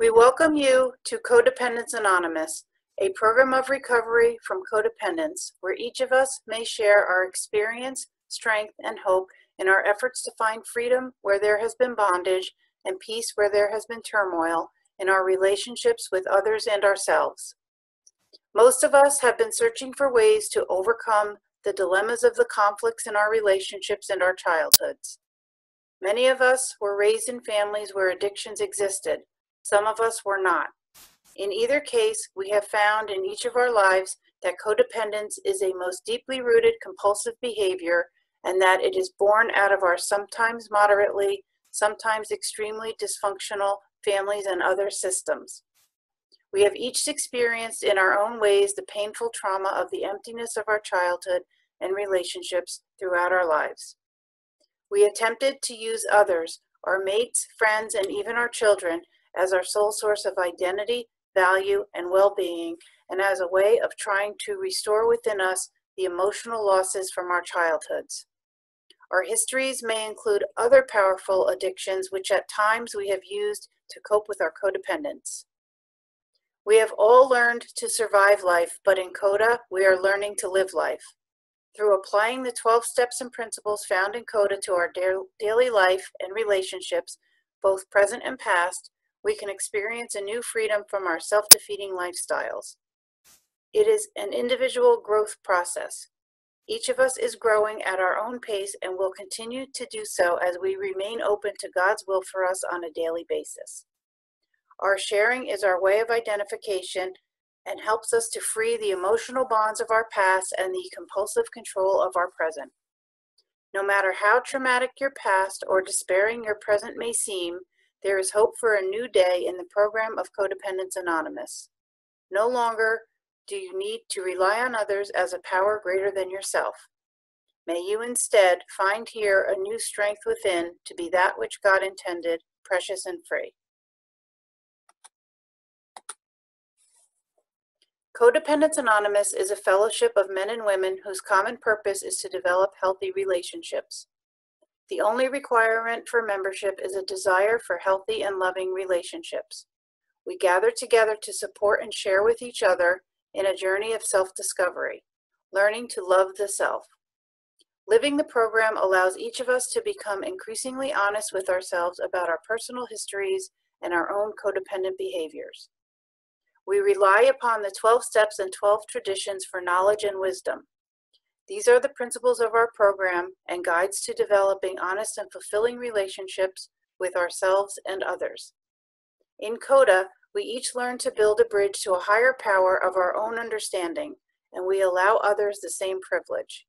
We welcome you to Codependence Anonymous, a program of recovery from codependence where each of us may share our experience, strength, and hope in our efforts to find freedom where there has been bondage and peace where there has been turmoil in our relationships with others and ourselves. Most of us have been searching for ways to overcome the dilemmas of the conflicts in our relationships and our childhoods. Many of us were raised in families where addictions existed. Some of us were not. In either case, we have found in each of our lives that codependence is a most deeply rooted compulsive behavior and that it is born out of our sometimes moderately, sometimes extremely dysfunctional families and other systems. We have each experienced in our own ways the painful trauma of the emptiness of our childhood and relationships throughout our lives. We attempted to use others, our mates, friends, and even our children as our sole source of identity, value, and well-being, and as a way of trying to restore within us the emotional losses from our childhoods. Our histories may include other powerful addictions which at times we have used to cope with our codependence. We have all learned to survive life, but in CODA, we are learning to live life. Through applying the 12 steps and principles found in CODA to our daily life and relationships, both present and past, we can experience a new freedom from our self-defeating lifestyles. It is an individual growth process. Each of us is growing at our own pace and will continue to do so as we remain open to God's will for us on a daily basis. Our sharing is our way of identification and helps us to free the emotional bonds of our past and the compulsive control of our present. No matter how traumatic your past or despairing your present may seem, there is hope for a new day in the program of Codependence Anonymous. No longer do you need to rely on others as a power greater than yourself. May you instead find here a new strength within to be that which God intended, precious and free. Codependence Anonymous is a fellowship of men and women whose common purpose is to develop healthy relationships. The only requirement for membership is a desire for healthy and loving relationships. We gather together to support and share with each other in a journey of self-discovery, learning to love the self. Living the program allows each of us to become increasingly honest with ourselves about our personal histories and our own codependent behaviors. We rely upon the 12 steps and 12 traditions for knowledge and wisdom. These are the principles of our program and guides to developing honest and fulfilling relationships with ourselves and others. In CODA, we each learn to build a bridge to a higher power of our own understanding, and we allow others the same privilege.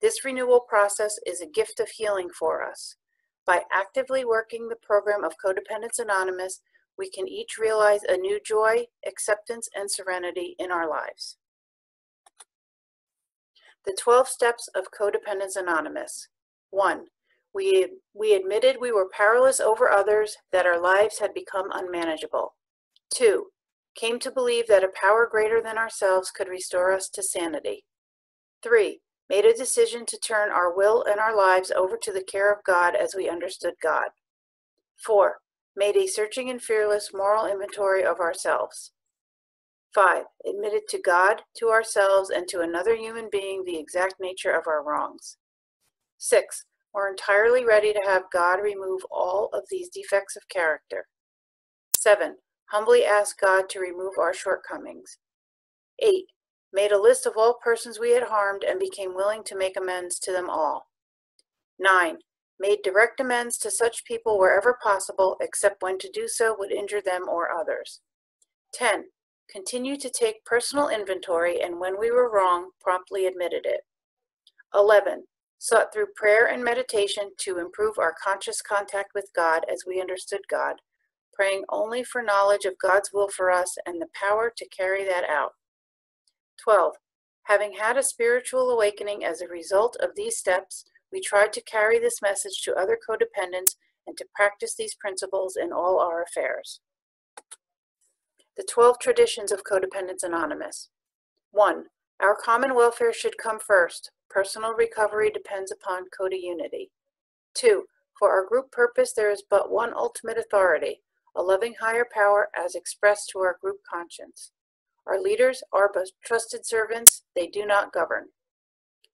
This renewal process is a gift of healing for us. By actively working the program of Codependence Anonymous, we can each realize a new joy, acceptance, and serenity in our lives. The 12 steps of Codependence Anonymous. 1. We admitted we were powerless over others, that our lives had become unmanageable. 2. Came to believe that a power greater than ourselves could restore us to sanity. 3. Made a decision to turn our will and our lives over to the care of God as we understood God. 4. Made a searching and fearless moral inventory of ourselves. 5. Admitted to God, to ourselves, and to another human being the exact nature of our wrongs. 6. We're entirely ready to have God remove all of these defects of character. 7. Humbly asked God to remove our shortcomings. 8. Made a list of all persons we had harmed and became willing to make amends to them all. 9. Made direct amends to such people wherever possible, except when to do so would injure them or others. 10. Continue to take personal inventory, and when we were wrong, promptly admitted it. 11. Sought through prayer and meditation to improve our conscious contact with God as we understood God, praying only for knowledge of God's will for us and the power to carry that out. 12. Having had a spiritual awakening as a result of these steps, we tried to carry this message to other codependents and to practice these principles in all our affairs. The 12 traditions of Codependence Anonymous. 1. Our common welfare should come first. Personal recovery depends upon CODA unity. 2. For our group purpose, there is but one ultimate authority. a loving higher power as expressed to our group conscience. Our leaders are but trusted servants, they do not govern.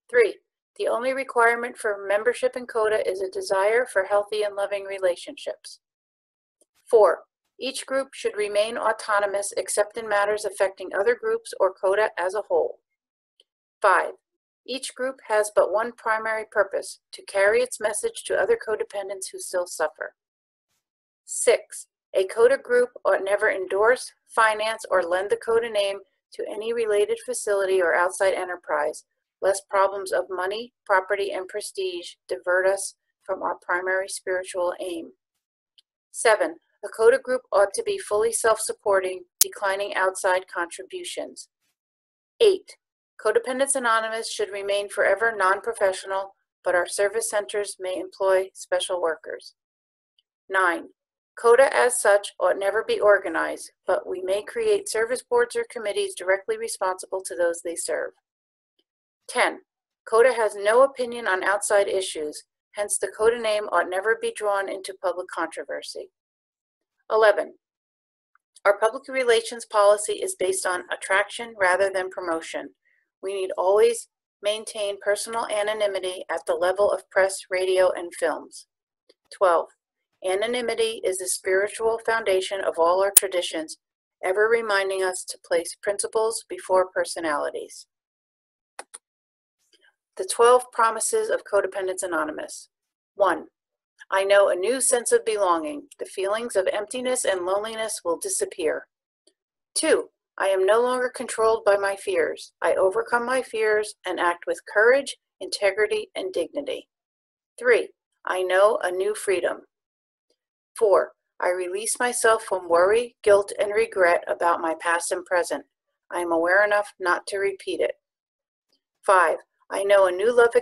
3. The only requirement for membership in CODA is a desire for healthy and loving relationships. 4. Each group should remain autonomous except in matters affecting other groups or CODA as a whole. 5. Each group has but one primary purpose, to carry its message to other codependents who still suffer. 6. A CODA group ought never endorse, finance, or lend the CODA name to any related facility or outside enterprise, lest problems of money, property, and prestige divert us from our primary spiritual aim. 7. A CODA group ought to be fully self-supporting, declining outside contributions. 8. Codependence Anonymous should remain forever non-professional, but our service centers may employ special workers. 9. CODA as such ought never be organized, but we may create service boards or committees directly responsible to those they serve. 10. CODA has no opinion on outside issues, hence the CODA name ought never be drawn into public controversy. 11. Our public relations policy is based on attraction rather than promotion. We need always maintain personal anonymity at the level of press, radio, and films. 12. Anonymity is the spiritual foundation of all our traditions, ever reminding us to place principles before personalities. The 12 Promises of Codependence Anonymous. 1. I know a new sense of belonging. The feelings of emptiness and loneliness will disappear. 2. I am no longer controlled by my fears. I overcome my fears and act with courage, integrity, and dignity. 3. I know a new freedom. 4. I release myself from worry, guilt, and regret about my past and present. I am aware enough not to repeat it. 5. I know a new love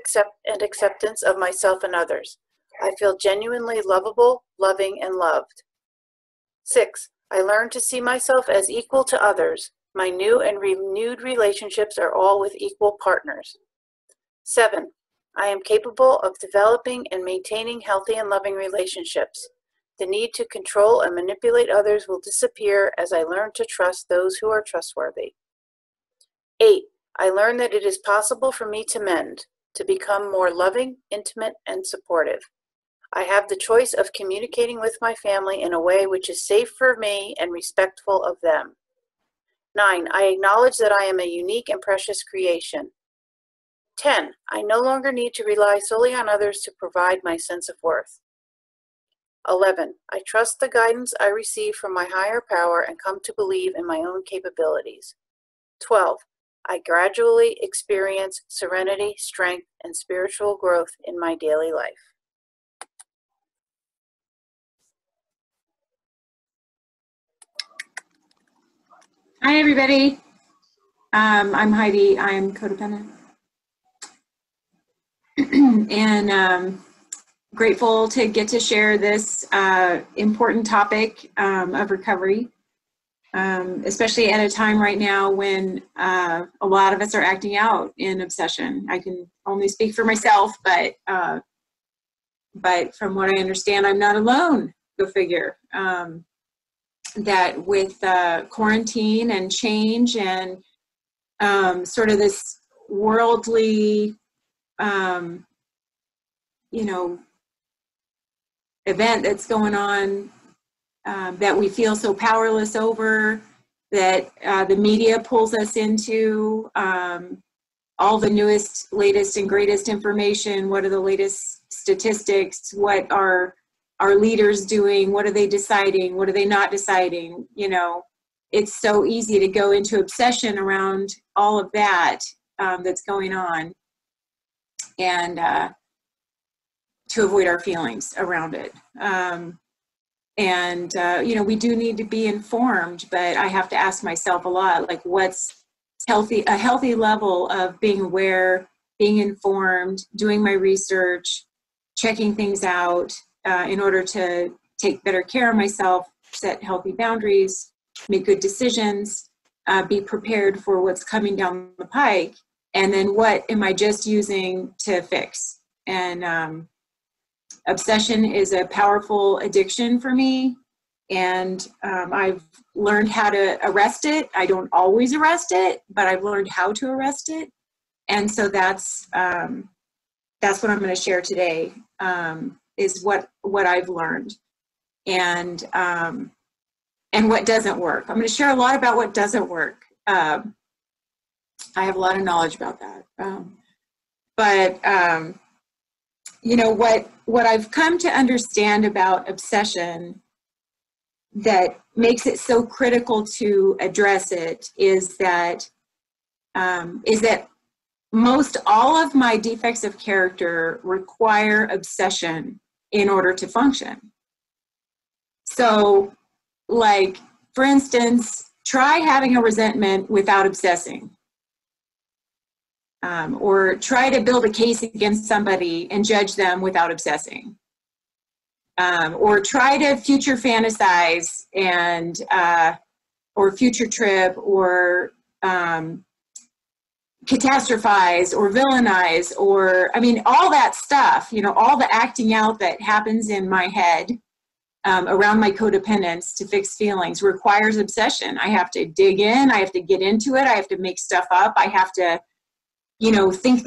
and acceptance of myself and others. I feel genuinely lovable, loving, and loved. 6. I learn to see myself as equal to others. My new and renewed relationships are all with equal partners. 7. I am capable of developing and maintaining healthy and loving relationships. The need to control and manipulate others will disappear as I learn to trust those who are trustworthy. 8. I learn that it is possible for me to mend, to become more loving, intimate, and supportive. I have the choice of communicating with my family in a way which is safe for me and respectful of them. 9. I acknowledge that I am a unique and precious creation. 10. I no longer need to rely solely on others to provide my sense of worth. 11. I trust the guidance I receive from my higher power and come to believe in my own capabilities. 12. I gradually experience serenity, strength, and spiritual growth in my daily life. Hi, everybody. I'm Heidi. I am codependent. And grateful to get to share this important topic of recovery. Especially at a time right now when a lot of us are acting out in obsession. I can only speak for myself, but from what I understand, I'm not alone. Go figure. That with quarantine and change and sort of this worldly, event that's going on, that we feel so powerless over, that the media pulls us into, all the newest, latest, and greatest information. What are the latest statistics? What are our leaders doing? What are they deciding? What are they not deciding? You know, it's so easy to go into obsession around all of that that's going on, and to avoid our feelings around it. We do need to be informed, but I have to ask myself a lot, like, what's healthy, a healthy level of being aware, being informed, doing my research, checking things out in order to take better care of myself, set healthy boundaries, make good decisions, be prepared for what's coming down the pike, and then what am I just using to fix? And obsession is a powerful addiction for me. And I've learned how to arrest it. I don't always arrest it, but I've learned how to arrest it. And so that's what I'm going to share today, is what I've learned and what doesn't work. I'm going to share a lot about what doesn't work. I have a lot of knowledge about that. You know, what I've come to understand about obsession that makes it so critical to address it is that most all of my defects of character require obsession in order to function. So, like, for instance, try having a resentment without obsessing. Or try to build a case against somebody and judge them without obsessing. Or try to future fantasize and, or future trip, or catastrophize, or villainize, or, I mean, all that stuff, you know, all the acting out that happens in my head around my codependence to fix feelings requires obsession. I have to dig in, I have to get into it, I have to make stuff up, I have to, you know, think.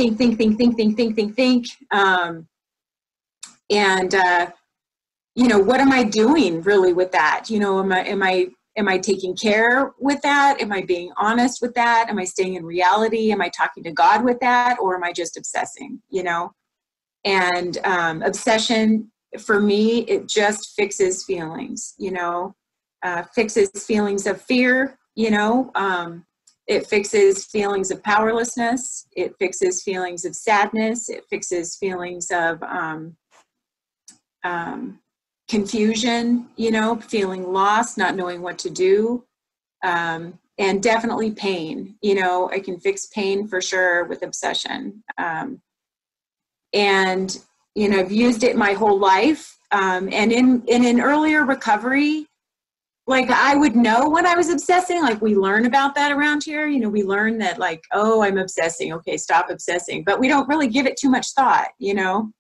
You know, what am I doing really with that? You know, am I taking care with that? Am I being honest with that? Am I staying in reality? Am I talking to God with that? Or am I just obsessing, you know? And obsession, for me, it just fixes feelings, you know, fixes feelings of fear, you know, it fixes feelings of powerlessness. It fixes feelings of sadness. It fixes feelings of confusion, you know, feeling lost, not knowing what to do, and definitely pain. You know, I can fix pain for sure with obsession. And, you know, I've used it my whole life. And in earlier recovery, like, I would know when I was obsessing. Like, we learn about that around here. You know, we learn that, like, oh, I'm obsessing. Okay, stop obsessing. But we don't really give it too much thought, you know.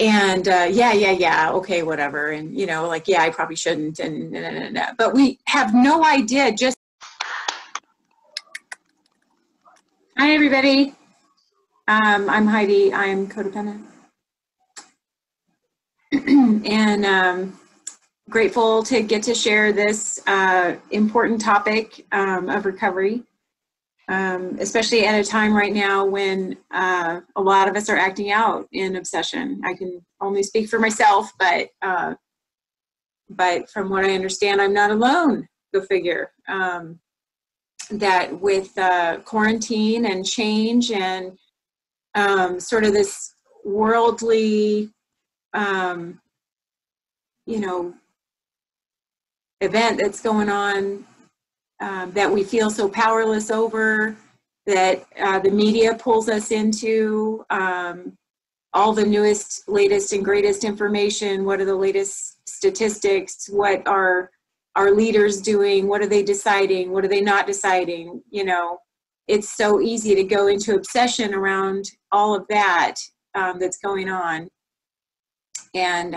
Yeah, okay, whatever. And, you know, like, yeah, I probably shouldn't. And but we have no idea just. Hi, everybody. I'm Heidi. I'm codependent. And grateful to get to share this important topic of recovery, especially at a time right now when a lot of us are acting out in obsession. I can only speak for myself, but from what I understand, I'm not alone. Go figure. That with quarantine and change and sort of this worldly, you know, event that's going on that we feel so powerless over, that the media pulls us into, all the newest, latest, and greatest information. What are the latest statistics? What are our leaders doing? What are they deciding? What are they not deciding? You know, it's so easy to go into obsession around all of that that's going on, and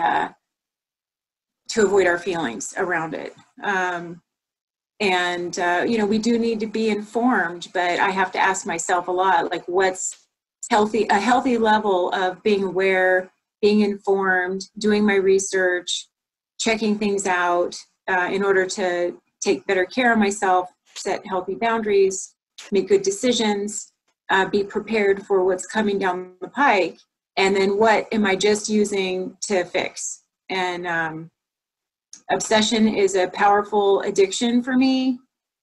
to avoid our feelings around it. You know, we do need to be informed, but I have to ask myself a lot, like, what's healthy, a healthy level of being aware, being informed, doing my research, checking things out in order to take better care of myself, set healthy boundaries, make good decisions, be prepared for what's coming down the pike. And then what am I just using to fix? And, obsession is a powerful addiction for me,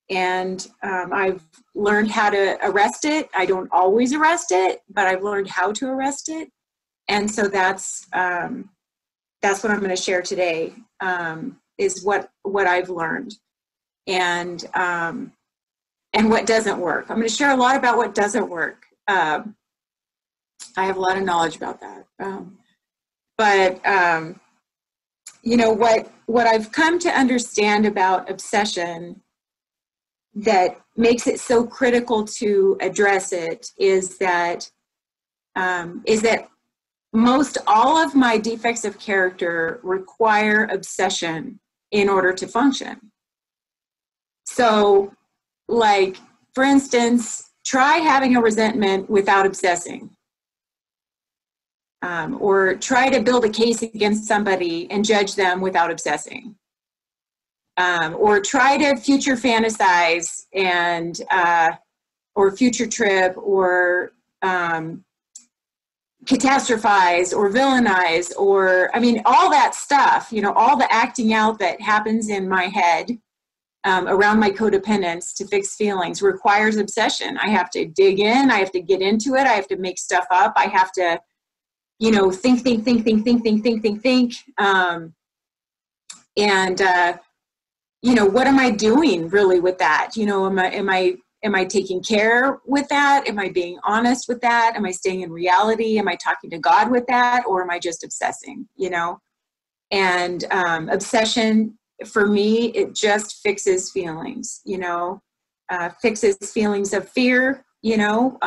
and I've learned how to arrest it. I don't always arrest it, but I've learned how to arrest it. And so that's what I'm going to share today, is what I've learned and what doesn't work. I'm going to share a lot about what doesn't work. I have a lot of knowledge about that. You know, what I've come to understand about obsession that makes it so critical to address it is that Most all of my defects of character require obsession in order to function. So, like, for instance, try having a resentment without obsessing. Or try to build a case against somebody and judge them without obsessing. Or try to future fantasize and, or future trip, or catastrophize or villainize, or, I mean, all that stuff, you know, all the acting out that happens in my head around my codependence to fix feelings requires obsession. I have to dig in. I have to get into it. I have to make stuff up. I have to, you know, think. You know, what am I doing really with that? You know, am I taking care with that? Am I being honest with that? Am I staying in reality? Am I talking to God with that? Or am I just obsessing, you know? And obsession, for me, it just fixes feelings, you know, fixes feelings of fear, you know,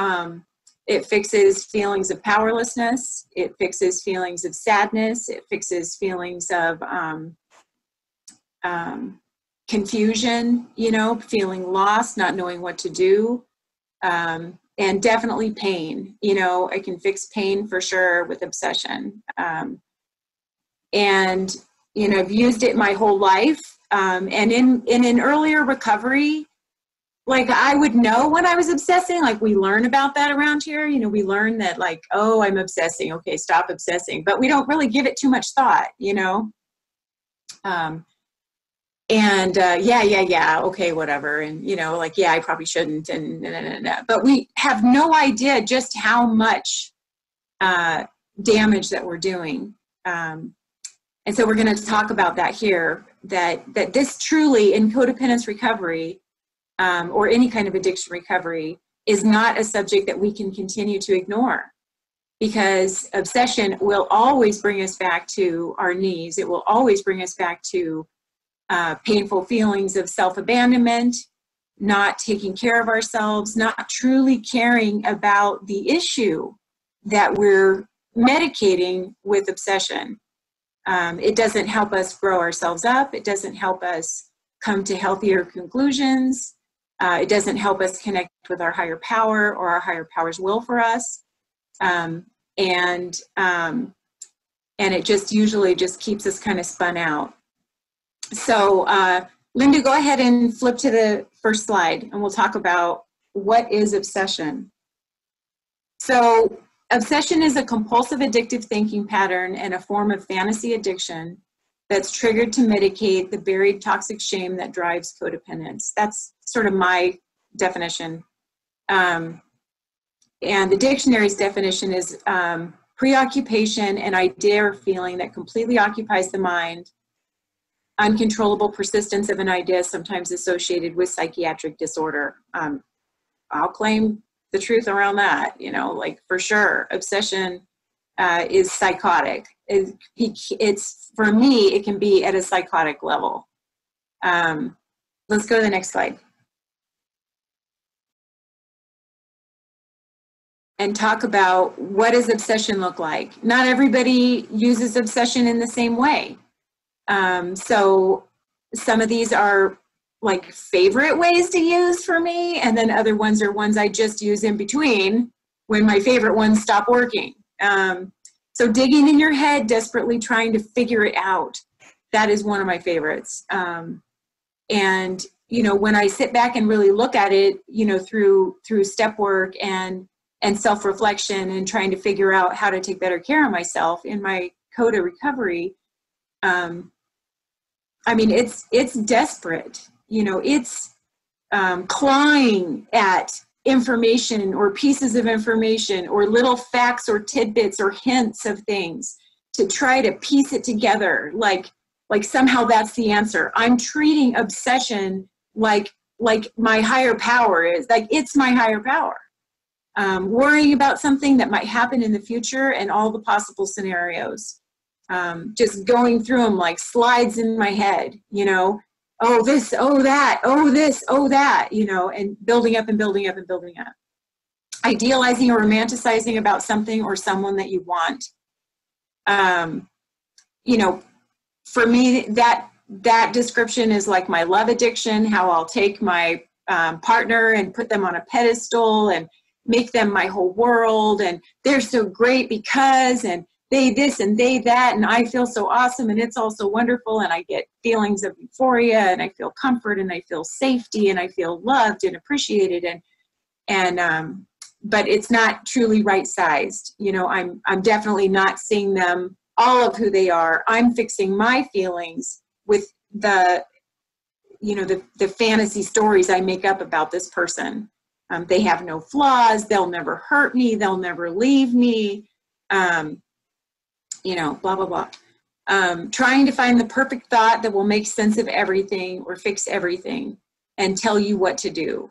it fixes feelings of powerlessness. It fixes feelings of sadness. It fixes feelings of confusion, you know, feeling lost, not knowing what to do, and definitely pain. You know, I can fix pain for sure with obsession. And, you know, I've used it my whole life. And in an earlier recovery, like, I would know when I was obsessing. Like, we learn about that around here. You know, we learn that, like, oh, I'm obsessing. Okay, stop obsessing. But we don't really give it too much thought, you know. Yeah, okay, whatever. And, you know, like, yeah, I probably shouldn't. And but we have no idea just how much damage that we're doing. And so we're going to talk about that here, that this truly, in codependence recovery, or any kind of addiction recovery, is not a subject that we can continue to ignore, because obsession will always bring us back to our knees. It will always bring us back to painful feelings of self-abandonment, not taking care of ourselves, not truly caring about the issue that we're medicating with obsession. It doesn't help us grow ourselves up. It doesn't help us come to healthier conclusions. It doesn't help us connect with our higher power or our higher power's will for us. And it just usually just keeps us kind of spun out. So, Linda, go ahead and flip to the first slide, and we'll talk about what is obsession. So, obsession is a compulsive addictive thinking pattern and a form of fantasy addiction that's triggered to mitigate the buried toxic shame that drives codependence. That's sort of my definition. And the dictionary's definition is preoccupation, an idea or feeling that completely occupies the mind, uncontrollable persistence of an idea sometimes associated with psychiatric disorder. I'll claim the truth around that, you know, like, for sure. Obsession is psychotic. It's, for me, it can be at a psychotic level. Let's go to the next slide and talk about, what does obsession look like? Not everybody uses obsession in the same way. So some of these are like favorite ways to use for me, and then other ones are ones I just use in between when my favorite ones stop working. So digging in your head, desperately trying to figure it out, that is one of my favorites. And, you know, when I sit back and really look at it, you know, through step work and self-reflection and trying to figure out how to take better care of myself in my CODA recovery, I mean, it's desperate, you know, it's clawing at information or pieces of information or little facts or tidbits or hints of things to try to piece it together. Like somehow that's the answer. I'm treating obsession like my higher power is, like, it's my higher power. Worrying about something that might happen in the future and all the possible scenarios. Just going through them like slides in my head, you know, oh, this, oh, that, oh, this, oh, that, you know, and building up and building up and building up. Idealizing or romanticizing about something or someone that you want. you know, for me, that description is like my love addiction, how I'll take my partner and put them on a pedestal and make them my whole world. And they're so great because, and they this and they that, and I feel so awesome and it's all so wonderful. And I get feelings of euphoria and I feel comfort and I feel safety and I feel loved and appreciated. And but it's not truly right sized. You know, I'm definitely not seeing them all of who they are. I'm fixing my feelings with the, you know, the fantasy stories I make up about this person. They have no flaws. They'll never hurt me. They'll never leave me. You know, blah, blah, blah. Trying to find the perfect thought that will make sense of everything or fix everything and tell you what to do.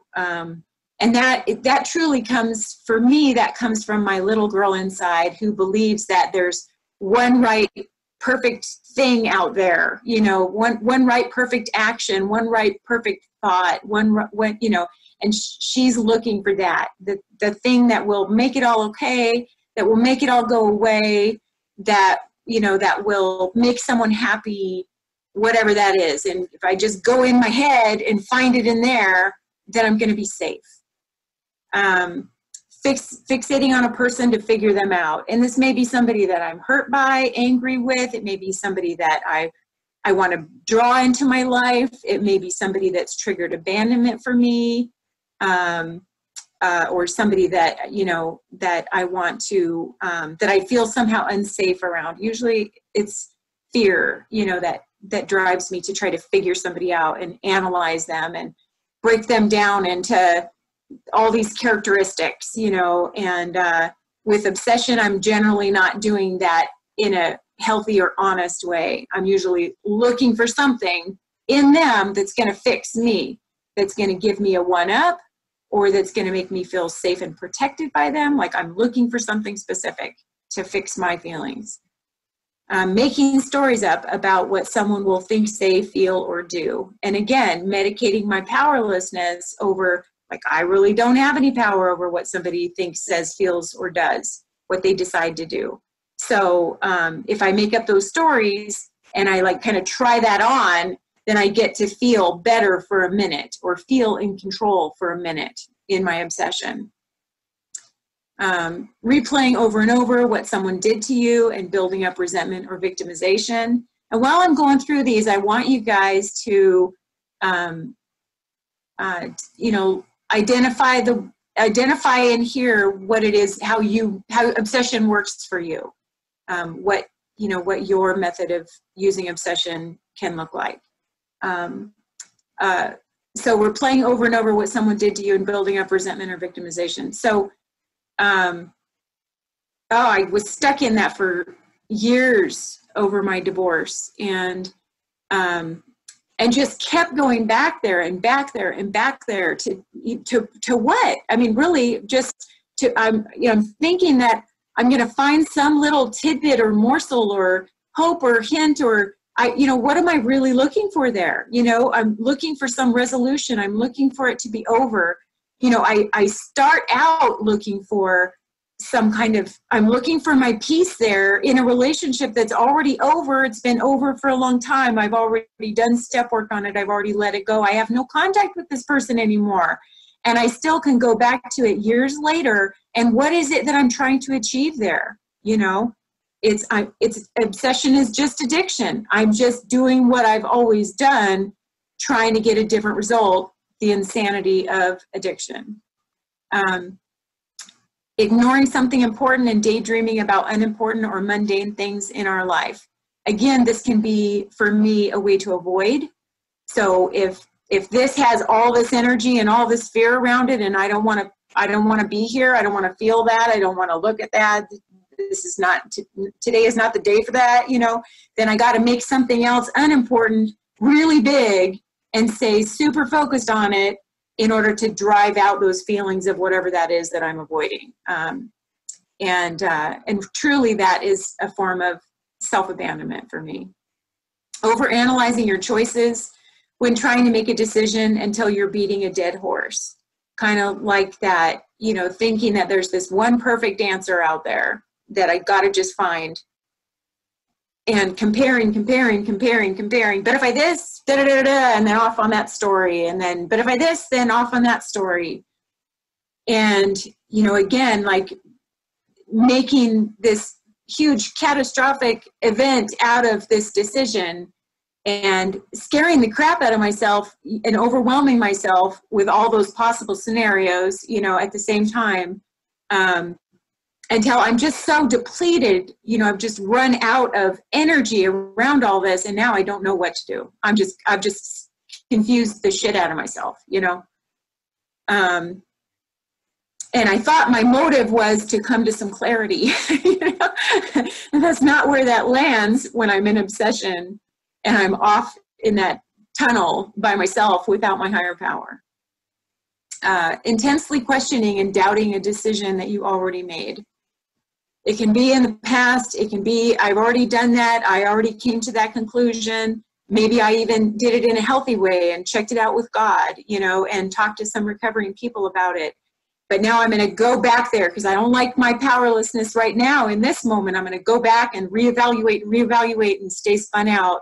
And that truly comes, for me, that comes from my little girl inside who believes that there's one right perfect thing out there, you know, one right perfect action, one right perfect thought, one you know, and she's looking for that, the thing that will make it all okay, that will make it all go away, that, you know, that will make someone happy, whatever that is. And if I just go in my head and find it in there, then I'm going to be safe. Fixating on a person to figure them out. And this may be somebody that I'm hurt by, angry with. It may be somebody that I want to draw into my life. It may be somebody that's triggered abandonment for me, or somebody that, you know, that I want to, that I feel somehow unsafe around. Usually it's fear, you know, that drives me to try to figure somebody out and analyze them and break them down into all these characteristics, you know, and with obsession, I'm generally not doing that in a healthy or honest way. I'm usually looking for something in them that's going to fix me, that's going to give me a one-up, or that's going to make me feel safe and protected by them. Like I'm looking for something specific to fix my feelings. Making stories up about what someone will think, say, feel, or do. And again, medicating my powerlessness over, like, I really don't have any power over what somebody thinks, says, feels, or does, what they decide to do. So if I make up those stories and I like kind of try that on, then I get to feel better for a minute or feel in control for a minute in my obsession. Replaying over and over what someone did to you and building up resentment or victimization. And while I'm going through these, I want you guys to, you know, identify in here what it is, how obsession works for you, what, you know, what your method of using obsession can look like. So we're playing over and over what someone did to you and building up resentment or victimization. So, I was stuck in that for years over my divorce, and just kept going back there and back there and back there to what? I mean, really just to, you know, I'm thinking that I'm going to find some little tidbit or morsel or hope or hint or, you know, what am I really looking for there? You know, I'm looking for some resolution. I'm looking for it to be over. You know, I start out looking for some kind of, I'm looking for my peace there in a relationship that's already over. It's been over for a long time. I've already done step work on it. I've already let it go. I have no contact with this person anymore. And I still can go back to it years later. And what is it that I'm trying to achieve there? You know, it's obsession is just addiction. I'm just doing what I've always done, trying to get a different result, the insanity of addiction. Ignoring something important and daydreaming about unimportant or mundane things in our life. Again, this can be, for me, a way to avoid. So if this has all this energy and all this fear around it, and I don't want to be here, I don't want to feel that, I don't want to look at that, this is not, today is not the day for that, you know, then I got to make something else unimportant really big and stay super focused on it in order to drive out those feelings of whatever that is that I'm avoiding. And truly that is a form of self-abandonment for me. Overanalyzing your choices when trying to make a decision until you're beating a dead horse. Kind of like that, you know, thinking that there's this one perfect answer out there that I got to just find. and comparing. But if I this, da da da da, and then off on that story. And then, but if I this, then off on that story. And, you know, again, like making this huge catastrophic event out of this decision and scaring the crap out of myself and overwhelming myself with all those possible scenarios, you know, at the same time. Until I'm just so depleted, you know, I've just run out of energy around all this, and now I don't know what to do. I've just confused the shit out of myself, you know. And I thought my motive was to come to some clarity, you know? And that's not where that lands when I'm in obsession and I'm off in that tunnel by myself without my higher power. Intensely questioning and doubting a decision that you already made. It can be in the past. It can be, I've already done that. I already came to that conclusion. Maybe I even did it in a healthy way and checked it out with God, you know, and talked to some recovering people about it. But now I'm going to go back there because I don't like my powerlessness right now. In this moment, I'm going to go back and reevaluate and stay spun out.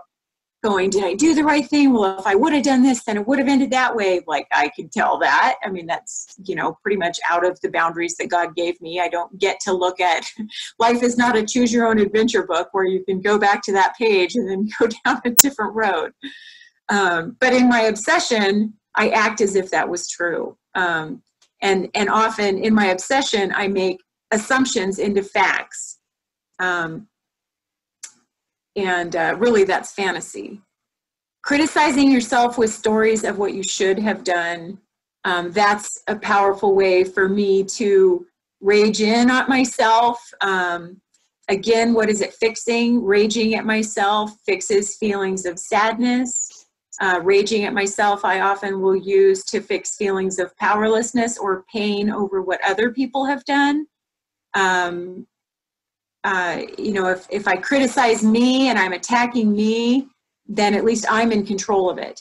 Going, did I do the right thing? Well, if I would have done this, then it would have ended that way. Like, I could tell that. I mean, that's, you know, pretty much out of the boundaries that God gave me. I don't get to look at, life is not a choose your own adventure book where you can go back to that page and then go down a different road. But in my obsession, I act as if that was true. And often in my obsession, I make assumptions into facts. And really, that's fantasy. Criticizing yourself with stories of what you should have done. That's a powerful way for me to rage in at myself. Again, what is it fixing? Raging at myself fixes feelings of sadness. Raging at myself, I often will use to fix feelings of powerlessness or pain over what other people have done. You know, if I criticize me and I'm attacking me, then at least I'm in control of it.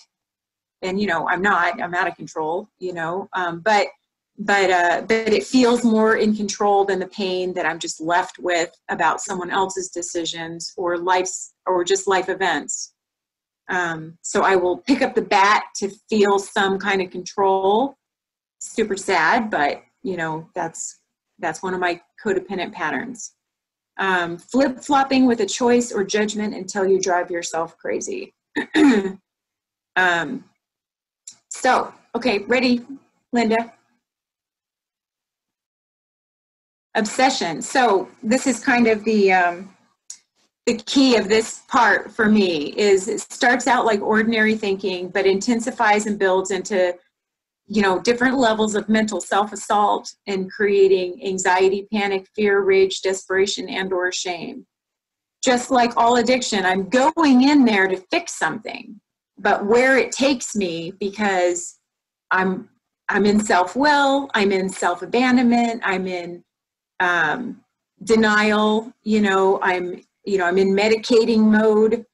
And, you know, I'm out of control, you know, but it feels more in control than the pain that I'm just left with about someone else's decisions or life's, or just life events. So I will pick up the bat to feel some kind of control. Super sad, but you know, that's one of my codependent patterns. Flip-flopping with a choice or judgment until you drive yourself crazy. So, okay, ready, Linda? Obsession. So this is kind of the key of this part for me, is it starts out like ordinary thinking, but intensifies and builds into, you know, different levels of mental self-assault and creating anxiety, panic, fear, rage, desperation, and or shame. Just like all addiction, I'm going in there to fix something, but where it takes me, because I'm in self-will, I'm in self-abandonment, I'm in denial, I'm in medicating mode.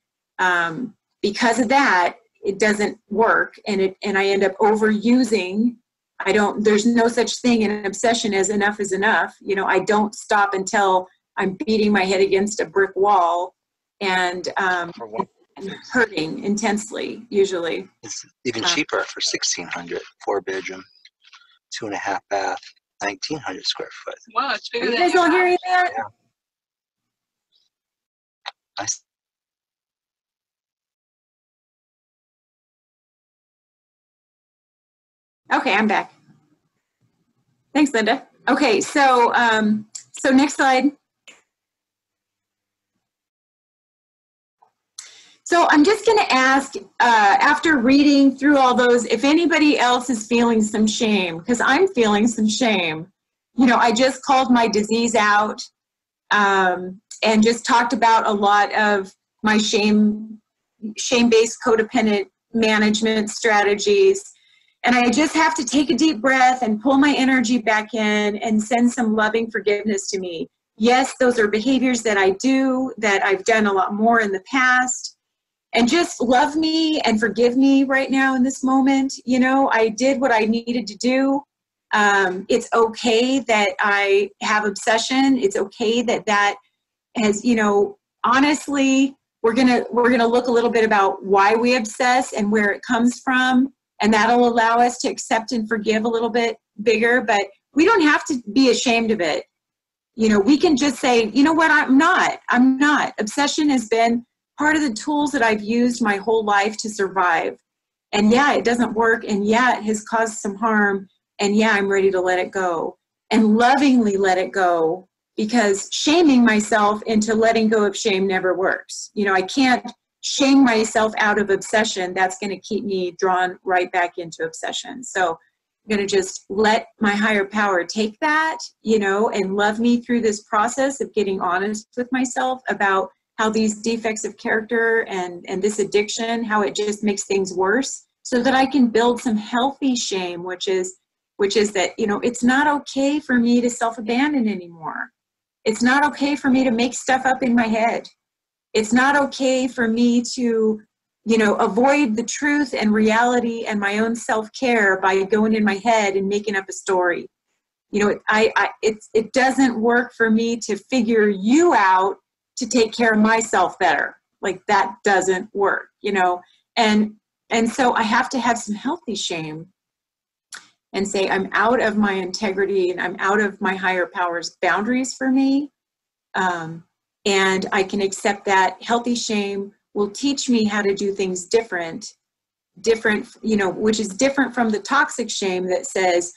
Because of that, it doesn't work, and I end up overusing. There's no such thing in an obsession as enough is enough. You know, I don't stop until I'm beating my head against a brick wall and hurting intensely, usually. It's even cheaper for $1,600, 4-bedroom, 2.5 bath, 1,900 square foot. Wow, it's bigger than you guys all hearing that? Yeah. Okay, I'm back. Thanks, Linda. Okay, so so next slide. So I'm just going to ask, after reading through all those, if anybody else is feeling some shame, because I'm feeling some shame. You know, I just called my disease out and just talked about a lot of my shame-based codependent management strategies. And I just have to take a deep breath and pull my energy back in and send some loving forgiveness to me. Yes, those are behaviors that I do, that I've done a lot more in the past. And just love me and forgive me right now in this moment. You know, I did what I needed to do. It's okay that I have obsession. It's okay that has, you know, honestly, We're gonna look a little bit about why we obsess and where it comes from, and that'll allow us to accept and forgive a little bit bigger, but we don't have to be ashamed of it. You know, we can just say, you know what, I'm not. Obsession has been part of the tools that I've used my whole life to survive. And yeah, it doesn't work. And yeah, it has caused some harm. And yeah, I'm ready to let it go and lovingly let it go, because shaming myself into letting go of shame never works. You know, I can't shame myself out of obsession. That's going to keep me drawn right back into obsession. So I'm going to just let my higher power take that, you know, and love me through this process of getting honest with myself about how these defects of character and this addiction, how it just makes things worse, so that I can build some healthy shame, which is that, you know, it's not okay for me to self-abandon anymore. It's not okay for me to make stuff up in my head. It's not okay for me to, you know, avoid the truth and reality and my own self-care by going in my head and making up a story. You know, it doesn't work for me to figure you out to take care of myself better. Like, that doesn't work, you know? And so I have to have some healthy shame and say, I'm out of my integrity and I'm out of my higher power's boundaries for me. And I can accept that. Healthy shame will teach me how to do things different, you know, which is different from the toxic shame that says,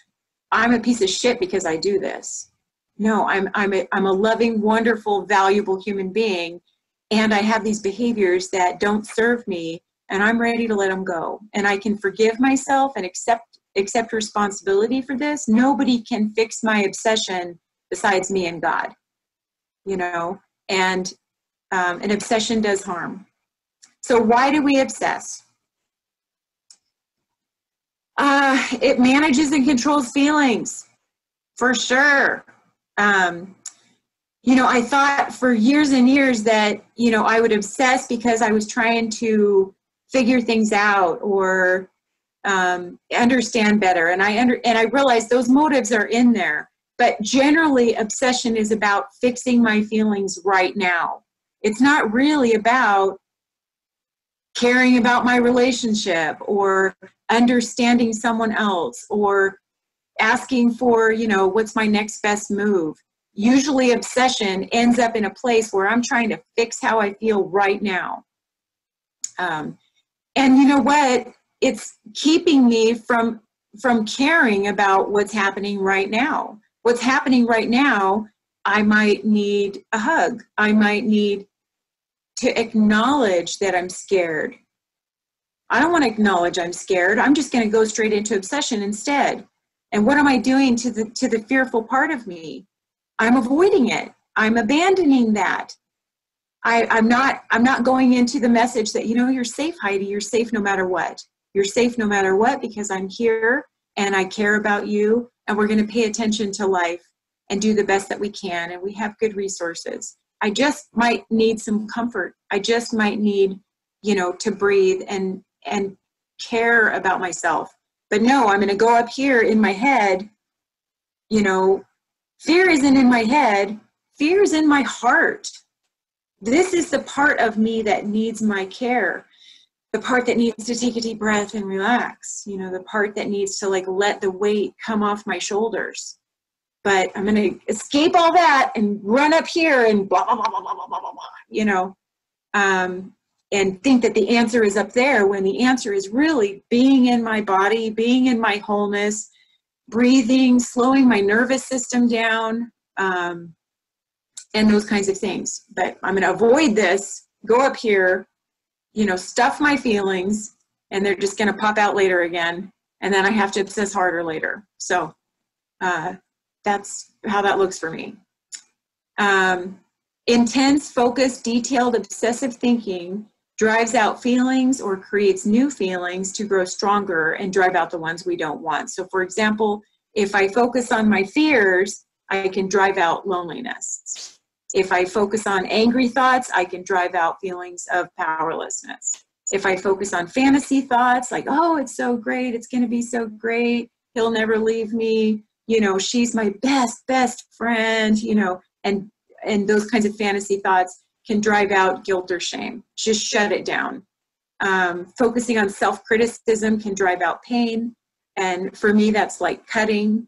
I'm a piece of shit because I do this. No, I'm a loving, wonderful, valuable human being, and I have these behaviors that don't serve me, and I'm ready to let them go. And I can forgive myself and accept responsibility for this. Nobody can fix my obsession besides me and God, you know. And an obsession does harm. So why do we obsess? It manages and controls feelings, for sure. You know, I thought for years and years that, you know, I would obsess because I was trying to figure things out or understand better. And I realized those motives are in there. But generally, obsession is about fixing my feelings right now. It's not really about caring about my relationship or understanding someone else or asking for, you know, what's my next best move. Usually obsession ends up in a place where I'm trying to fix how I feel right now. And you know what? It's keeping me from caring about what's happening right now. What's happening right now, I might need a hug. I might need to acknowledge that I'm scared. I don't want to acknowledge I'm scared. I'm just going to go straight into obsession instead. And what am I doing to the fearful part of me? I'm avoiding it. I'm abandoning that. I'm not going into the message that, you know, you're safe, Heidi. You're safe no matter what. You're safe no matter what, because I'm here and I care about you, and we're going to pay attention to life and do the best that we can, and we have good resources. I just might need some comfort. I just might need, you know, to breathe and care about myself. But no, I'm going to go up here in my head. You know, fear isn't in my head. Fear is in my heart. This is the part of me that needs my care, the part that needs to take a deep breath and relax, you know, the part that needs to, like, let the weight come off my shoulders. But I'm going to escape all that and run up here and blah, blah, blah, blah, blah, blah, blah, you know, and think that the answer is up there, when the answer is really being in my body, being in my wholeness, breathing, slowing my nervous system down, and those kinds of things. But I'm going to avoid this, go up here, you know, stuff my feelings, and they're just going to pop out later again. And then I have to obsess harder later. So that's how that looks for me. Intense, focused, detailed, obsessive thinking drives out feelings or creates new feelings to grow stronger and drive out the ones we don't want. So for example, if I focus on my fears, I can drive out loneliness. If I focus on angry thoughts, I can drive out feelings of powerlessness. If I focus on fantasy thoughts, like, oh, it's so great, it's gonna be so great, he'll never leave me, you know, she's my best friend, you know, and those kinds of fantasy thoughts can drive out guilt or shame. Just shut it down. Focusing on self-criticism can drive out pain. And for me, that's like cutting.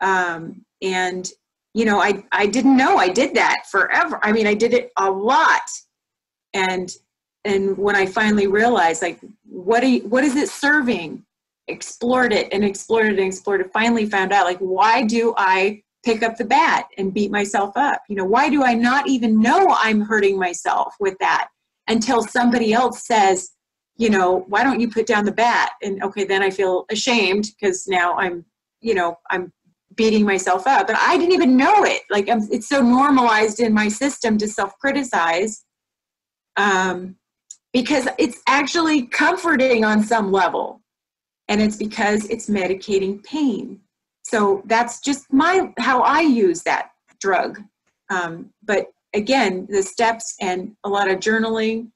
And, you know, I didn't know I did that forever. I mean, I did it a lot. And when I finally realized, like, what is it serving? Explored it and explored it and explored it. Finally found out, like, why do I pick up the bat and beat myself up? You know, why do I not even know I'm hurting myself with that until somebody else says, you know, why don't you put down the bat? And okay, then I feel ashamed because now I'm, you know, I'm beating myself up, but I didn't even know it. Like, it's so normalized in my system to self-criticize, because it's actually comforting on some level, and it's because it's medicating pain. So that's just how I use that drug. But again, the steps and a lot of journaling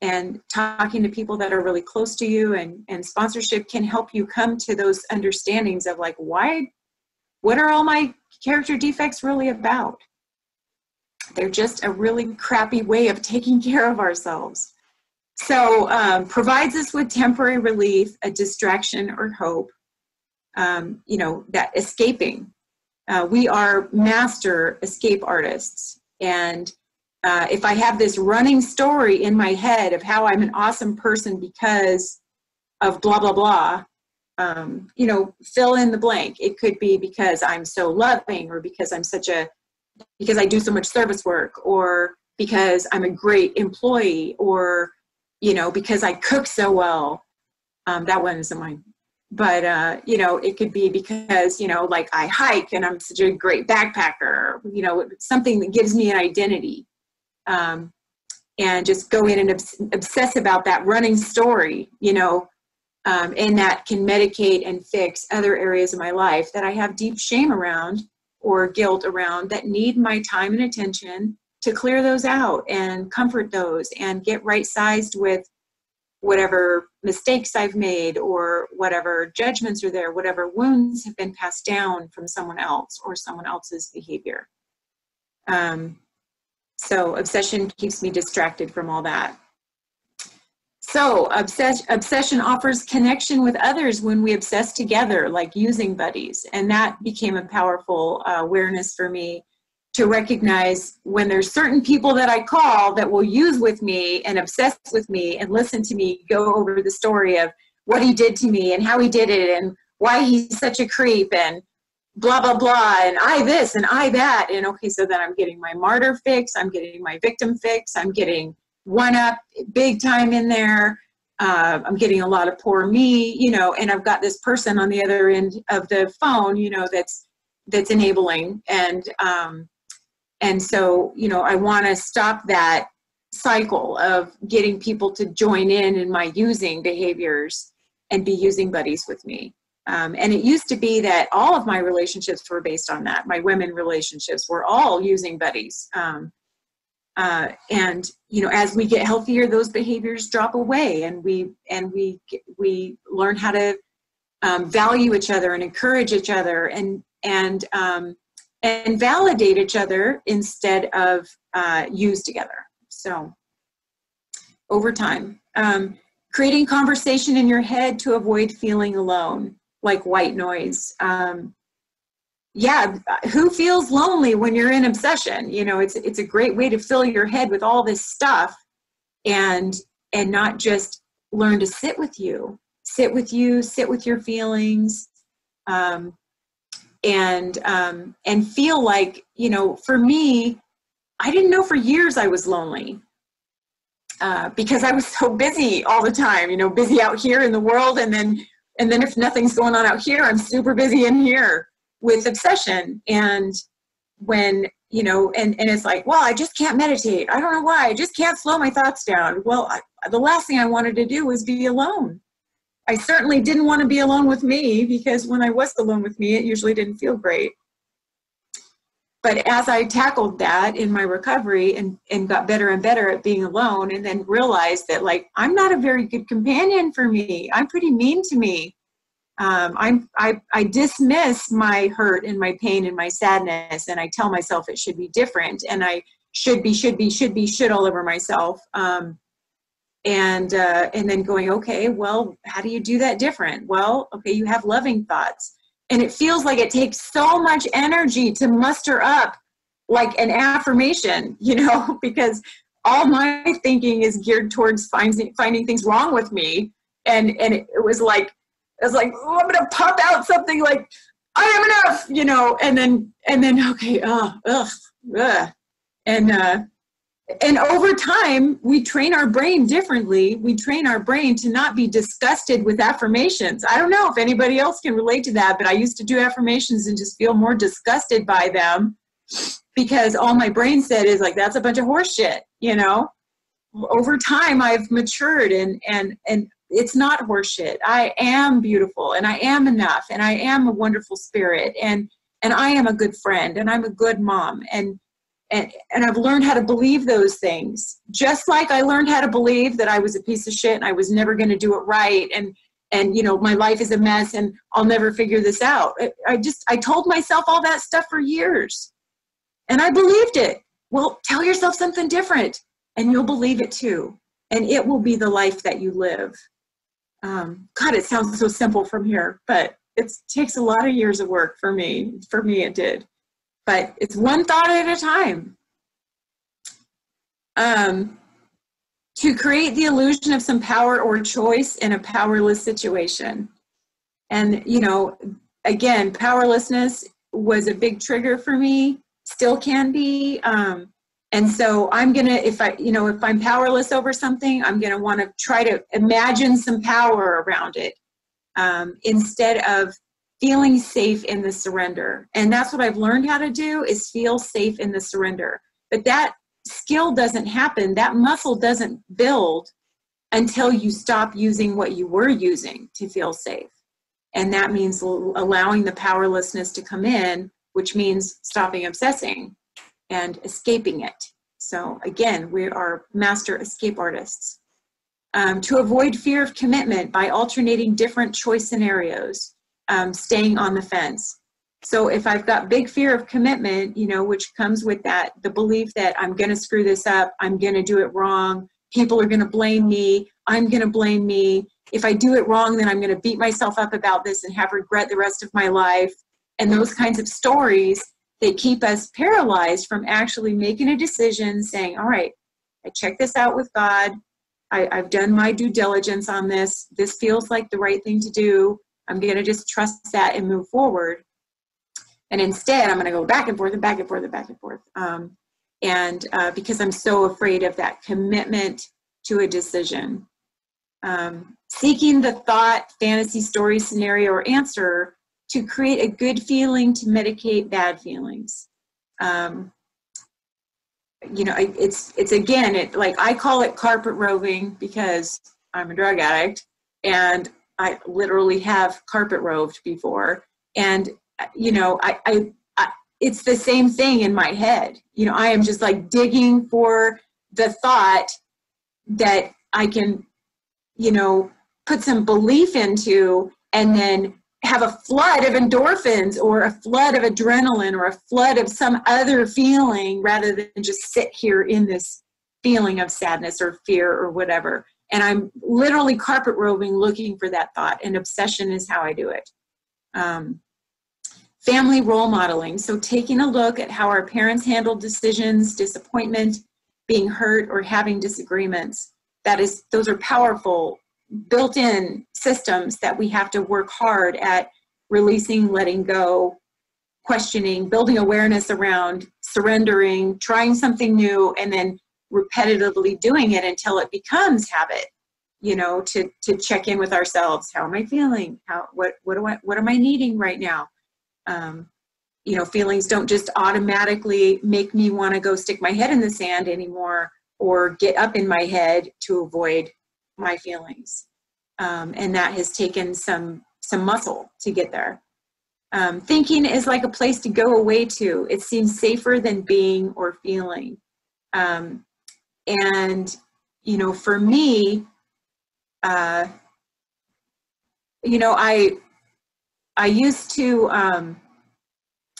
and talking to people that are really close to you and sponsorship can help you come to those understandings of, like, what are all my character defects really about? They're just a really crappy way of taking care of ourselves. So provides us with temporary relief, a distraction or hope, you know, that escaping. We are master escape artists. And if I have this running story in my head of how I'm an awesome person because of blah, blah, blah, you know, fill in the blank. It could be because I'm so loving, or because I'm because I do so much service work, or because I'm a great employee, or, you know, because I cook so well. That one isn't mine. But, you know, it could be because, you know, like, I hike and I'm such a great backpacker, you know, something that gives me an identity. And just go in and obsess about that running story, you know, and that can medicate and fix other areas of my life that I have deep shame around or guilt around that need my time and attention to clear those out and comfort those and get right-sized with whatever mistakes I've made, or whatever judgments are there, whatever wounds have been passed down from someone else or someone else's behavior. So obsession keeps me distracted from all that. So obsession offers connection with others when we obsess together, like using buddies. And that became a powerful awareness for me, to recognize when there's certain people that I call that will use with me and obsess with me and listen to me go over the story of what he did to me and how he did it and why he's such a creep and blah, blah, blah, and I this and I that. And okay, so then I'm getting my martyr fix, I'm getting my victim fix, I'm getting one up big time in there. I'm getting a lot of poor me, you know, and I've got this person on the other end of the phone, you know, that's enabling. And so, you know, I want to stop that cycle of getting people to join in my using behaviors and be using buddies with me. And it used to be that all of my relationships were based on that. My women relationships were all using buddies. And, you know, as we get healthier, those behaviors drop away, and we learn how to value each other and encourage each other and validate each other instead of use together. So over time, creating conversation in your head to avoid feeling alone, like white noise. Yeah, who feels lonely when you're in obsession? You know, it's a great way to fill your head with all this stuff and not just learn to sit with your feelings. And feel like, you know, for me, I didn't know for years I was lonely because I was so busy all the time, you know, busy out here in the world. And then if nothing's going on out here, I'm super busy in here with obsession. And when, you know, and it's like, well, I just can't meditate. I don't know why. I just can't slow my thoughts down. Well, the last thing I wanted to do was be alone. I certainly didn't want to be alone with me, because when I was alone with me, it usually didn't feel great. But as I tackled that in my recovery and got better and better at being alone, and then realized that, like, I'm not a very good companion for me. I'm pretty mean to me. I dismiss my hurt and my pain and my sadness, and I tell myself it should be different. And I should all over myself. And then going, okay, well, how do you do that different? Well, okay, you have loving thoughts. And it feels like it takes so much energy to muster up like an affirmation, you know, because all my thinking is geared towards finding things wrong with me. And it was like, oh, I'm going to pop out something like, I am enough, you know, and then, okay, And over time, we train our brain differently. We train our brain to not be disgusted with affirmations. I don't know if anybody else can relate to that, but I used to do affirmations and just feel more disgusted by them because all my brain said is like, that's a bunch of horse shit, you know? Over time, I've matured and it's not horse shit. I am beautiful and I am enough and I am a wonderful spirit and I am a good friend and I'm a good mom and I've learned how to believe those things, just like I learned how to believe that I was a piece of shit and I was never going to do it right. And, you know, my life is a mess and I'll never figure this out. I told myself all that stuff for years and I believed it. Well, tell yourself something different and you'll believe it too. And it will be the life that you live. God, it sounds so simple from here, but it takes a lot of years of work for me. For me, it did. But it's one thought at a time. To create the illusion of some power or choice in a powerless situation. And, you know, again, powerlessness was a big trigger for me, still can be. And so I'm going to, if I'm powerless over something, I'm going to want to try to imagine some power around it instead of feeling safe in the surrender. And that's what I've learned how to do, is feel safe in the surrender. But that skill doesn't happen. That muscle doesn't build until you stop using what you were using to feel safe. And that means allowing the powerlessness to come in, which means stopping obsessing and escaping it. So again, we are master escape artists. To avoid fear of commitment by alternating different choice scenarios. Staying on the fence. So if I've got big fear of commitment, you know, which comes with that, the belief that I'm going to screw this up, I'm going to do it wrong, people are going to blame me, I'm going to blame me. If I do it wrong, then I'm going to beat myself up about this and have regret the rest of my life. And those kinds of stories, they keep us paralyzed from actually making a decision, saying, all right, I checked this out with God. I've done my due diligence on this. This feels like the right thing to do. I'm going to just trust that and move forward. And instead, I'm going to go back and forth and back and forth and back and forth. Because I'm so afraid of that commitment to a decision. Seeking the thought, fantasy, story, scenario, or answer to create a good feeling to medicate bad feelings. You know, it's again, I call it carpet roving because I'm a drug addict and I literally have carpet roved before. And, you know, it's the same thing in my head. You know, I am just like digging for the thought that I can, you know, put some belief into and then have a flood of endorphins or a flood of adrenaline or a flood of some other feeling rather than just sit here in this feeling of sadness or fear or whatever. And I'm literally carpet roving looking for that thought, and obsession is how I do it. Family role modeling. So taking a look at how our parents handled decisions, disappointment, being hurt, or having disagreements. Those are powerful built-in systems that we have to work hard at releasing, letting go, questioning, building awareness around, surrendering, trying something new, and then repetitively doing it until it becomes habit, you know, to check in with ourselves. How am I feeling? What am I needing right now? You know, feelings don't just automatically make me want to go stick my head in the sand anymore or get up in my head to avoid my feelings. And that has taken some muscle to get there. Thinking is like a place to go away to. It seems safer than being or feeling. And, you know, for me, you know, I used to,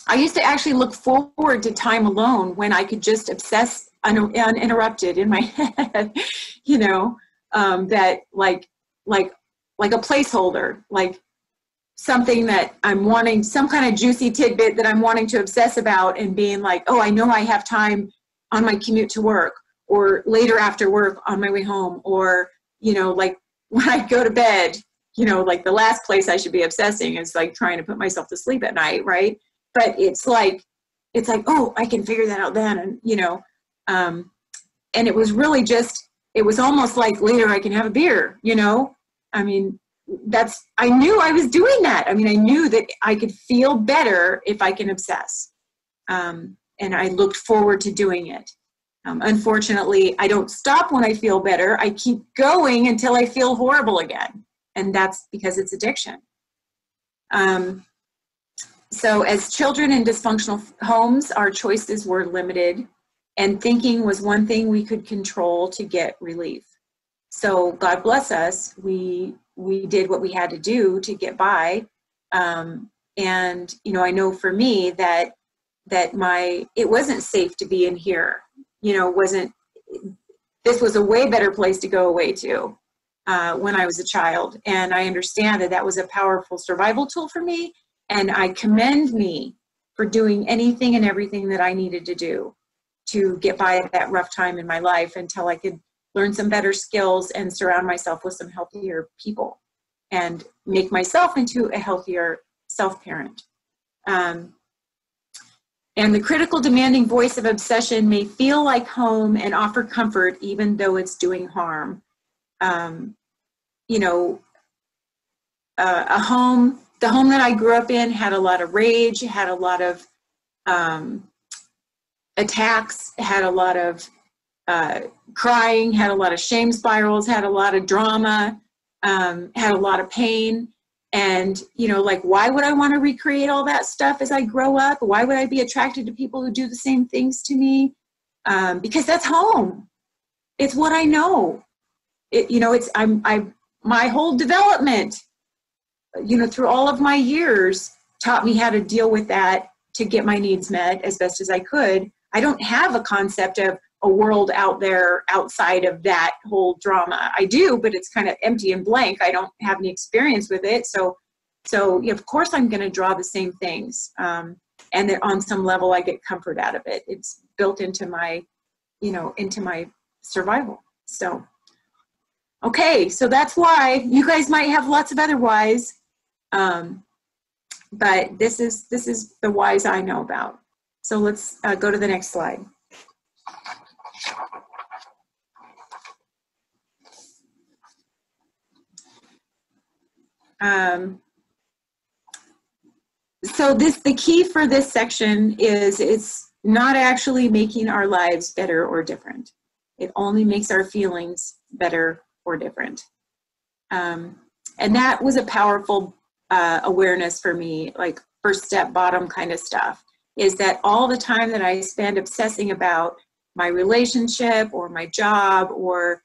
I used to actually look forward to time alone when I could just obsess uninterrupted in my head, you know, that like a placeholder, like something that I'm wanting, some kind of juicy tidbit that I'm wanting to obsess about, and being like, oh, I know I have time on my commute to work, or later after work on my way home, or, you know, like when I go to bed, you know, like the last place I should be obsessing is like trying to put myself to sleep at night, right? But it's like, oh, I can figure that out then. And, you know, and it was really just, it was almost like later I can have a beer, you know? I mean, that's, I knew I was doing that. I mean, I knew that I could feel better if I can obsess. And I looked forward to doing it. Unfortunately, I don't stop when I feel better. I keep going until I feel horrible again. And that's because it's addiction. So as children in dysfunctional homes, our choices were limited, and thinking was one thing we could control to get relief. So God bless us, we did what we had to do to get by. And, you know, I know for me that it wasn't safe to be in here, you know, this was a way better place to go away to when I was a child. And I understand that was a powerful survival tool for me. And I commend me for doing anything and everything that I needed to do to get by that rough time in my life until I could learn some better skills and surround myself with some healthier people and make myself into a healthier self-parent. And the critical demanding voice of obsession may feel like home and offer comfort even though it's doing harm. You know, the home that I grew up in had a lot of rage, had a lot of attacks, had a lot of crying, had a lot of shame spirals, had a lot of drama, had a lot of pain. And, you know, like, why would I want to recreate all that stuff as I grow up? Why would I be attracted to people who do the same things to me? Because that's home. It's what I know. My whole development, you know, through all of my years, taught me how to deal with that to get my needs met as best as I could. I don't have a concept of a world out there outside of that whole drama. I do, but it's kind of empty and blank. I don't have any experience with it. So of course I'm going to draw the same things. And that on some level I get comfort out of it. It's built into my, you know, into my survival. So, okay. So that's why you guys might have lots of other whys. But this is the whys I know about. So let's go to the next slide. So the key for this section is it's not actually making our lives better or different. It only makes our feelings better or different. And that was a powerful awareness for me, like first step bottom kind of stuff, is that all the time that I spend obsessing about my relationship or my job or,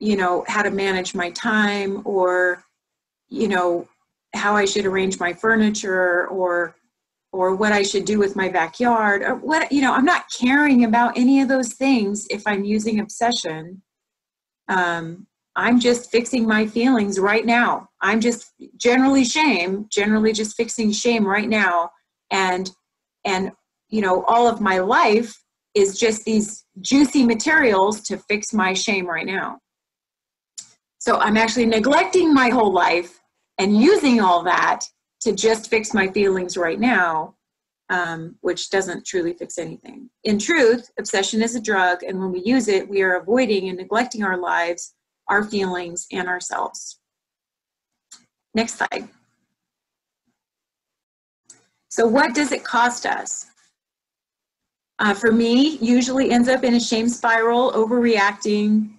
you know, how to manage my time or, you know, how I should arrange my furniture or what I should do with my backyard or what, you know, I'm not caring about any of those things if I'm using obsession. I'm just fixing my feelings right now. I'm just generally just fixing shame right now. And, you know, all of my life is just these juicy materials to fix my shame right now. So I'm actually neglecting my whole life and using all that to just fix my feelings right now, which doesn't truly fix anything. In truth, obsession is a drug, and when we use it, we are avoiding and neglecting our lives, our feelings, and ourselves. Next slide. So what does it cost us? For me, usually ends up in a shame spiral, overreacting,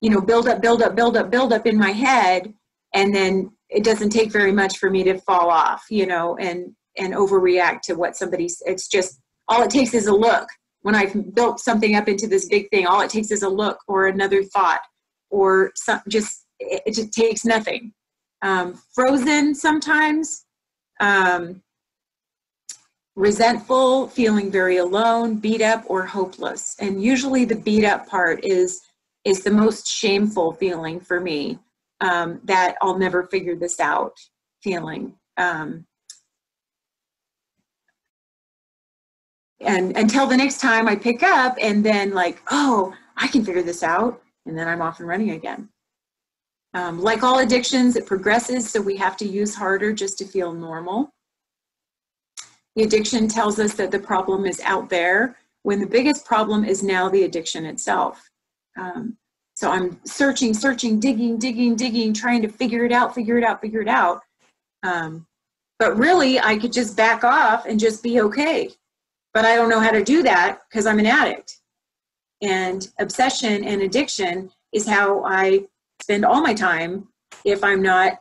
you know, build up in my head. And then it doesn't take very much for me to fall off, you know, and overreact to what somebody's, it's just, all it takes is a look. When I've built something up into this big thing, all it takes is a look or another thought or some, just, it just takes nothing. Frozen sometimes, resentful, feeling very alone, beat up, or hopeless. And usually the beat up part is the most shameful feeling for me, that I'll never figure this out feeling. And until the next time I pick up and then like, oh, I can figure this out. And then I'm off and running again. Like all addictions, it progresses, so we have to use harder just to feel normal. The addiction tells us that the problem is out there when the biggest problem is now the addiction itself. So I'm searching, searching, digging, digging, digging, trying to figure it out, figure it out, figure it out. But really, I could just back off and just be okay. But I don't know how to do that because I'm an addict. And obsession and addiction is how I spend all my time if I'm not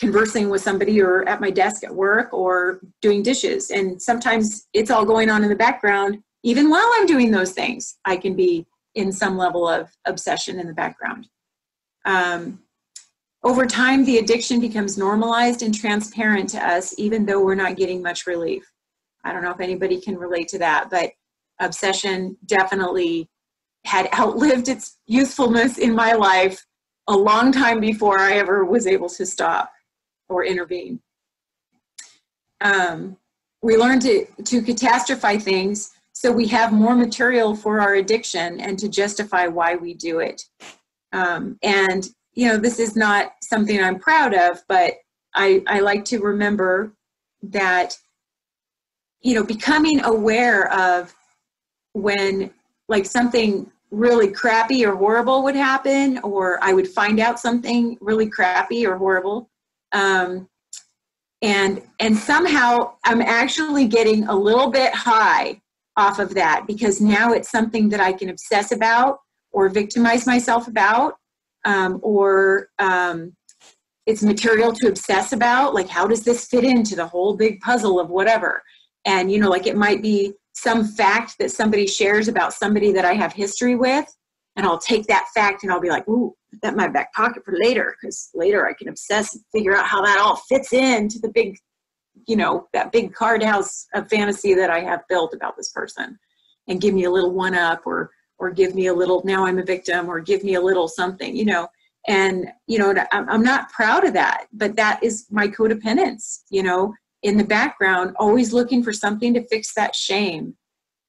conversing with somebody or at my desk at work or doing dishes. And sometimes it's all going on in the background. Even while I'm doing those things, I can be in some level of obsession in the background. Over time, the addiction becomes normalized and transparent to us, even though we're not getting much relief. I don't know if anybody can relate to that, but obsession definitely had outlived its usefulness in my life a long time before I ever was able to stop or intervene. We learn to catastrophize things, so we have more material for our addiction and to justify why we do it. And you know, this is not something I'm proud of, but I like to remember that, you know, becoming aware of when like something really crappy or horrible would happen, or I would find out something really crappy or horrible. And somehow I'm actually getting a little bit high off of that because now it's something that I can obsess about or victimize myself about, it's material to obsess about, like how does this fit into the whole big puzzle of whatever? And, you know, like it might be some fact that somebody shares about somebody that I have history with, and I'll take that fact and I'll be like, ooh, put that in my back pocket for later, because later I can obsess and figure out how that all fits into the big, you know, that big card house of fantasy that I have built about this person, and give me a little one up, or give me a little, now I'm a victim, or give me a little something, you know. And, you know, I'm not proud of that, but that is my codependence, you know, in the background, always looking for something to fix that shame,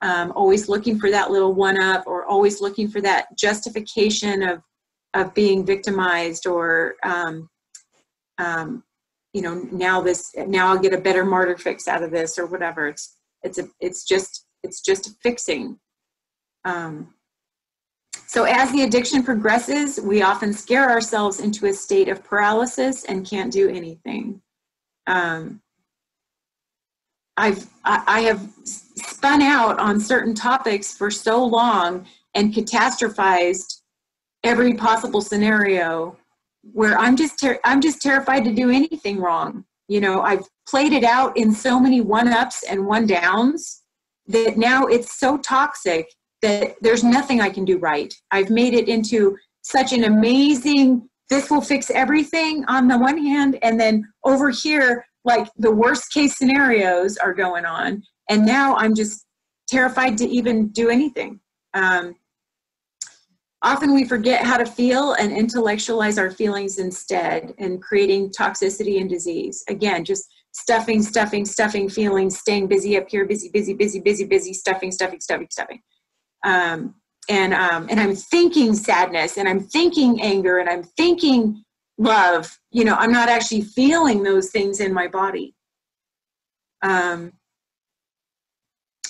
always looking for that little one-up, or always looking for that justification of being victimized, or, you know, now I'll get a better martyr fix out of this or whatever. It's just fixing. So as the addiction progresses, we often scare ourselves into a state of paralysis and can't do anything. I have spun out on certain topics for so long and catastrophized every possible scenario where I'm just terrified to do anything wrong. You know, I've played it out in so many one-ups and one-downs that now it's so toxic that there's nothing I can do right. I've made it into such an amazing, this will fix everything on the one hand, and then over here, like the worst case scenarios are going on, and now I'm just terrified to even do anything. Often we forget how to feel and intellectualize our feelings instead, and creating toxicity and disease. Again, just stuffing, stuffing, stuffing feelings, staying busy up here, busy, busy, busy, busy, busy, stuffing, stuffing, stuffing, stuffing. And I'm thinking sadness, and I'm thinking anger, and I'm thinking love, you know, I'm not actually feeling those things in my body.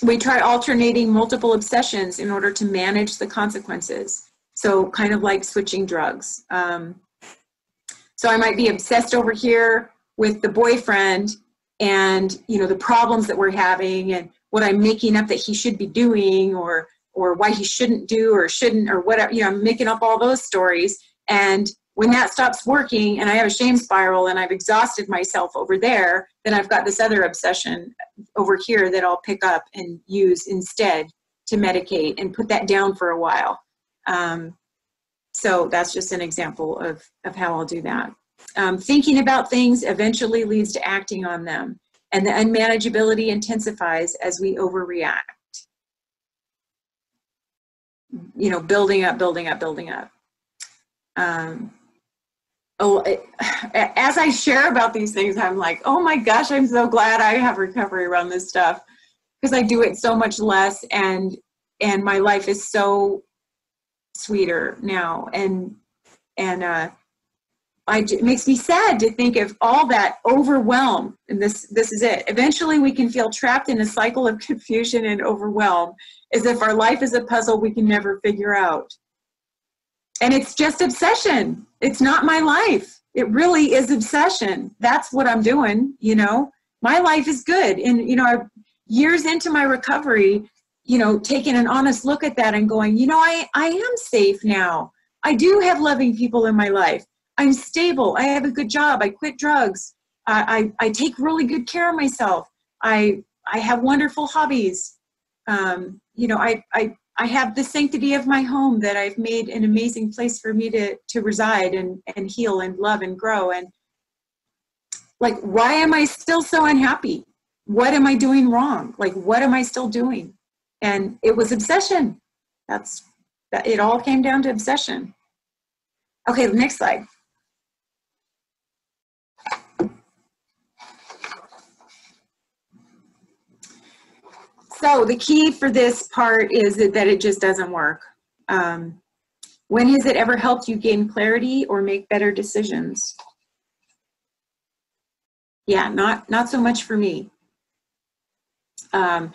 We try alternating multiple obsessions in order to manage the consequences. So kind of like switching drugs. So I might be obsessed over here with the boyfriend and, you know, the problems that we're having and what I'm making up that he should be doing, or why he shouldn't do or shouldn't or whatever, you know, I'm making up all those stories. And when that stops working and I have a shame spiral and I've exhausted myself over there, then I've got this other obsession over here that I'll pick up and use instead to medicate and put that down for a while. So that's just an example of how I'll do that. Thinking about things eventually leads to acting on them. and the unmanageability intensifies as we overreact. You know, building up, building up, building up. As I share about these things, I'm like, oh my gosh, I'm so glad I have recovery around this stuff, because I do it so much less, and my life is so sweeter now, and it makes me sad to think of all that overwhelm, and this is it. Eventually we can feel trapped in a cycle of confusion and overwhelm, as if our life is a puzzle we can never figure out. And it's just obsession. It's not my life. It really is obsession. That's what I'm doing, you know. My life is good. And, you know, I've years into my recovery, you know, taking an honest look at that and going, you know, I am safe now. I do have loving people in my life. I'm stable. I have a good job. I quit drugs. I take really good care of myself. I have wonderful hobbies. You know, I have the sanctity of my home that I've made an amazing place for me to reside and heal and love and grow. And like, why am I still so unhappy? What am I doing wrong? Like, what am I still doing? And it was obsession. It all came down to obsession. Okay, next slide. So the key for this part is that it just doesn't work. When has it ever helped you gain clarity or make better decisions? Yeah, not so much for me. And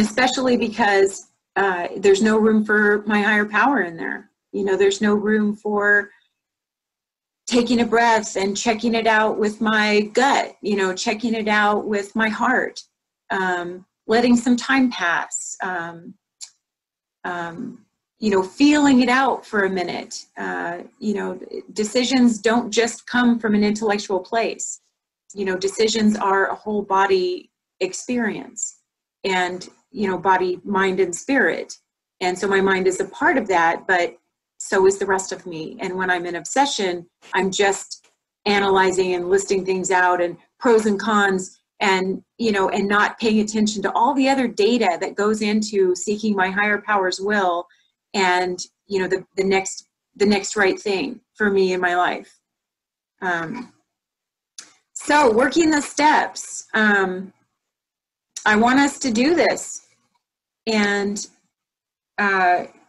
especially because there's no room for my higher power in there. You know, there's no room for taking a breath and checking it out with my gut, you know, checking it out with my heart. Letting some time pass, you know, feeling it out for a minute. You know, decisions don't just come from an intellectual place. You know, decisions are a whole body experience, and, you know, body, mind, and spirit. And so my mind is a part of that, but so is the rest of me. And when I'm in obsession, I'm just analyzing and listing things out and pros and cons, and, you know, and not paying attention to all the other data that goes into seeking my higher power's will and, you know, the next right thing for me in my life. So working the steps, I want us to do this. And,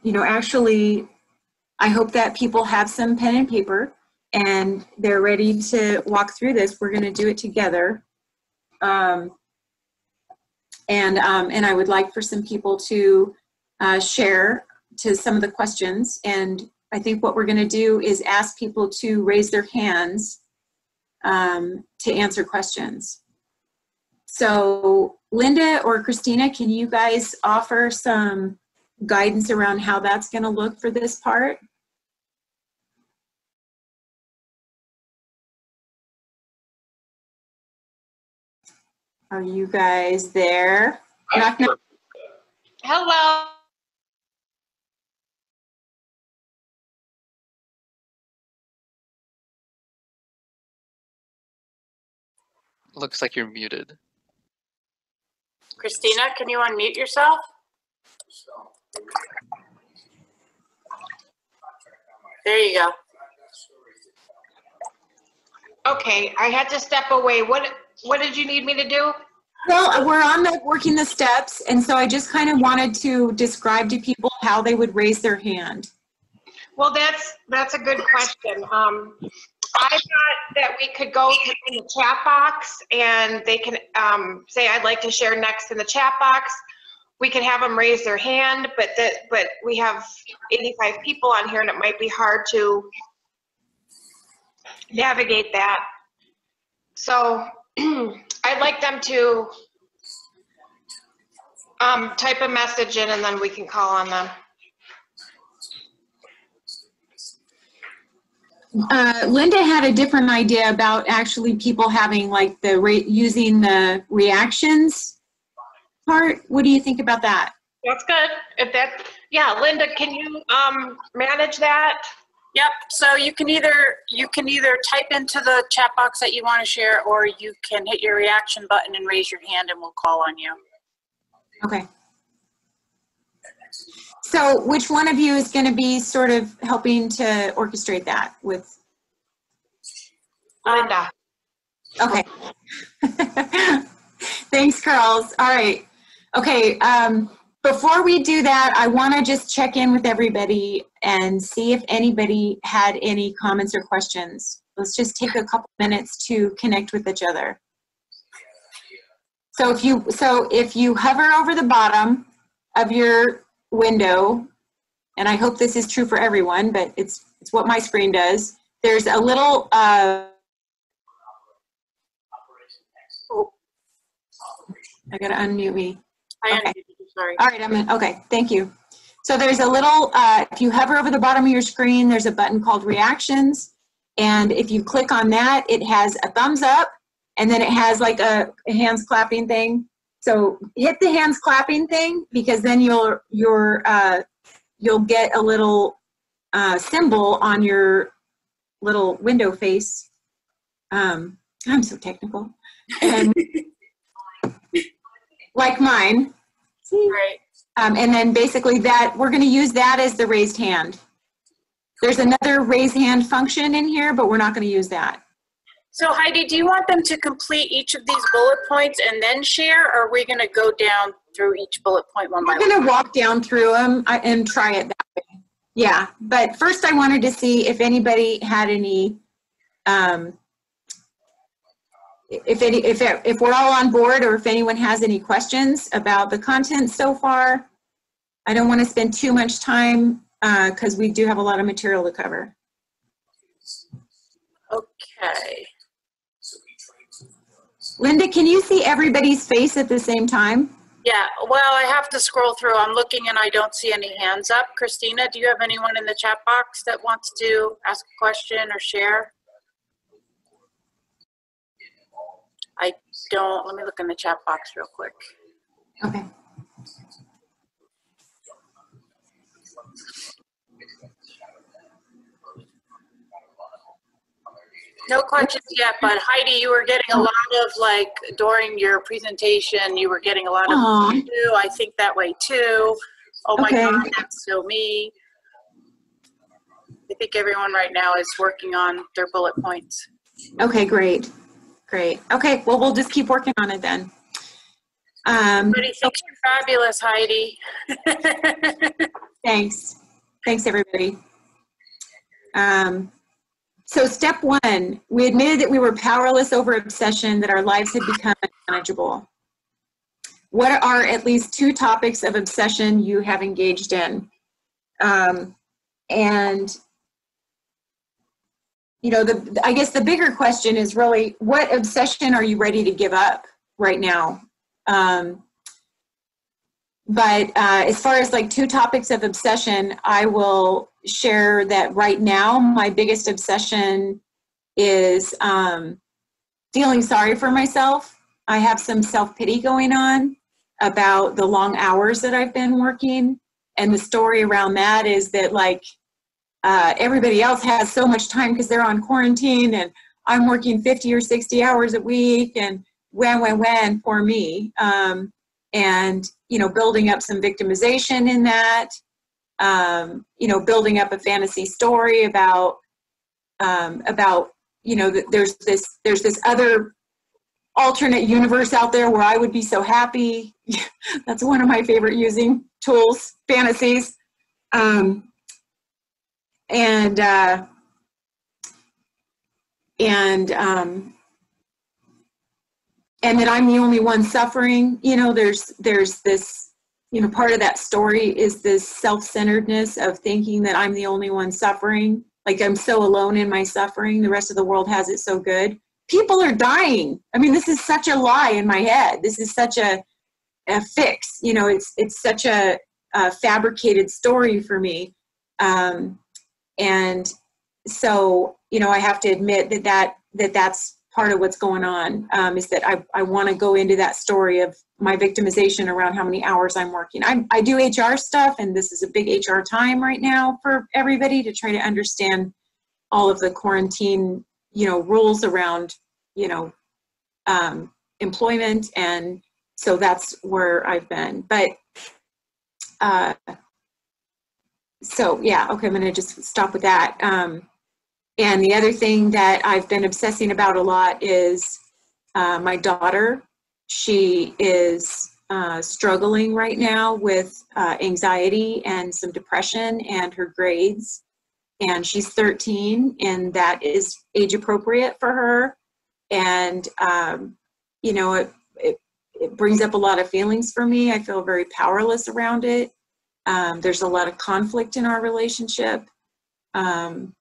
you know, actually, I hope that people have some pen and paper and they're ready to walk through this. We're going to do it together. And I would like for some people to share to some of the questions. And I think what we're going to do is ask people to raise their hands to answer questions. So Linda or Christina, can you guys offer some guidance around how that's going to look for this part? Are you guys there? Knock, knock. Hello. Looks like you're muted. Christina, can you unmute yourself? There you go. Okay, I had to step away. What did you need me to do? Well, we're on the working the steps, and so I just kind of wanted to describe to people how they would raise their hand. Well, that's a good question. I thought that we could go in the chat box, and they can say, "I'd like to share next" in the chat box. We could have them raise their hand, but we have 85 people on here, and it might be hard to navigate that. So I'd like them to type a message in, and then we can call on them. Linda had a different idea about actually people having like using the reactions part. What do you think about that? That's good. If that, yeah, Linda, can you manage that? Yep. So you can either type into the chat box that you want to share, or you can hit your reaction button and raise your hand, and we'll call on you. Okay. So which one of you is going to be sort of helping to orchestrate that with? Linda. Okay. Thanks, girls. All right. Okay. Before we do that, I want to just check in with everybody and see if anybody had any comments or questions. Let's just take a couple minutes to connect with each other. So if you hover over the bottom of your window, and I hope this is true for everyone, but it's what my screen does. There's a little oh, I gotta unmute me. Okay. Sorry. All right, I'm in. Okay, thank you. So there's a little, if you hover over the bottom of your screen, there's a button called Reactions. And if you click on that, it has a thumbs up, and then it has like a hands clapping thing. So hit the hands clapping thing, because then you'll get a little symbol on your little window face. I'm so technical. And like mine. Right. And then basically that, we're going to use that as the raised hand. There's another raise hand function in here, but we're not going to use that. So Heidi, do you want them to complete each of these bullet points and then share, or are we going to go down through each bullet point one by one? We're going to walk down through them and try it that way. Yeah, but first I wanted to see if anybody had any, if we're all on board, or if anyone has any questions about the content so far. I don't want to spend too much time because we do have a lot of material to cover. Okay. Linda, can you see everybody's face at the same time? Yeah, well, I have to scroll through. I'm looking and I don't see any hands up. Christina, do you have anyone in the chat box that wants to ask a question or share? I don't, let me look in the chat box real quick. Okay. No questions yet, but Heidi, you were getting a lot of, like, during your presentation, you were getting a lot of, I think that way too. Oh my God, that's so me. I think everyone right now is working on their bullet points. Okay, great. Great. Okay, well, we'll just keep working on it then. Everybody thinks you're fabulous, Heidi. Thanks. Thanks, everybody. So step one, we admitted that we were powerless over obsession, that our lives had become unmanageable. What are at least two topics of obsession you have engaged in? You know, I guess the bigger question is really, what obsession are you ready to give up right now? As far as like two topics of obsession, I will share that right now, my biggest obsession is feeling sorry for myself. I have some self-pity going on about the long hours that I've been working. And the story around that is that, like, everybody else has so much time because they're on quarantine, and I'm working 50 or 60 hours a week, and when for me. And, you know, building up some victimization in that, you know, building up a fantasy story about, you know, that there's this other alternate universe out there where I would be so happy. That's one of my favorite using tools, fantasies. And that I'm the only one suffering. You know, there's this, you know, part of that story is this self-centeredness of thinking that I'm the only one suffering. Like, I'm so alone in my suffering. The rest of the world has it so good. People are dying. I mean, this is such a lie in my head. This is such a fix. You know, it's such a fabricated story for me. And so, you know, I have to admit that that's part of what's going on, is that I want to go into that story of my victimization around how many hours I'm working. I do HR stuff, and this is a big HR time right now for everybody to try to understand all of the quarantine, rules around, employment. And so that's where I've been. But so, yeah, okay, I'm going to just stop with that. And the other thing that I've been obsessing about a lot is my daughter. She is struggling right now with anxiety and some depression and her grades. And she's 13, and that is age appropriate for her. And, it brings up a lot of feelings for me. I feel very powerless around it. There's a lot of conflict in our relationship. And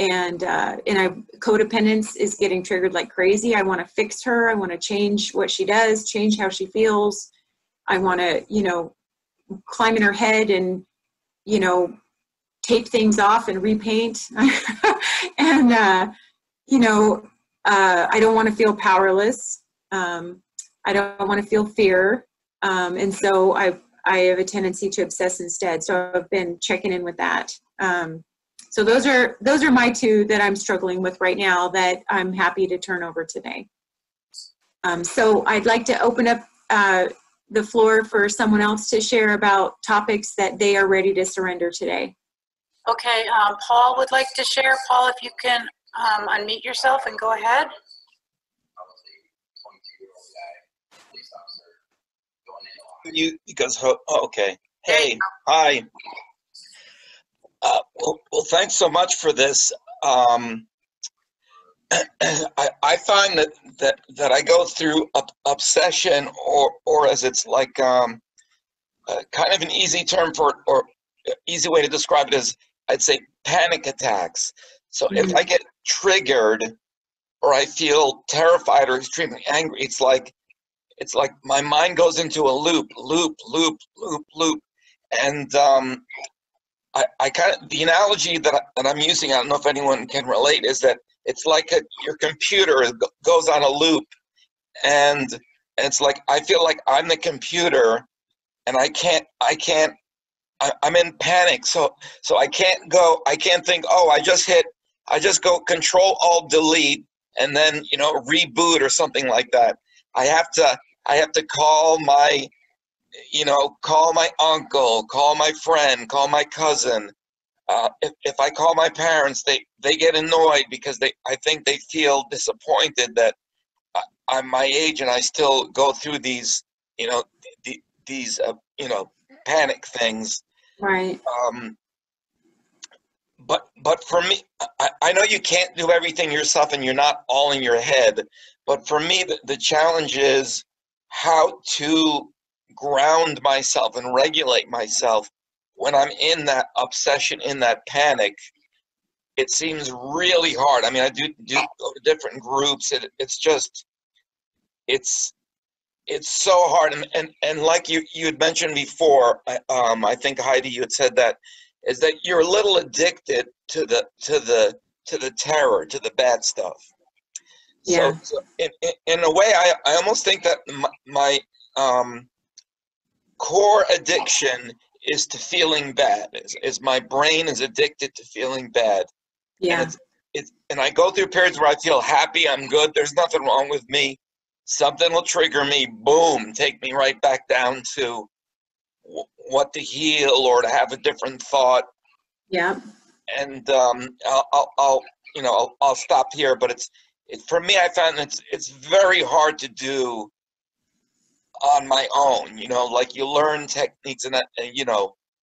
codependence is getting triggered like crazy. I want to fix her. I want to change what she does, change how she feels. I want to, climb in her head and, tape things off and repaint. And, I don't want to feel powerless. I don't want to feel fear. And so I have a tendency to obsess instead. So I've been checking in with that. So those are my two that I'm struggling with right now that I'm happy to turn over today. So I'd like to open up the floor for someone else to share about topics that they are ready to surrender today. Okay, Paul would like to share. Paul, if you can unmute yourself and go ahead. Hey, hi. Well, thanks so much for this. I find that I go through obsession, or as it's like kind of an easy term for, or easy way to describe it is, I'd say panic attacks. So if I get triggered or I feel terrified or extremely angry, it's like my mind goes into a loop, and I kind of, the analogy that I'm using, I don't know if anyone can relate, is that it's like your computer goes on a loop, and it's like I feel like I'm the computer, and I'm in panic, so I can't think. Oh, I just go Control-Alt-Delete, and then reboot or something like that. I have to call my. Call my uncle, call my friend, call my cousin. If I call my parents, they get annoyed because I think they feel disappointed that I'm my age and I still go through these, panic things. Right. But for me, I know you can't do everything yourself and you're not all in your head. But for me, the challenge is how to ground myself and regulate myself when I'm in that obsession, in that panic. It seems really hard. I mean, I do go to different groups. It's so hard. And like you had mentioned before, I think Heidi, you had said that you're a little addicted to the terror, to the bad stuff. Yeah. So in a way, I almost think that my core addiction is to feeling bad. Is my brain is addicted to feeling bad. Yeah. And and I go through periods where I feel happy, I'm good, there's nothing wrong with me. Something will trigger me, boom, take me right back down to what to heal or to have a different thought. Yeah. And I'll stop here, but for me, I found it's very hard to do on my own, like you learn techniques and that,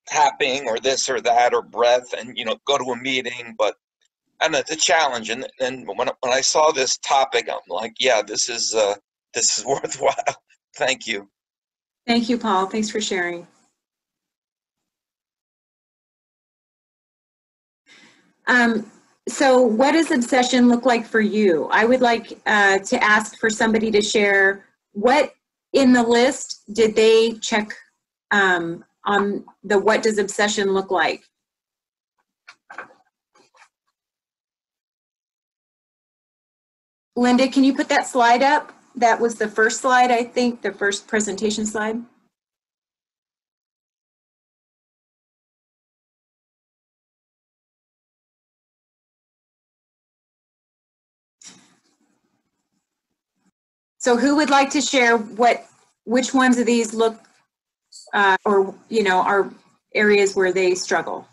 tapping or this or that or breath and, go to a meeting, but I don't know, it's a challenge. And when I saw this topic, I'm like, yeah, this is worthwhile. Thank you. Thank you, Paul. Thanks for sharing. So what does obsession look like for you? I would like to ask for somebody to share what in the list, did they check on the what does obsession look like? Linda, can you put that slide up? That was the first slide, I think, the first presentation slide. So who would like to share which ones of these look or, you know, are areas where they struggle?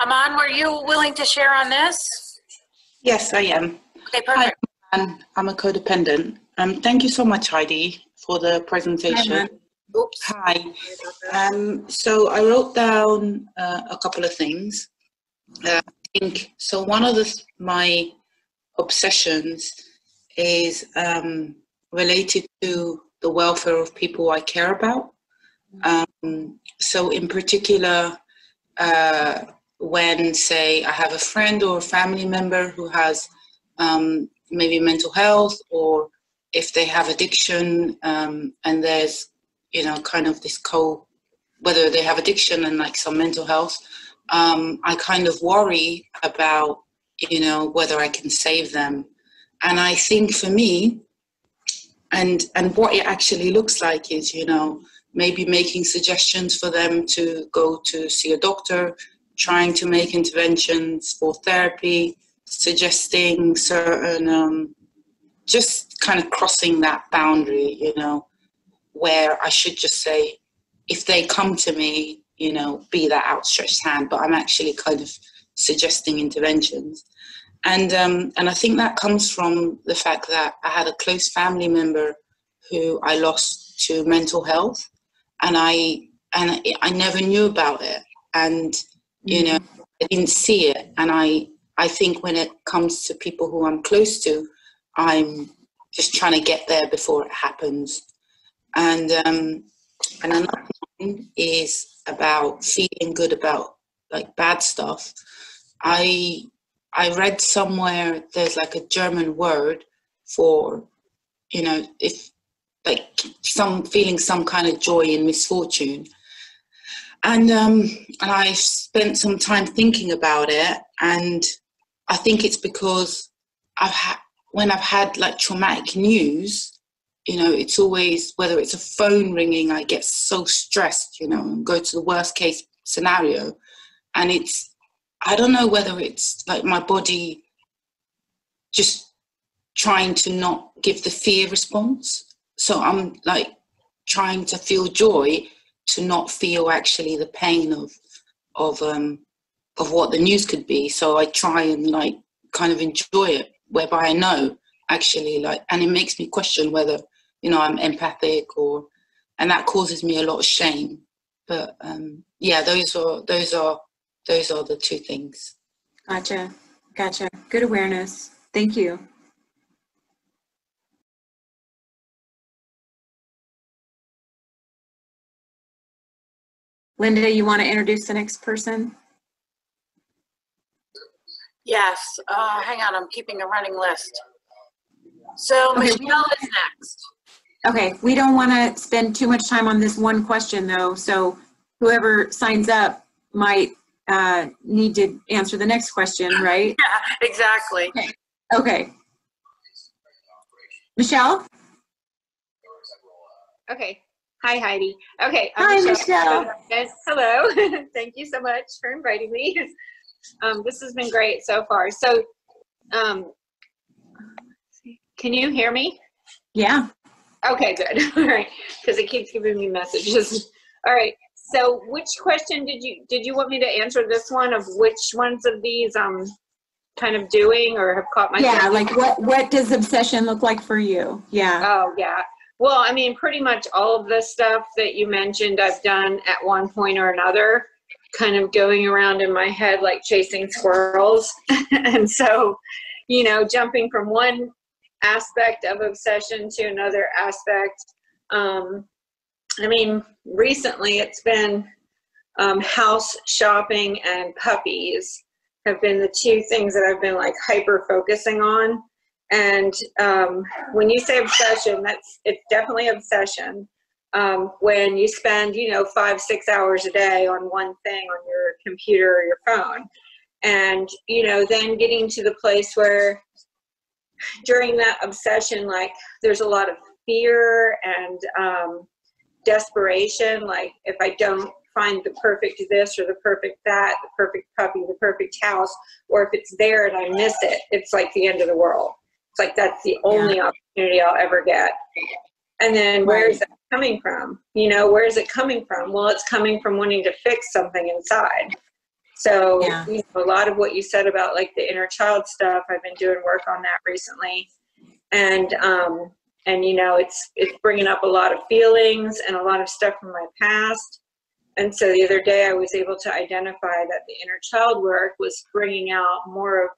Aman, were you willing to share on this? Yes, I am. Okay, perfect. Hi, I'm a codependent. Thank you so much, Heidi, for the presentation. Hi. Oops. Hi. So I wrote down a couple of things. So one of my obsessions is related to the welfare of people I care about. So in particular, when, say, I have a friend or a family member who has maybe mental health, or if they have addiction, and there's, you know, kind of this whether they have addiction and like some mental health, I kind of worry about, you know, whether I can save them. And I think for me, and what it actually looks like is, you know, maybe making suggestions for them to go to see a doctor, trying to make interventions for therapy, suggesting certain, just kind of crossing that boundary, you know, where I should just say, if they come to me, you know, be that outstretched hand, but I'm actually kind of suggesting interventions. And I think that comes from the fact that I had a close family member who I lost to mental health, and I never knew about it. And, you know, I didn't see it. And I think when it comes to people who I'm close to, I'm just trying to get there before it happens. And another thing is about feeling good about like bad stuff. I read somewhere there's like a German word for, you know, if like feeling some kind of joy in misfortune. And I've spent some time thinking about it, and I think it's because when I've had like traumatic news, you know, it's always, whether it's a phone ringing, I get so stressed, you know, and go to the worst case scenario. And it's, I don't know whether it's like my body just trying to not give the fear response. So I'm like trying to feel joy to not feel actually the pain of what the news could be. So I try and like kind of enjoy it, whereby I know actually like, and it makes me question whether, you know, I'm empathic or, and that causes me a lot of shame. But yeah, those are the two things. Gotcha, gotcha. Good awareness. Thank you. Linda, you want to introduce the next person? Yes. Hang on, I'm keeping a running list. So okay. Michelle is next. Okay, we don't want to spend too much time on this one question though, so whoever signs up might need to answer the next question, right? Yeah, exactly. Okay. Okay. Michelle? Okay. Hi, Heidi. Okay. Hi, Michelle. Yes, hello. Thank you so much for inviting me. This has been great so far. So, can you hear me? Yeah. Okay, good. All right, because it keeps giving me messages. All right. So, which question did you want me to answer? This one of which ones of these kind of doing or have caught my attention? Yeah, like what does obsession look like for you? Yeah. Oh yeah. Well, I mean, pretty much all of the stuff that you mentioned, I've done at one point or another. Kind of going around in my head like chasing squirrels, and so, you know, jumping from one aspect of obsession to another aspect. I mean, recently it's been house shopping and puppies have been the two things that I've been like hyper focusing on. And when you say obsession, it's definitely obsession. when you spend, 5-6 hours a day on one thing, on your computer or your phone. And, then getting to the place where during that obsession, like there's a lot of fear and desperation. Like if I don't find the perfect this or the perfect that, the perfect puppy, the perfect house, or if it's there and I miss it, it's like the end of the world. It's like that's the only opportunity I'll ever get. And then where is that coming from? Where is it coming from? Well, it's coming from wanting to fix something inside. So a lot of what you said about like the inner child stuff, I've been doing work on that recently. And it's bringing up a lot of feelings and a lot of stuff from my past. And so the other day I was able to identify that the inner child work was bringing out more of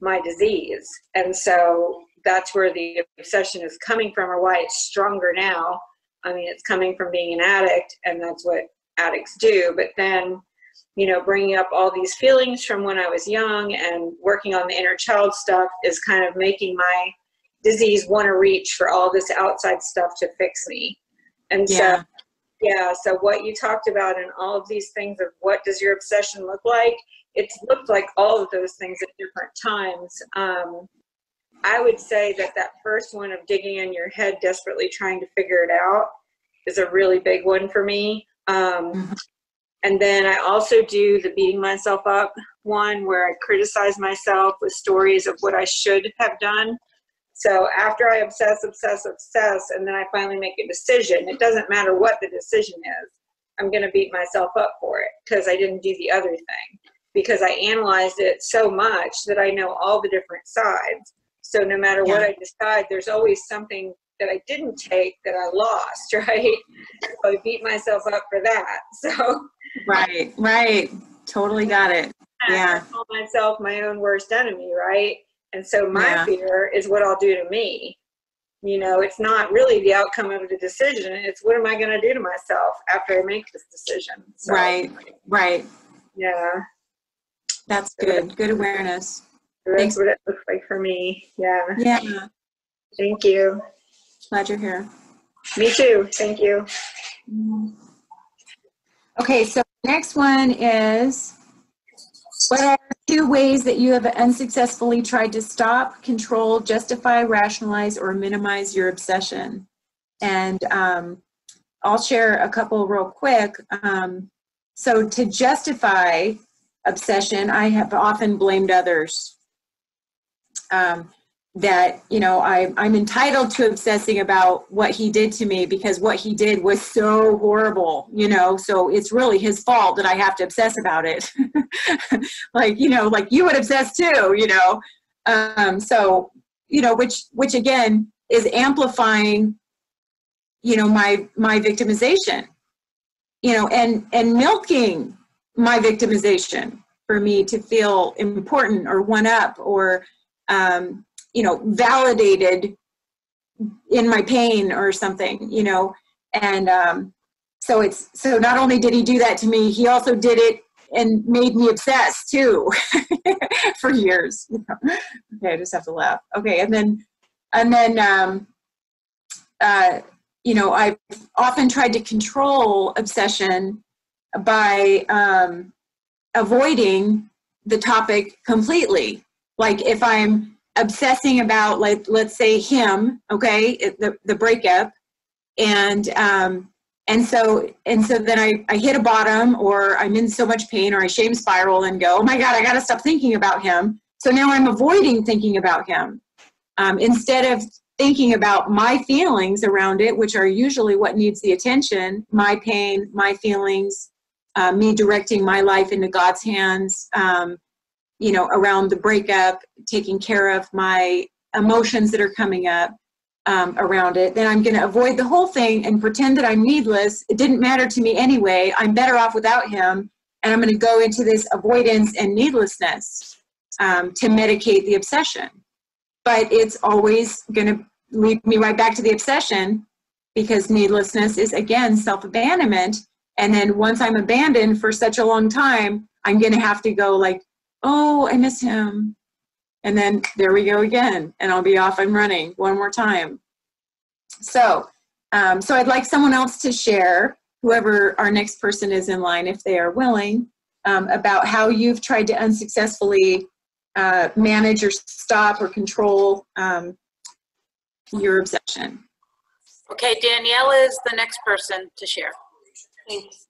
my disease. And so that's where the obsession is coming from, or why it's stronger now. I mean, it's coming from being an addict, and that's what addicts do. But then, bringing up all these feelings from when I was young and working on the inner child stuff is kind of making my disease want to reach for all this outside stuff to fix me. And so, so what you talked about and all of these things of what does your obsession look like, it's looked like all of those things at different times. I would say that first one of digging in your head, desperately trying to figure it out, is a really big one for me. And then I also do the beating myself up one, where I criticize myself with stories of what I should have done. So after I obsess, and then I finally make a decision, it doesn't matter what the decision is, I'm going to beat myself up for it because I didn't do the other thing, because I analyzed it so much that I know all the different sides. So no matter what I decide, there's always something that I didn't take that I lost, right? So I beat myself up for that. So Right. Totally got it. Yeah. I call myself my own worst enemy, right? And so my fear is what I'll do to me. It's not really the outcome of the decision. It's what am I going to do to myself after I make this decision? So, right. Yeah. That's good. Good awareness. That's what it looks like for me. Yeah. Yeah. Thank you. Glad you're here. Me too. Thank you. Okay, so next one is, what are 2 ways that you have unsuccessfully tried to stop, control, justify, rationalize, or minimize your obsession? And I'll share a couple real quick. So to justify obsession, I have often blamed others. That, I'm entitled to obsessing about what he did to me because what he did was so horrible, so it's really his fault that I have to obsess about it. like you would obsess too, which again is amplifying, my victimization, and milking my victimization for me to feel important or one up or, validated in my pain or something, and so not only did he do that to me, he also did it and made me obsessed too for years. Okay, I just have to laugh. Okay, and then I've often tried to control obsession by avoiding the topic completely. Like if I'm obsessing about, like, let's say him, okay, the breakup, and so then I hit a bottom, or I'm in so much pain, or I shame spiral and go, oh my God, I got to stop thinking about him. So now I'm avoiding thinking about him instead of thinking about my feelings around it, which are usually what needs the attention, my pain, my feelings, me directing my life into God's hands, around the breakup, taking care of my emotions that are coming up around it, then I'm going to avoid the whole thing and pretend that I'm needless. It didn't matter to me anyway. I'm better off without him. And I'm going to go into this avoidance and needlessness to medicate the obsession. But it's always going to lead me right back to the obsession, because needlessness is, again, self-abandonment. And then once I'm abandoned for such a long time, I'm going to have to go like, oh, I miss him. And then there we go again. And I'll be off and running one more time. So So I'd like someone else to share, whoever our next person is in line, if they are willing, about how you've tried to unsuccessfully manage or stop or control your obsession. Okay, Danielle is the next person to share. Thanks.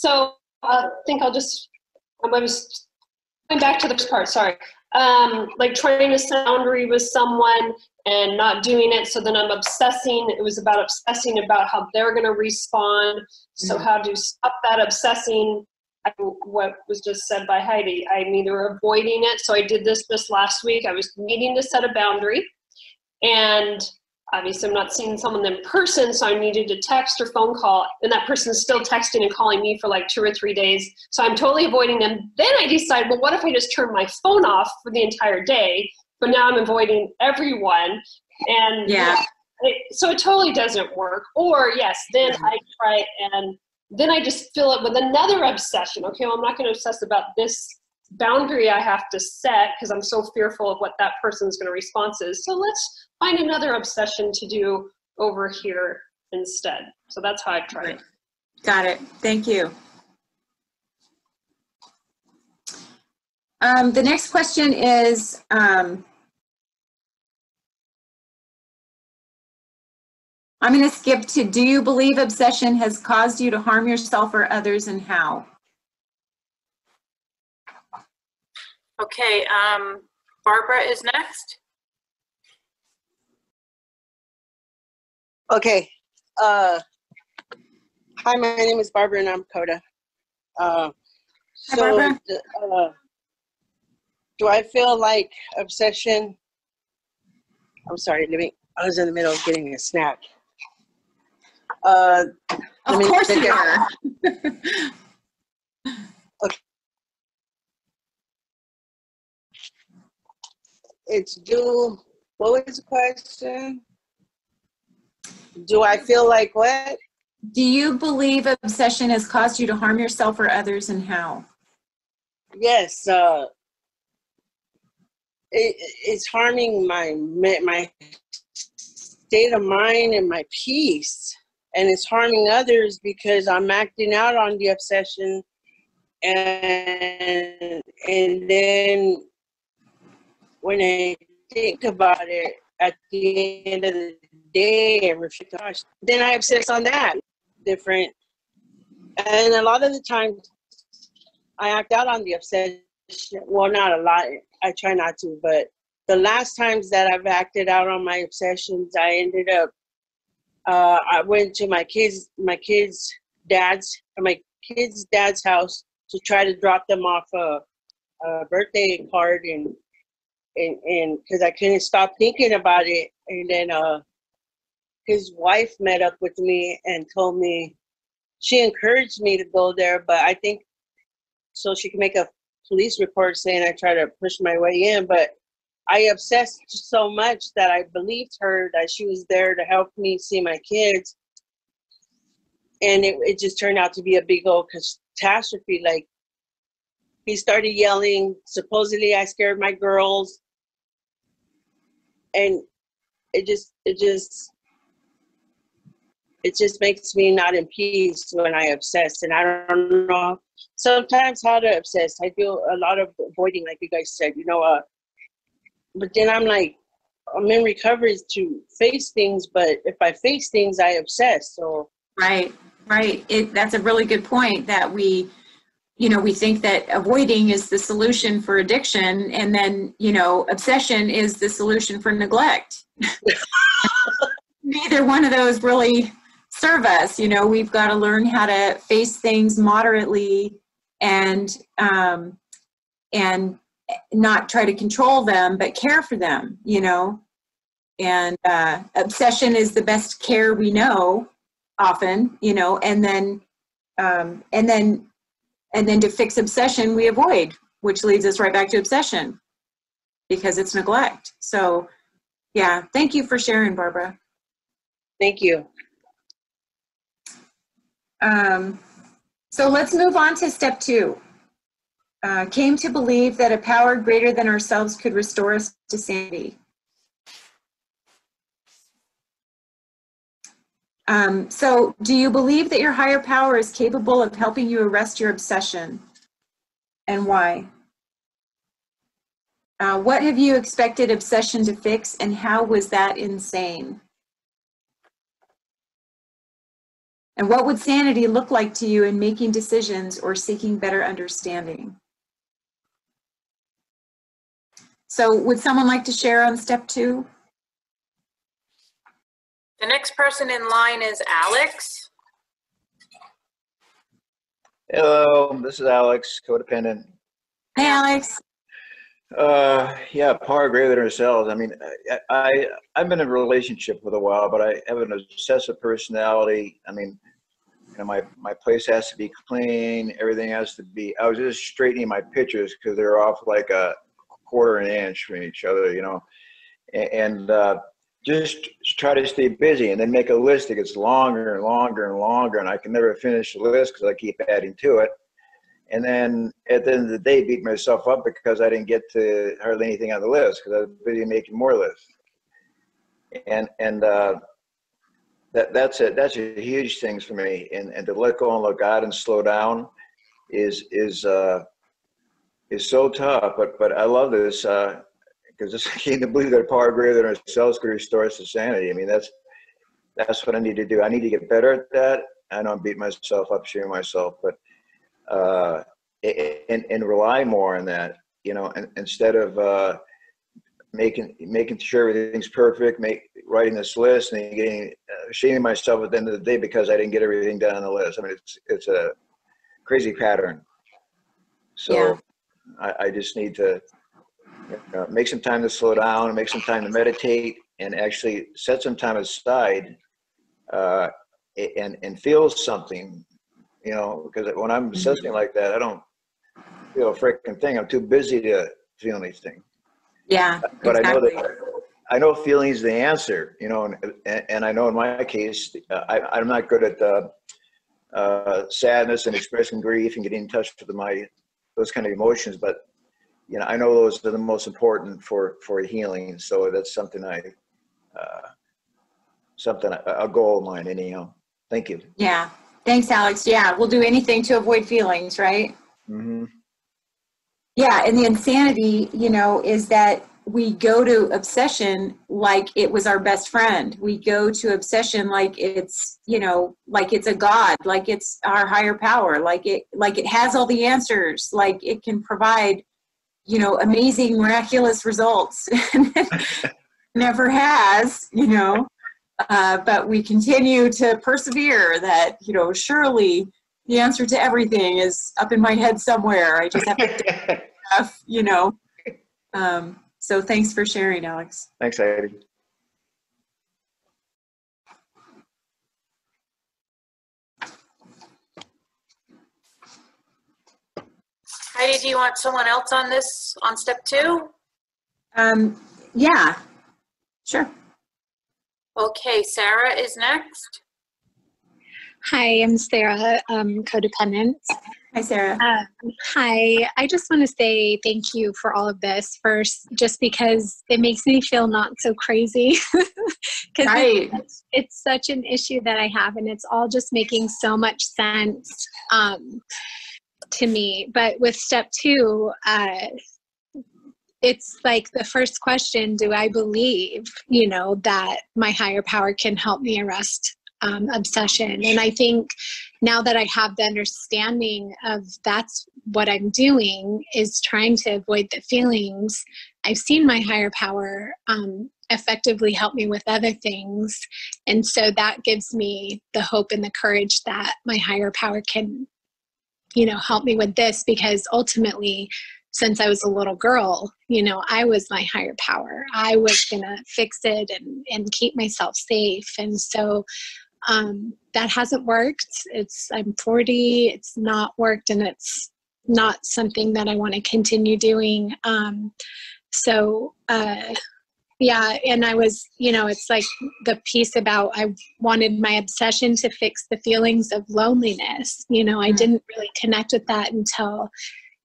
So I think I'll just, I was going back to this part, sorry. Like trying to set a boundary with someone and not doing it, so then I'm obsessing. It was about obsessing about how they're going to respond. So how do you stop that obsessing? What was just said by Heidi, I'm either avoiding it. So I did this just last week. I was needing to set a boundary, and obviously I'm not seeing someone in person, so I needed to text or phone call, and that person's still texting and calling me for like 2 or 3 days. So I'm totally avoiding them. Then I decide, well, what if I just turn my phone off for the entire day? But now I'm avoiding everyone. And so it totally doesn't work. Or yes, then I try and then I just fill it with another obsession. Okay, well, I'm not going to obsess about this boundary I have to set because I'm so fearful of what that person's going to respond is. So let's find another obsession to do over here instead. So that's how I've tried. Got it. Thank you. The next question is, I'm going to skip to, do you believe obsession has caused you to harm yourself or others, and how? Okay, Barbara is next. Okay. Hi, my name is Barbara, and I'm Coda. Hi, Barbara. Do I feel like obsession? I'm sorry, I was in the middle of getting a snack. Of course you are. Okay. It's what was the question? Do I feel like what? Do you believe obsession has caused you to harm yourself or others, and how? Yes, it's harming my state of mind and my peace. And it's harming others because I'm acting out on the obsession, and then when I think about it at the end of the day and reflect, gosh, then I obsess on that different. And a lot of the time I act out on the obsession. Well, not a lot. I try not to, but the last times that I've acted out on my obsessions, I ended up I went to my kids' dad's house to try to drop them off a birthday card, and because I couldn't stop thinking about it. And then his wife met up with me and told me, she encouraged me to go there, but I think so she can make a police report saying I tried to push my way in, but I obsessed so much that I believed her that she was there to help me see my kids. And it just turned out to be a big old catastrophe. Like, he started yelling, supposedly I scared my girls. And it just makes me not in peace when I obsess. And I don't know sometimes how to obsess. I do a lot of avoiding, like you guys said, but then I'm like, I'm in recovery to face things, but if I face things, I obsess. So right. That's a really good point, that we think that avoiding is the solution for addiction, and then obsession is the solution for neglect. Neither one of those really serve us. We've got to learn how to face things moderately and not try to control them, but care for them, and obsession is the best care we know often, and then to fix obsession, we avoid, which leads us right back to obsession because it's neglect. So yeah, thank you for sharing, Barbara. Thank you. So let's move on to step 2. Came to believe that a power greater than ourselves could restore us to sanity. So do you believe that your higher power is capable of helping you arrest your obsession, and why? What have you expected obsession to fix, and how was that insane? And what would sanity look like to you in making decisions or seeking better understanding? So would someone like to share on step 2? The next person in line is Alex. Hello, this is Alex, codependent. Hey, Alex. Yeah, power greater than ourselves. I mean, I've been in a relationship for a while, but I have an obsessive personality. I mean, you know, my place has to be clean. Everything has to be. I was just straightening my pictures because they're off like a quarter an inch from each other, you know, and just try to stay busy, and then make a list that gets longer and longer and longer, and I can never finish the list because I keep adding to it. And then at the end of the day, beat myself up because I didn't get to hardly anything on the list because I was busy making more lists. And that's it. That's a huge thing for me. And to let go and let God and slow down is so tough. But I love this. Because I can't believe that a power greater than ourselves could restore us to sanity. I mean, that's what I need to do. I need to get better at that. I don't beat myself up, shame myself, but and rely more on that. You know, instead of making sure everything's perfect, writing this list and getting shaming myself at the end of the day because I didn't get everything done on the list. I mean, it's a crazy pattern. So yeah. I just need to. Make some time to slow down, and make some time to meditate, and actually set some time aside and feel something, you know, because when I'm obsessing like that, I don't feel a freaking thing. I'm too busy to feel anything. Yeah, but exactly. I know feeling's the answer, you know, and I know in my case, I'm not good at sadness and expressing grief and getting in touch with those kind of emotions, but you know, I know those are the most important for healing. So that's something a goal of mine anyhow. Thank you. Yeah. Thanks, Alex. Yeah. We'll do anything to avoid feelings, right? Mm-hmm. Yeah. And the insanity, you know, is that we go to obsession like it was our best friend. We go to obsession like it's, you know, like it's a god, like it's our higher power, like it has all the answers, like it can provide, you know, amazing, miraculous results. Never has, you know, but we continue to persevere that, you know, surely the answer to everything is up in my head somewhere. I just have to do stuff, you know. So thanks for sharing, Alex. Thanks, Heidi. Heidi, do you want someone else on this, on step 2? Yeah, sure. Okay, Sarah is next. Hi, I'm Sarah, codependent. Hi, Sarah. Hi, I just want to say thank you for all of this first, just because it makes me feel not so crazy. Right. It's such an issue that I have, and it's all just making so much sense. To me. But with step 2, it's like the first question, do I believe, you know, that my higher power can help me arrest obsession? And I think now that I have the understanding of that's what I'm doing is trying to avoid the feelings, I've seen my higher power effectively help me with other things. And so that gives me the hope and the courage that my higher power can, you know, help me with this, because ultimately, since I was a little girl, you know, I was my higher power. I was gonna fix it and keep myself safe. And so that hasn't worked. I'm 40, it's not worked, and it's not something that I want to continue doing. Yeah, and I was, you know, it's like the piece about I wanted my obsession to fix the feelings of loneliness. You know, I didn't really connect with that until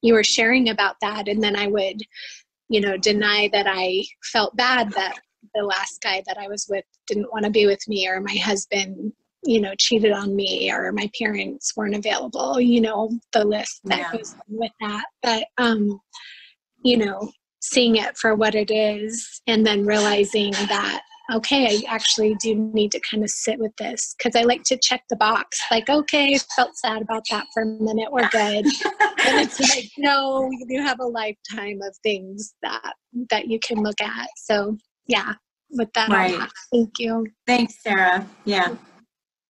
you were sharing about that. And then I would, you know, deny that I felt bad that the last guy that I was with didn't want to be with me, or my husband you know, cheated on me, or my parents weren't available, you know, the list that goes with that. But, you know, seeing it for what it is, and then realizing that, okay, I actually do need to kind of sit with this, because I like to check the box. Like, okay, felt sad about that for a minute, we're good. And it's like, no, you do have a lifetime of things that you can look at. So yeah, with that, right. Thank you. Thanks, Sarah. Yeah.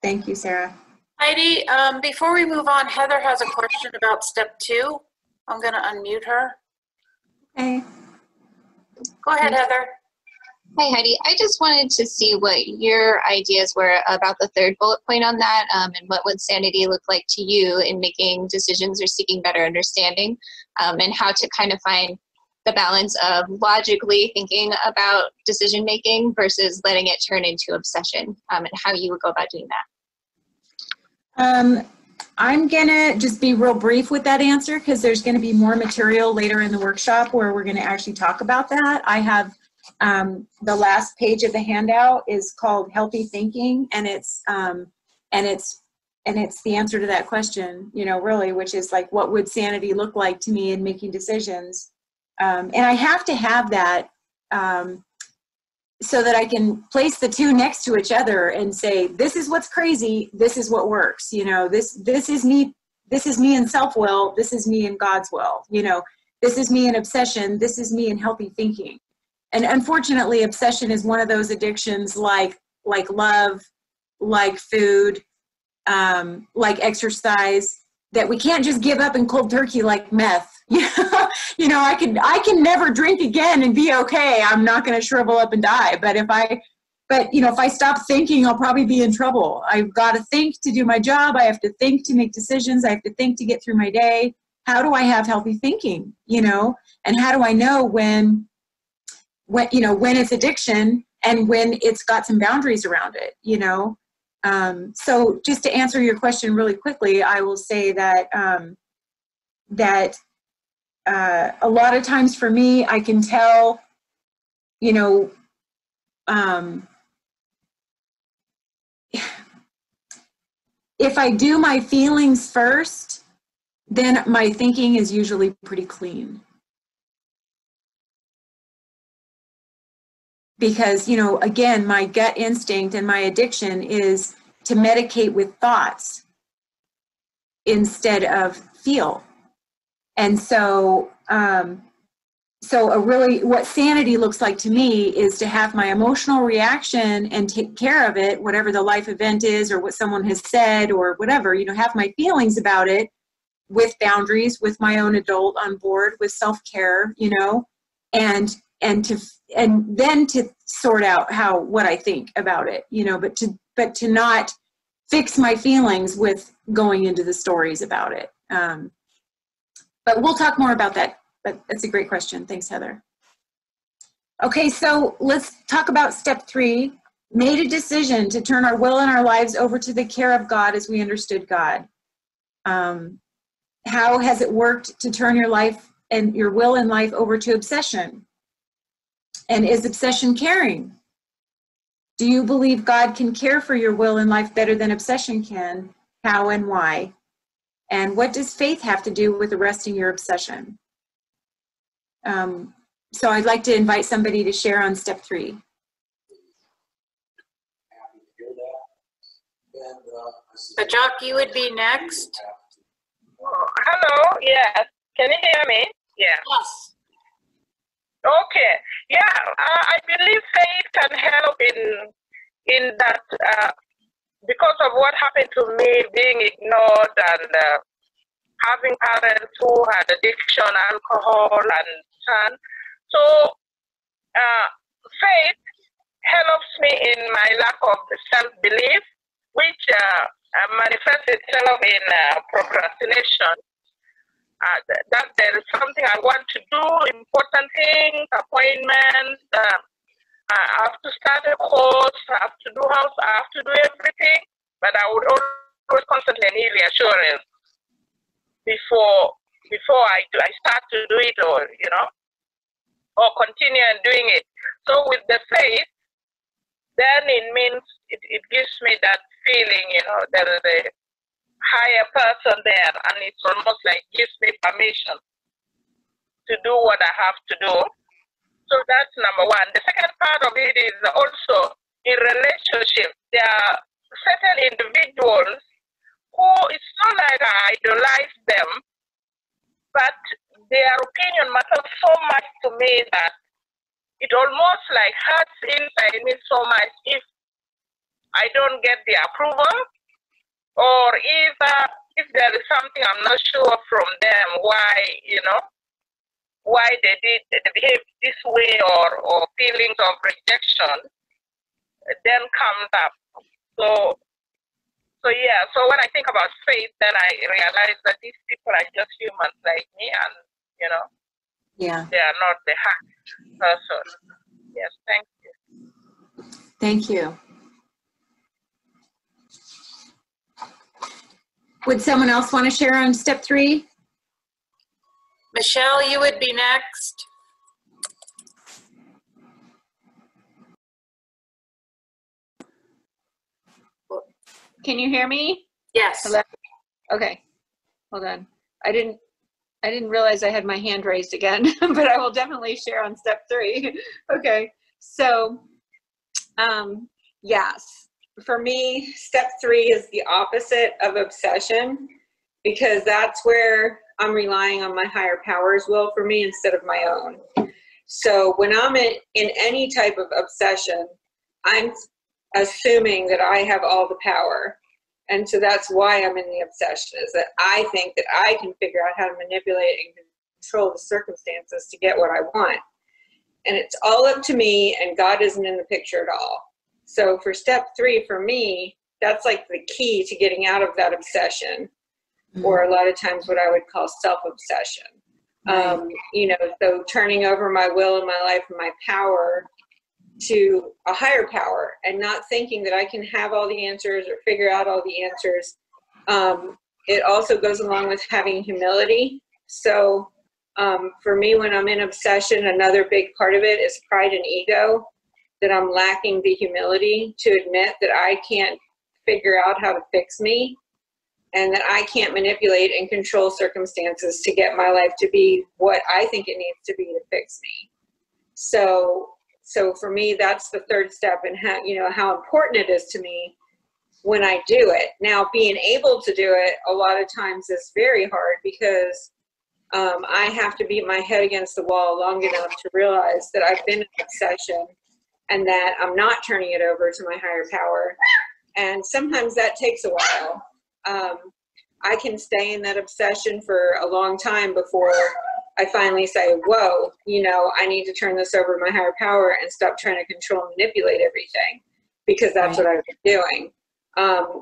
Thank you, Sarah. Heidi, before we move on, Heather has a question about step 2. I'm going to unmute her. Okay. Go ahead, Heather. Hi, Heidi. I just wanted to see what your ideas were about the 3rd bullet point on that, and what would sanity look like to you in making decisions or seeking better understanding, and how to kind of find the balance of logically thinking about decision making versus letting it turn into obsession, and how you would go about doing that. I'm going to just be real brief with that answer, because there's going to be more material later in the workshop where we're going to actually talk about that. I have the last page of the handout is called Healthy Thinking, and it's the answer to that question, you know, really, which is like, what would sanity look like to me in making decisions? And I have to have that so that I can place the two next to each other and say, this is what's crazy, this is what works, you know, this is me in self-will, this is me in God's will, you know, this is me in obsession, this is me in healthy thinking. And unfortunately, obsession is one of those addictions like love, like food, like exercise, that we can't just give up in cold turkey like meth. You know, I can never drink again and be okay. I'm not going to shrivel up and die. But if I stop thinking, I'll probably be in trouble. I've got to think to do my job. I have to think to make decisions. I have to think to get through my day. How do I have healthy thinking, you know? And how do I know when it's addiction and when it's got some boundaries around it, you know? So just to answer your question really quickly, I will say that, a lot of times for me, I can tell, you know, if I do my feelings first, then my thinking is usually pretty clean. Because, you know, again, my gut instinct and my addiction is to medicate with thoughts instead of feel. And so, what sanity looks like to me is to have my emotional reaction and take care of it, whatever the life event is or what someone has said or whatever, you know, have my feelings about it with boundaries, with my own adult on board, with self-care, you know, and then to sort out what I think about it, you know, but to not fix my feelings with going into the stories about it. But we'll talk more about that, but that's a great question. Thanks, Heather. Okay, so let's talk about step 3, made a decision to turn our will and our lives over to the care of God as we understood God. How has it worked to turn your life and your will and life over to obsession? And is obsession caring? Do you believe God can care for your will and life better than obsession can? How and why? And what does faith have to do with arresting your obsession? So I'd like to invite somebody to share on step 3. Happy to hear that. And, Ajak, you would be next. Hello, yes. Can you hear me? Yeah. Yes. Okay. Yeah, I believe faith can help in that because of what happened to me, being ignored and having parents who had addiction, alcohol, and son. So faith helps me in my lack of self-belief, which manifests itself in procrastination. That there is something I want to do, important things, appointments, I have to start a course, I have to do house, I have to do everything, but I would always constantly need reassurance before I start to do it, or, you know, or continue and doing it. So with the faith, then it means it gives me that feeling, you know, there is a higher person there, and it's almost like gives me permission to do what I have to do. So that's number one. The second part of it is also in relationship. There are certain individuals who it's not like I idolize them, but their opinion matters so much to me that it almost like hurts inside me so much if I don't get the approval, or if there is something I'm not sure from them, why, you know, why they behave this way, or feelings of rejection then comes up. So yeah, so when I think about faith, then I realize that these people are just humans like me, and, you know, yeah, they are not the hard person. Yes, thank you. Thank you. Would someone else want to share on step three? Michelle, you would be next. Can you hear me? Yes. Hello? Okay. Hold on. I didn't realize I had my hand raised again, but I will definitely share on step three. Okay. So, yes. For me, step three is the opposite of obsession, because that's where I'm relying on my higher power's will for me instead of my own. So when I'm in any type of obsession, I'm assuming that I have all the power. And so that's why I'm in the obsession, is that I think that I can figure out how to manipulate and control the circumstances to get what I want. And it's all up to me, and God isn't in the picture at all. So for step three, for me, that's like the key to getting out of that obsession, or a lot of times what I would call self-obsession. You know, so turning over my will and my life and my power to a higher power, and not thinking that I can have all the answers or figure out all the answers. It also goes along with having humility. So for me, when I'm in obsession, another big part of it is pride and ego, that I'm lacking the humility to admit that I can't figure out how to fix me, and that I can't manipulate and control circumstances to get my life to be what I think it needs to be to fix me. So for me, that's the third step, and how, you know, how important it is to me when I do it. Now, being able to do it a lot of times is very hard, because I have to beat my head against the wall long enough to realize that I've been in obsession, and that I'm not turning it over to my higher power. And sometimes that takes a while. I can stay in that obsession for a long time before I finally say, whoa, you know, I need to turn this over to my higher power and stop trying to control and manipulate everything, because that's what I've been doing.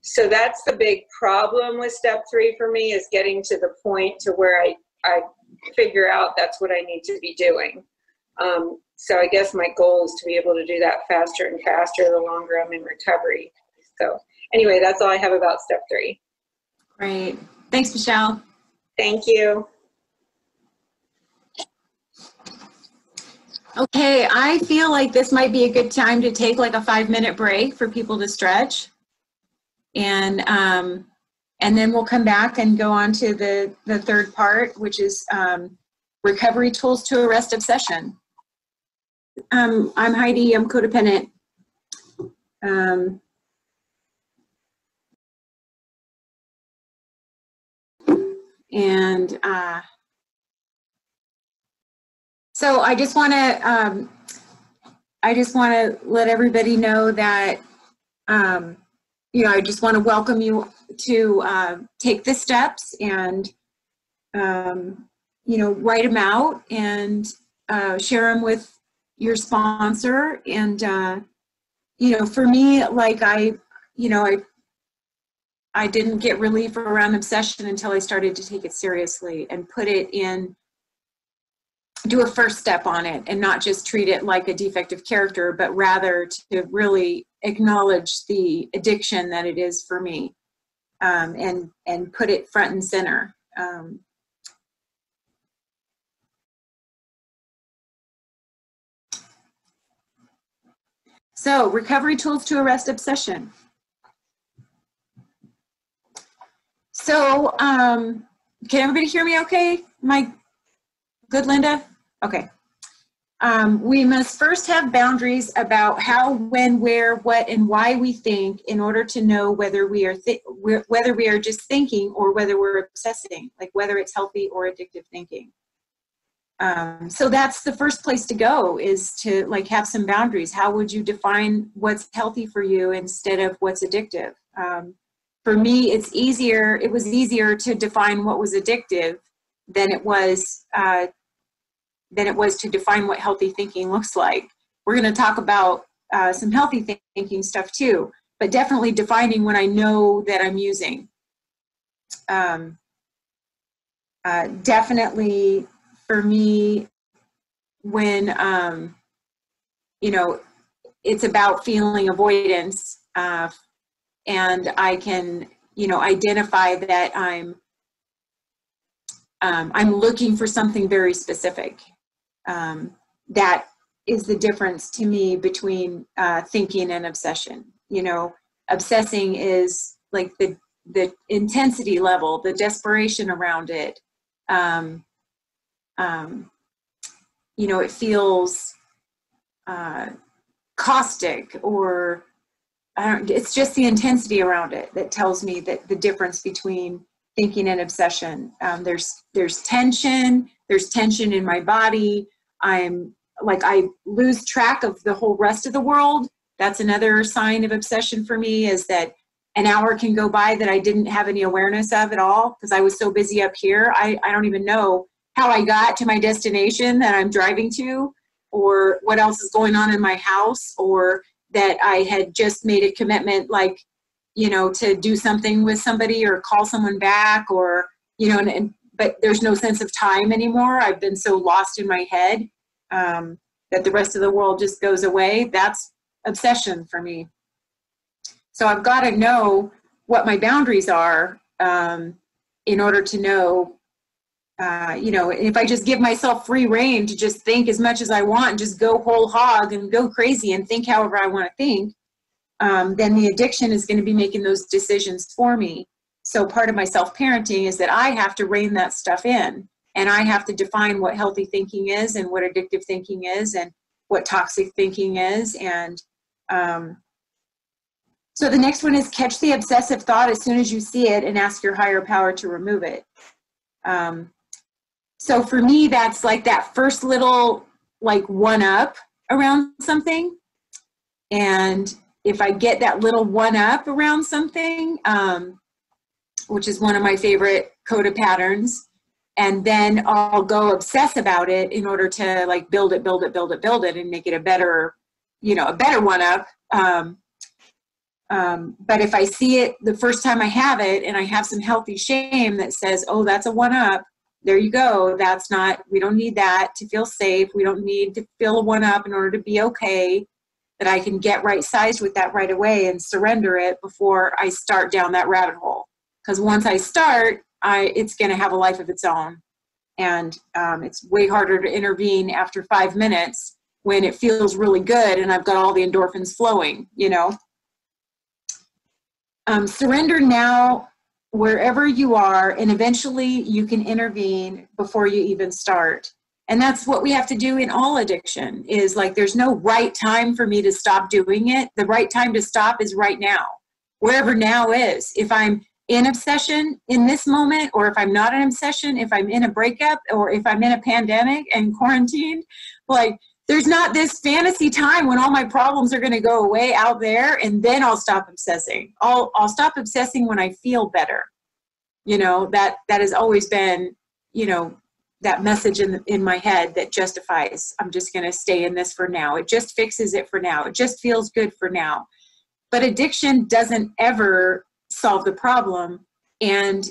So that's the big problem with step three for me, is getting to the point to where I figure out that's what I need to be doing. So I guess my goal is to be able to do that faster and faster the longer I'm in recovery. So anyway, that's all I have about step three. Great. Thanks, Michelle. Thank you. Okay, I feel like this might be a good time to take like a 5-minute break for people to stretch, and then we'll come back and go on to the third part, which is recovery tools to arrest obsession. I'm Heidi, I'm codependent. So I just want to let everybody know that, you know, I just want to welcome you to take the steps and, you know, write them out and share them with your sponsor. And, you know, for me, like I didn't get relief around obsession until I started to take it seriously and put it in. Do a first step on it, and not just treat it like a defect of character, but rather to really acknowledge the addiction that it is for me, and put it front and center. So, recovery tools to arrest obsession. So, can everybody hear me okay? My good Linda? Okay. We must first have boundaries about how, when, where, what, and why we think in order to know whether we are just thinking or whether we're obsessing, like whether it's healthy or addictive thinking. So that's the first place to go, is to like have some boundaries. How would you define what's healthy for you instead of what's addictive? For me, it's easier. It was easier to define what was addictive than it was to define what healthy thinking looks like. We're going to talk about some healthy thinking stuff too, but definitely defining what I know that I'm using. Definitely for me, when, you know, it's about feeling avoidance and I can, you know, identify that I'm looking for something very specific. That is the difference to me between thinking and obsession. You know, obsessing is like the intensity level, the desperation around it. You know, it feels caustic, or it's just the intensity around it that tells me that the difference between thinking and obsession. There's tension. There's tension in my body. I'm like, I lose track of the whole rest of the world. That's another sign of obsession for me, is that an hour can go by that I didn't have any awareness of at all because I was so busy up here. I don't even know how I got to my destination that I'm driving to, or what else is going on in my house, or that I had just made a commitment, like, you know, to do something with somebody or call someone back, or, you know, but there's no sense of time anymore. I've been so lost in my head that the rest of the world just goes away. That's obsession for me. So I've got to know what my boundaries are in order to know, you know, if I just give myself free rein to just think as much as I want and just go whole hog and go crazy and think however I want to think, then the addiction is going to be making those decisions for me. So part of my self-parenting is that I have to rein that stuff in, and I have to define what healthy thinking is and what addictive thinking is and what toxic thinking is. And so the next one is catch the obsessive thought as soon as you see it and ask your higher power to remove it. So for me, that's like that first little like one up around something. And if I get that little one up around something, which is one of my favorite CODA patterns, and then I'll go obsess about it in order to like build it and make it a better, you know, a better one up. But if I see it the first time I have it, and I have some healthy shame that says, oh, that's a one up, there you go. That's not, we don't need that to feel safe. We don't need to feel a one up in order to be okay. That I can get right sized with that right away and surrender it before I start down that rabbit hole. Because once I start, it's going to have a life of its own. And it's way harder to intervene after 5 minutes when it feels really good and I've got all the endorphins flowing, you know. Surrender now wherever you are, and eventually you can intervene before you even start. And that's what we have to do in all addiction, is like there's no right time for me to stop doing it. The right time to stop is right now, wherever now is. If I'm in obsession in this moment, or if I'm not in obsession, if I'm in a breakup, or if I'm in a pandemic and quarantined, like there's not this fantasy time when all my problems are going to go away out there and then I'll stop obsessing. I'll stop obsessing when I feel better. You know, that has always been, you know, that message in my head that justifies, I'm just going to stay in this for now. It just fixes it for now. It just feels good for now. But addiction doesn't ever solve the problem, and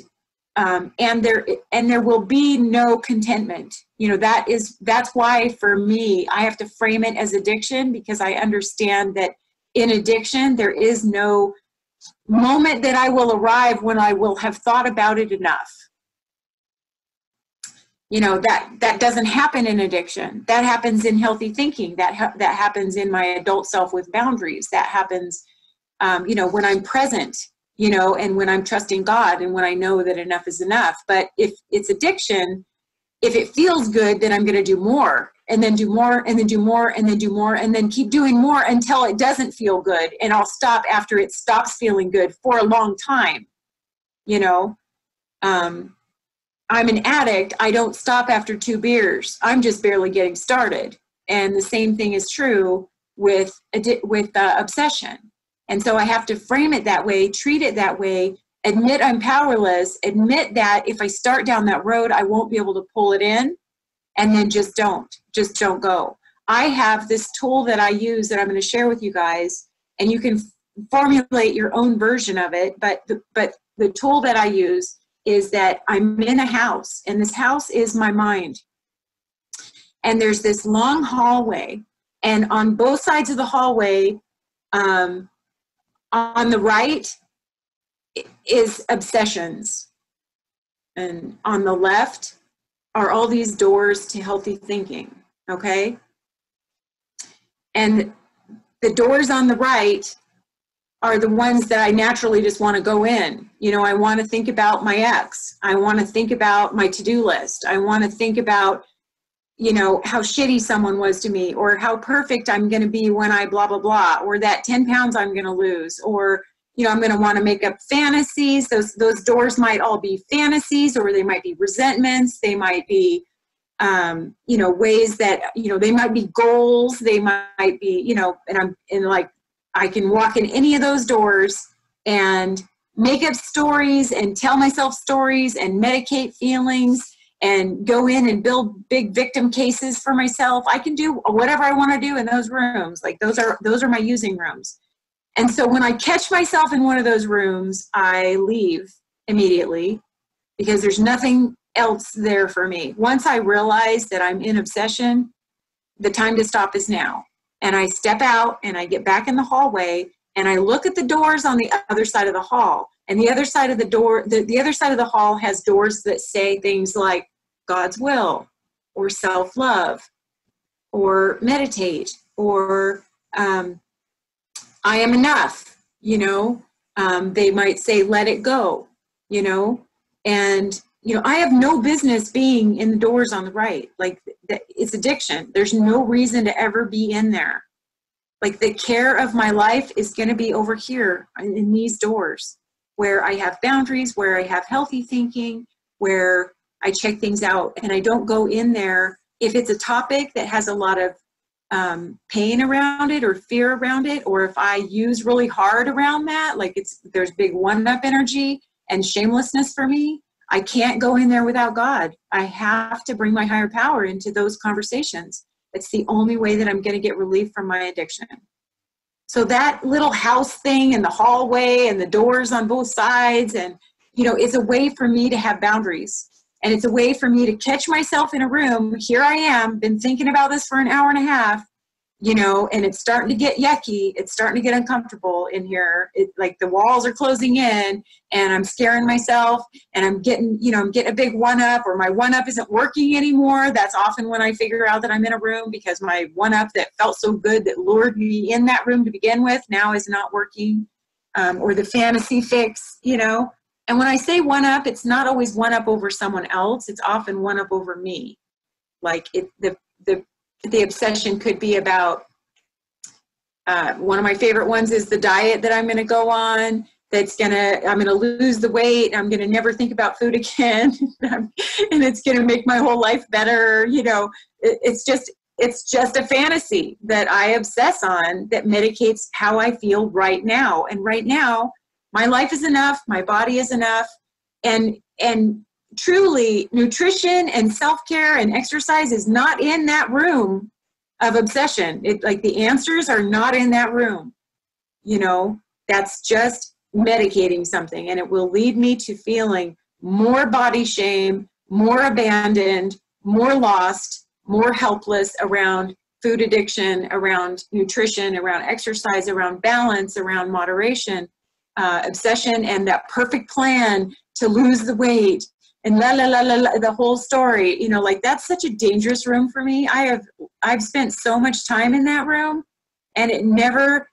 there will be no contentment. You know, that's why for me, I have to frame it as addiction, because I understand that in addiction, there is no moment that I will arrive when I will have thought about it enough. You know, that doesn't happen in addiction. That happens in healthy thinking. That happens in my adult self with boundaries. That happens, you know, when I'm present, you know, and when I'm trusting God and when I know that enough is enough. But if it's addiction, if it feels good, then I'm going to do more and then do more and then do more and then do more and then keep doing more until it doesn't feel good. And I'll stop after it stops feeling good for a long time, you know. I'm an addict. I don't stop after 2 beers. I'm just barely getting started. And the same thing is true with obsession. And so I have to frame it that way, treat it that way, admit I'm powerless, admit that if I start down that road, I won't be able to pull it in, and then just don't go. I have this tool that I use that I'm going to share with you guys, and you can formulate your own version of it. But the tool that I use is that I'm in a house, and this house is my mind. And there's this long hallway, and on both sides of the hallway, on the right is obsessions, and on the left are all these doors to healthy thinking, okay? And the doors on the right are the ones that I naturally just want to go in. You know, I want to think about my ex. I want to think about my to-do list. I want to think about, you know, how shitty someone was to me, or how perfect I'm going to be when I blah, blah, blah, or that 10 pounds I'm going to lose, or, you know, I'm going to want to make up fantasies. Those doors might all be fantasies, or they might be resentments. They might be, you know, ways that, you know, they might be goals. They might be, you know, and I'm in like, I can walk in any of those doors and make up stories and tell myself stories and medicate feelings and go in and build big victim cases for myself. I can do whatever I want to do in those rooms. Like those are my using rooms. And so when I catch myself in one of those rooms, I leave immediately because there's nothing else there for me. Once I realize that I'm in obsession, the time to stop is now. And I step out and I get back in the hallway and I look at the doors on the other side of the hall. And the other side of the door, the other side of the hall has doors that say things like God's will or self-love or meditate or I am enough, you know. They might say let it go, you know. And, you know, I have no business being in the doors on the right. Like, it's addiction. There's no reason to ever be in there. Like, the care of my life is going to be over here in these doors where I have boundaries, where I have healthy thinking, where I check things out, and I don't go in there. If it's a topic that has a lot of pain around it or fear around it, or if I use really hard around that, like there's big one-up energy and shamelessness for me, I can't go in there without God. I have to bring my higher power into those conversations. It's the only way that I'm going to get relief from my addiction. So that little house thing and the hallway and the doors on both sides, and, you know, it's a way for me to have boundaries. And it's a way for me to catch myself in a room. Here I am, been thinking about this for an hour and a half, you know, and it's starting to get yucky. It's starting to get uncomfortable in here. It, like, the walls are closing in and I'm scaring myself and I'm getting, you know, I'm getting a big one-up, or my one-up isn't working anymore. That's often when I figure out that I'm in a room, because my one-up that felt so good that lured me in that room to begin with now is not working, or the fantasy fix, you know. And when I say one-up, it's not always one-up over someone else. It's often one-up over me. Like, the obsession could be about, one of my favorite ones is the diet that I'm going to go on. I'm going to lose the weight. I'm going to never think about food again. And it's going to make my whole life better. You know, it's just a fantasy that I obsess on that medicates how I feel right now. And right now, my life is enough. My body is enough. And truly, nutrition and self-care and exercise is not in that room of obsession. It, like, the answers are not in that room. You know, that's just medicating something, and it will lead me to feeling more body shame, more abandoned, more lost, more helpless around food addiction, around nutrition, around exercise, around balance, around moderation, obsession, and that perfect plan to lose the weight, and la la la la la, the whole story, you know, like that's such a dangerous room for me. I've spent so much time in that room, and it never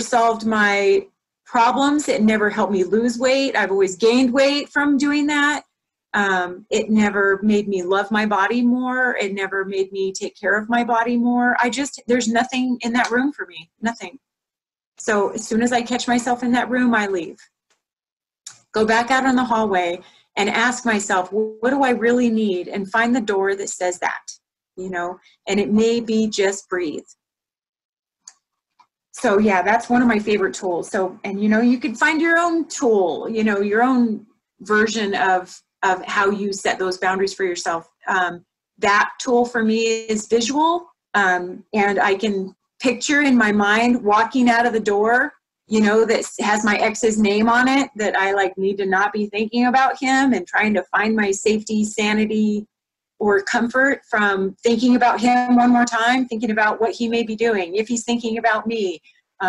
solved my problems. It never helped me lose weight. I've always gained weight from doing that. It never made me love my body more. It never made me take care of my body more. There's nothing in that room for me, nothing. So as soon as I catch myself in that room, I leave. Go back out on the hallway and ask myself, what do I really need? And find the door that says that, you know, and it may be just breathe. So yeah, that's one of my favorite tools. So, and you know, you can find your own tool, you know, your own version of how you set those boundaries for yourself. That tool for me is visual. And I can picture in my mind walking out of the door, you know, that has my ex's name on it, that I like need to not be thinking about him and trying to find my safety, sanity, or comfort from thinking about him one more time, thinking about what he may be doing, if he's thinking about me,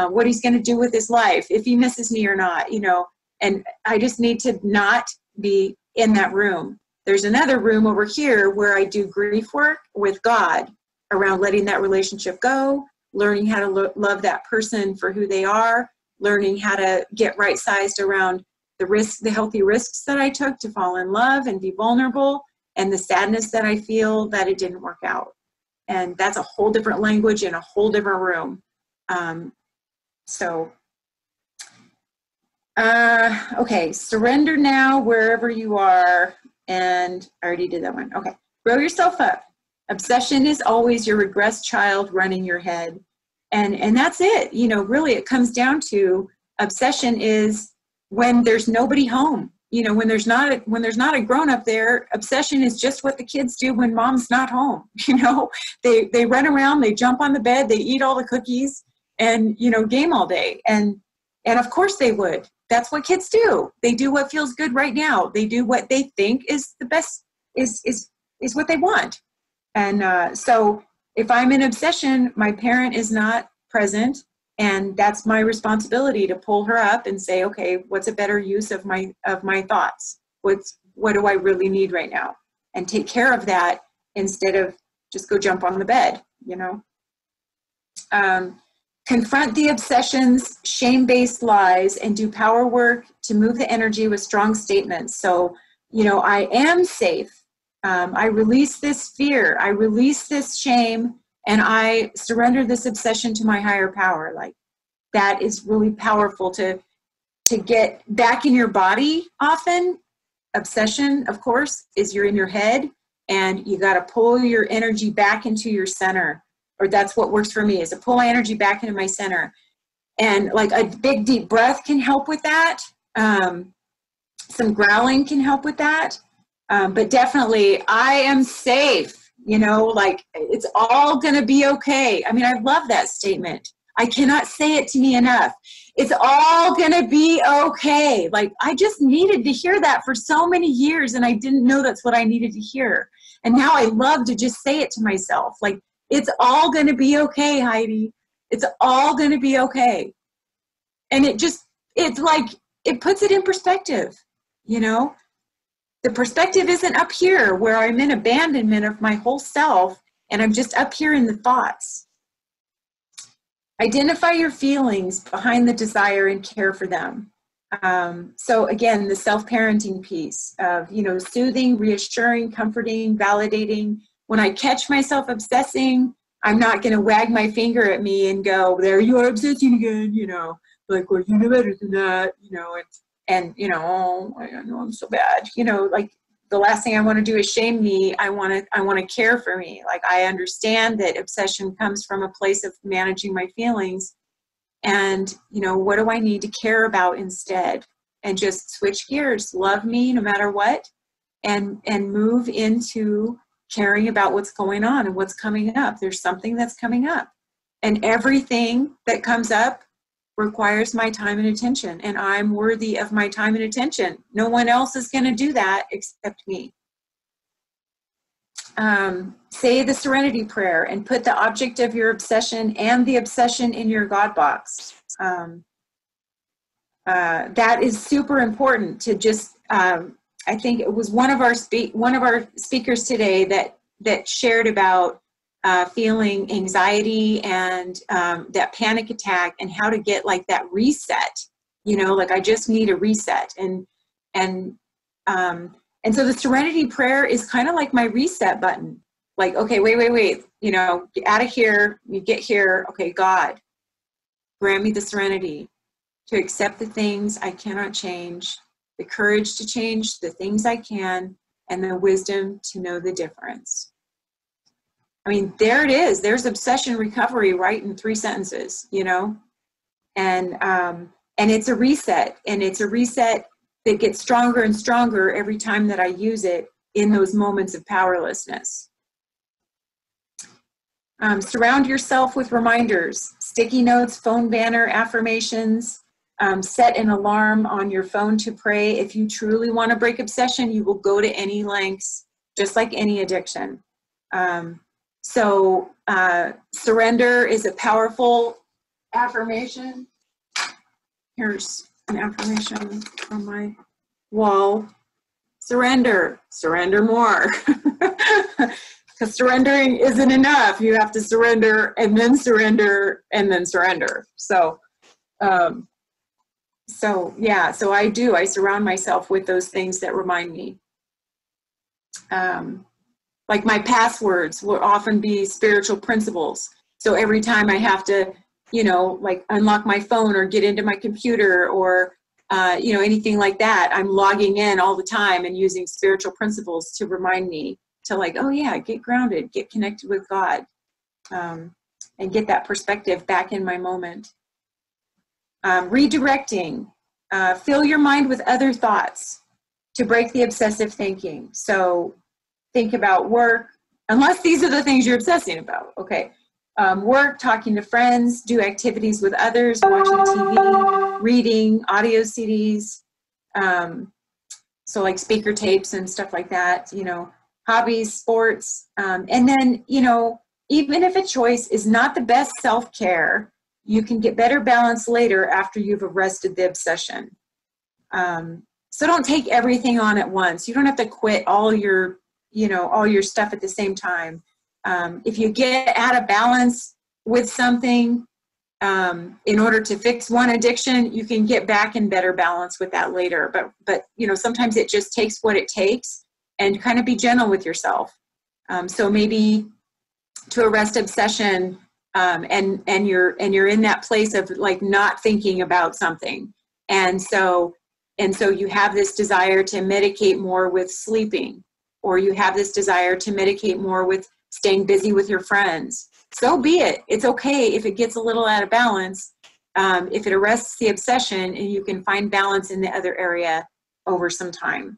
what he's going to do with his life, if he misses me or not, you know. And I just need to not be in that room. There's another room over here where I do grief work with God around letting that relationship go, learning how to love that person for who they are, learning how to get right-sized around the risks, the healthy risks that I took to fall in love and be vulnerable, and the sadness that I feel that it didn't work out. And that's a whole different language in a whole different room. Okay, surrender now wherever you are. And I already did that one. Okay, grow yourself up. Obsession is always your regressed child running your head. And that's it. You know, really it comes down to obsession is when there's nobody home. You know, when there's not a grown-up there, obsession is just what the kids do when mom's not home. You know, they run around, they jump on the bed, they eat all the cookies and, you know, game all day. And of course they would. That's what kids do. They do what feels good right now. They do what they think is the best, is what they want. And so if I'm in obsession, my parent is not present, and that's my responsibility to pull her up and say, okay, what's a better use of my thoughts? What do I really need right now? And take care of that instead of just go jump on the bed, you know? Confront the obsessions, shame-based lies, and do power work to move the energy with strong statements. So, you know, I am safe. I release this fear. I release this shame, and I surrender this obsession to my higher power. Like, that is really powerful to get back in your body often. Obsession, of course, is you're in your head, and you got to pull your energy back into your center. Or that's what works for me, is to pull my energy back into my center. And like a big deep breath can help with that. Some growling can help with that. But definitely, I am safe, you know, like it's all going to be okay. I mean, I love that statement. I cannot say it to me enough. It's all going to be okay. Like, I just needed to hear that for so many years, and I didn't know that's what I needed to hear. And now I love to just say it to myself. Like, it's all going to be okay, Heidi. It's all going to be okay. And it's like, it puts it in perspective, you know? The perspective isn't up here where I'm in abandonment of my whole self and I'm just up here in the thoughts. Identify your feelings behind the desire and care for them. So again, the self-parenting piece of, you know, soothing, reassuring, comforting, validating. When I catch myself obsessing, I'm not going to wag my finger at me and go, there you are obsessing again, you know, like, well, you know better than that, you know, and you know, oh, I know I'm so bad, you know, like the last thing I want to do is shame me. I want to care for me. Like, I understand that obsession comes from a place of managing my feelings, and, you know, what do I need to care about instead? And just switch gears, love me no matter what, and move into caring about what's going on and what's coming up. There's something that's coming up, and everything that comes up requires my time and attention, and I'm worthy of my time and attention. No one else is going to do that except me. Say the serenity prayer and put the object of your obsession and the obsession in your God box. That is super important to just I think it was one of our speakers today that shared about feeling anxiety and that panic attack, and how to get like that reset. You know, like I just need a reset, and so the serenity prayer is kind of like my reset button. Like, okay, wait, you know, get out of here, you get here, okay, God, grant me the serenity to accept the things I cannot change, the courage to change the things I can, and the wisdom to know the difference. I mean, there it is. There's obsession recovery right in 3 sentences, you know? And it's a reset. And it's a reset that gets stronger and stronger every time that I use it in those moments of powerlessness. Surround yourself with reminders, sticky notes, phone banner, affirmations. Set an alarm on your phone to pray. If you truly want to break obsession, you will go to any lengths, just like any addiction. So surrender is a powerful affirmation. Here's an affirmation on my wall. Surrender. Surrender more. Because surrendering isn't enough. You have to surrender and then surrender and then surrender. So yeah, so I do. I surround myself with those things that remind me. Like my passwords will often be spiritual principles. So every time I have to, you know, like unlock my phone or get into my computer or, you know, anything like that, I'm logging in all the time and using spiritual principles to remind me to, like, oh yeah, get grounded, get connected with God, and get that perspective back in my moment. Redirecting, fill your mind with other thoughts to break the obsessive thinking. So think about work, unless these are the things you're obsessing about, okay. Work, talking to friends, do activities with others, watching TV, reading, audio CDs, so like speaker tapes and stuff like that, you know, hobbies, sports, and then, you know, even if a choice is not the best self-care, you can get better balance later after you've arrested the obsession. So don't take everything on at once. You don't have to quit all your, you know, all your stuff at the same time. If you get out of balance with something, in order to fix one addiction, you can get back in better balance with that later. But you know, sometimes it just takes what it takes, and kind of be gentle with yourself. So maybe to arrest obsession, and you're in that place of like not thinking about something, and so you have this desire to medicate more with sleeping, or you have this desire to medicate more with staying busy with your friends. So be it. It's okay if it gets a little out of balance, if it arrests the obsession and you can find balance in the other area over some time.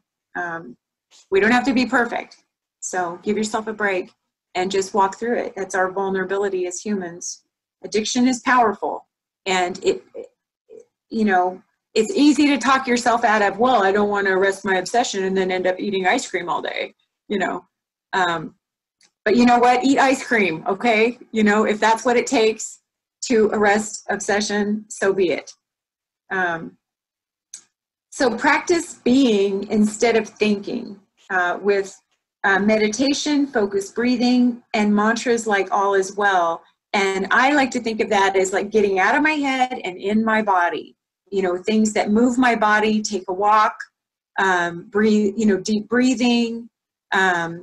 We don't have to be perfect, so give yourself a break and just walk through it. That's our vulnerability as humans. Addiction is powerful, and you know, it's easy to talk yourself out of, well, I don't want to arrest my obsession, and then end up eating ice cream all day, you know. But you know what? Eat ice cream, okay? You know, if that's what it takes to arrest obsession, so be it. So practice being instead of thinking with meditation, focused breathing, and mantras like all is well. And I like to think of that as like getting out of my head and in my body. You know, things that move my body, take a walk, breathe, you know, deep breathing,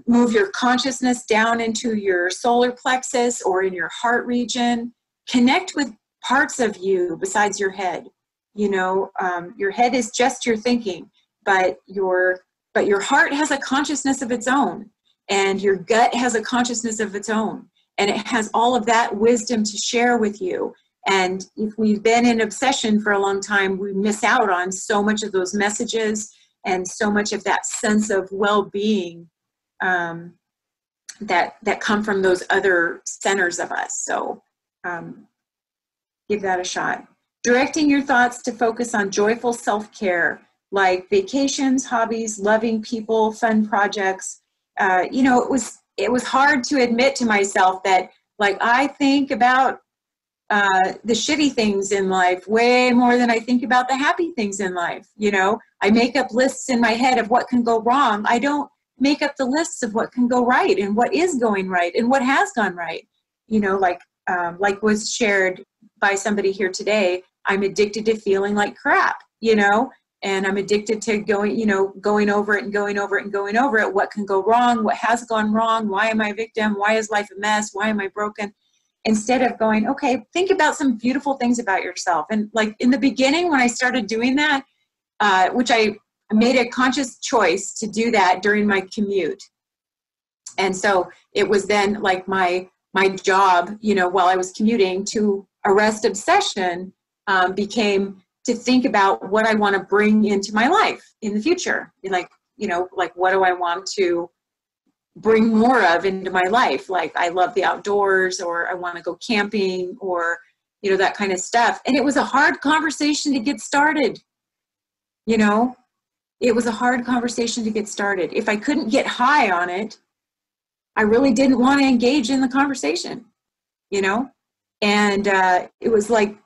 move your consciousness down into your solar plexus or in your heart region. Connect with parts of you besides your head. You know, your head is just your thinking, but your heart has a consciousness of its own, and your gut has a consciousness of its own, and it has all of that wisdom to share with you. And if we've been in obsession for a long time, we miss out on so much of those messages and so much of that sense of well-being that come from those other centers of us. So give that a shot. Directing your thoughts to focus on joyful self-care, like vacations, hobbies, loving people, fun projects. You know, it was hard to admit to myself that, like, I think about the shitty things in life way more than I think about the happy things in life. You know, I make up lists in my head of what can go wrong. I don't make up the lists of what can go right and what is going right and what has gone right. You know, like was shared by somebody here today, I'm addicted to feeling like crap, you know, and I'm addicted to going, you know, going over it and going over it and going over it. What can go wrong? What has gone wrong? Why am I a victim? Why is life a mess? Why am I broken? Instead of going, okay, think about some beautiful things about yourself. And like in the beginning when I started doing that, which I made a conscious choice to do that during my commute. And so it was then like my job, you know, while I was commuting to Arrest Obsession, became to think about what I want to bring into my life in the future. Like, you know, like what do I want to bring more of into my life? Like I love the outdoors, or I want to go camping, or, you know, that kind of stuff. And it was a hard conversation to get started. You know, it was a hard conversation to get started. If I couldn't get high on it, I really didn't want to engage in the conversation, you know, and it was like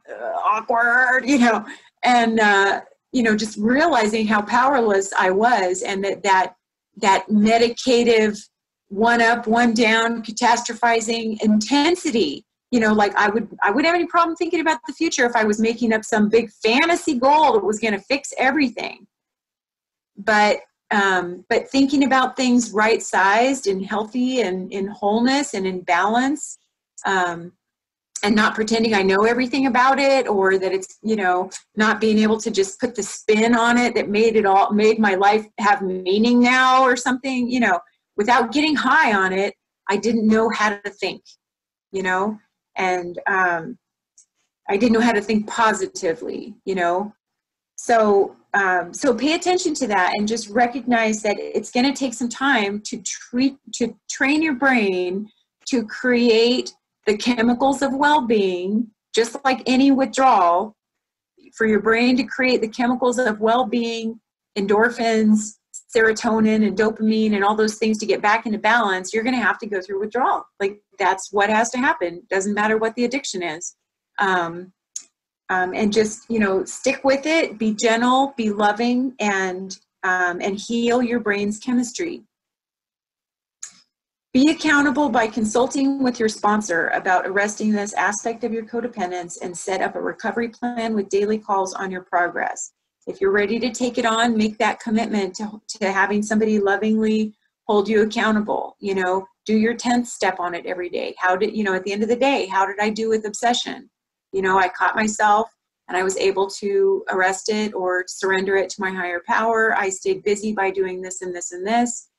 awkward, you know, and, you know, just realizing how powerless I was, and that medicative one up, one down, catastrophizing intensity, you know, like I wouldn't have any problem thinking about the future if I was making up some big fantasy goal that was going to fix everything. But thinking about things right-sized and healthy and in wholeness and in balance, and not pretending I know everything about it, or that it's, you know, not being able to just put the spin on it that made my life have meaning now or something, you know, without getting high on it, I didn't know how to think, you know, and I didn't know how to think positively, you know. So pay attention to that and just recognize that it's going to take some time to train your brain to create the chemicals of well-being, just like any withdrawal, for your brain to create the chemicals of well-being, endorphins, serotonin, and dopamine, and all those things to get back into balance. You're going to have to go through withdrawal. Like that's what has to happen. Doesn't matter what the addiction is. And just, you know, stick with it, be gentle, be loving, and heal your brain's chemistry. Be accountable by consulting with your sponsor about arresting this aspect of your codependence, and set up a recovery plan with daily calls on your progress. If you're ready to take it on, make that commitment to having somebody lovingly hold you accountable. You know, do your 10th step on it every day. How did, you know, at the end of the day, how did I do with obsession? You know, I caught myself and I was able to arrest it or surrender it to my higher power. I stayed busy by doing this and this and this.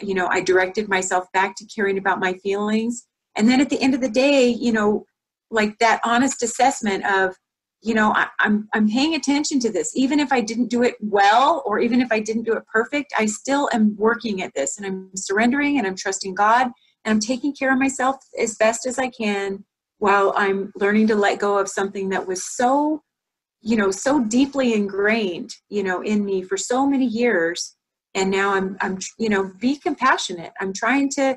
You know, I directed myself back to caring about my feelings. And then at the end of the day, you know, like that honest assessment of, you know, I'm paying attention to this. Even if I didn't do it well, or even if I didn't do it perfect, I still am working at this, and I'm surrendering, and I'm trusting God, and I'm taking care of myself as best as I can, while I'm learning to let go of something that was so, you know, so deeply ingrained, you know, in me for so many years. And now I'm, you know, be compassionate. I'm trying to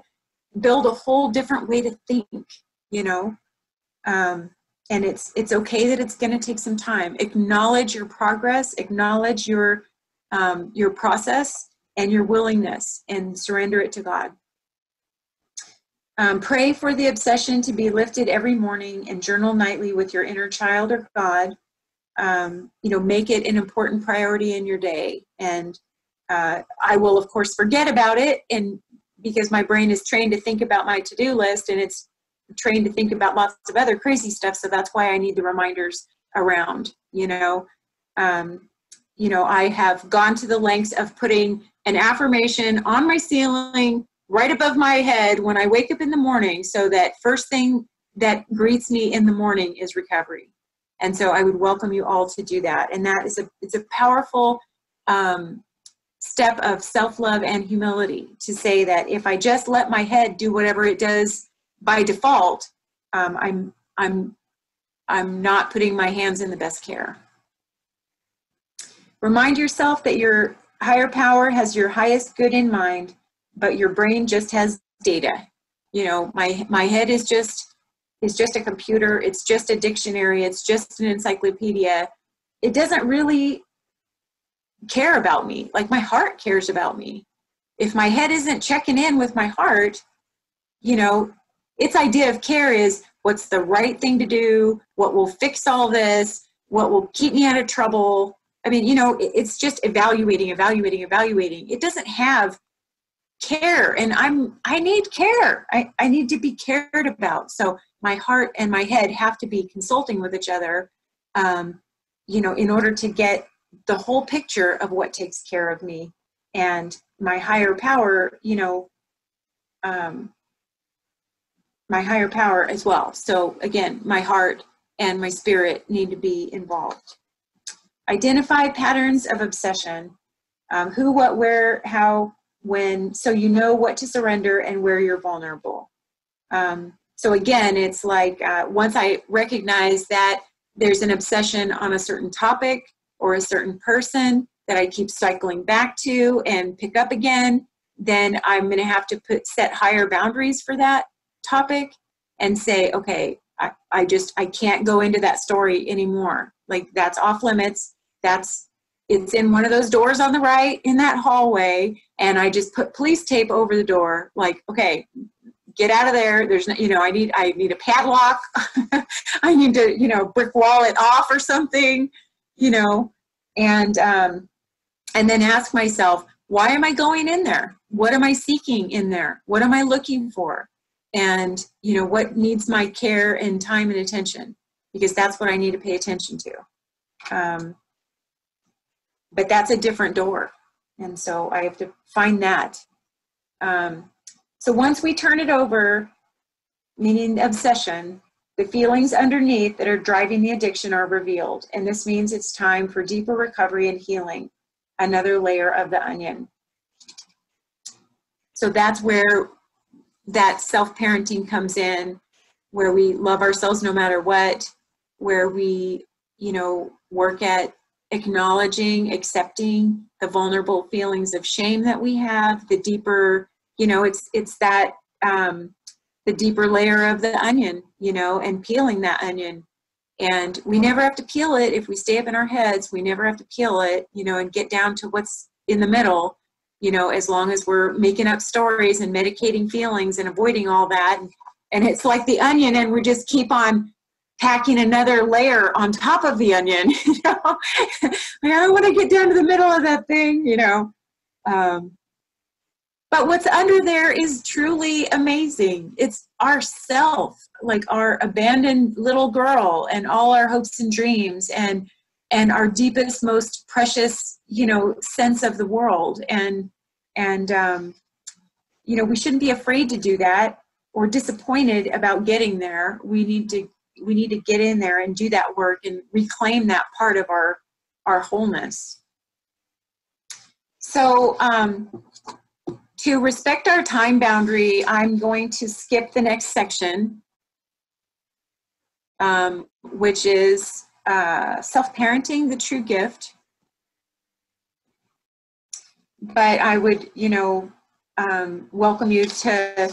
build a whole different way to think, you know, and it's okay that it's going to take some time. Acknowledge your progress, acknowledge your process and your willingness, and surrender it to God. Pray for the obsession to be lifted every morning, and journal nightly with your inner child or God. You know, make it an important priority in your day. And I will, of course, forget about it, and because my brain is trained to think about my to-do list, and it's trained to think about lots of other crazy stuff. So that's why I need the reminders around, you know. You know, I have gone to the lengths of putting an affirmation on my ceiling right above my head when I wake up in the morning, so that first thing that greets me in the morning is recovery. And so I would welcome you all to do that. And that is it's a powerful step of self-love and humility, to say that if I just let my head do whatever it does by default, I'm not putting my hands in the best care. Remind yourself that your higher power has your highest good in mind, but your brain just has data. You know, my head is just is just a computer, it's just a dictionary, it's just an encyclopedia. It doesn't really care about me. Like, my heart cares about me. If my head isn't checking in with my heart, you know, its idea of care is what's the right thing to do, what will fix all this, what will keep me out of trouble. I mean, you know, it's just evaluating. It doesn't have care, and I need care. I need to be cared about. So my heart and my head have to be consulting with each other, you know, in order to get the whole picture of what takes care of me. And my higher power, you know, my higher power as well. So again, my heart and my spirit need to be involved. Identify patterns of obsession. Who, what, where, how, when, so you know what to surrender and where you're vulnerable. So again, it's like once I recognize that there's an obsession on a certain topic or a certain person that I keep cycling back to and pick up again, then I'm going to have to set higher boundaries for that topic and say, okay, I can't go into that story anymore. Like, that's off limits. It's in one of those doors on the right in that hallway. And I just put police tape over the door. Like, okay, get out of there. There's no, you know, I need a padlock. I need to, you know, brick wall it off or something, you know, and then ask myself, why am I going in there? What am I seeking in there? What am I looking for? And, you know, what needs my care and time and attention? Because that's what I need to pay attention to. But that's a different door. And so I have to find that. So once we turn it over, meaning obsession, the feelings underneath that are driving the addiction are revealed. And this means it's time for deeper recovery and healing, another layer of the onion. So that's where that self-parenting comes in, where we love ourselves no matter what, where we, you know, work at acknowledging, accepting the vulnerable feelings of shame that we have, the deeper, you know, it's that, the deeper layer of the onion, you know, and peeling that onion. And we never have to peel it. If we stay up in our heads, we never have to peel it, you know, and get down to what's in the middle, you know, as long as we're making up stories and medicating feelings and avoiding all that. And it's like the onion, and we just keep on packing another layer on top of the onion, you know. Like, I don't want to get down to the middle of that thing, you know. But what's under there is truly amazing. It's ourself, like our abandoned little girl and all our hopes and dreams and our deepest, most precious, you know, sense of the world. And you know, we shouldn't be afraid to do that or disappointed about getting there. We need to get in there and do that work and reclaim that part of our wholeness. So to respect our time boundary, I'm going to skip the next section, which is self-parenting, the true gift. But I would, you know, welcome you to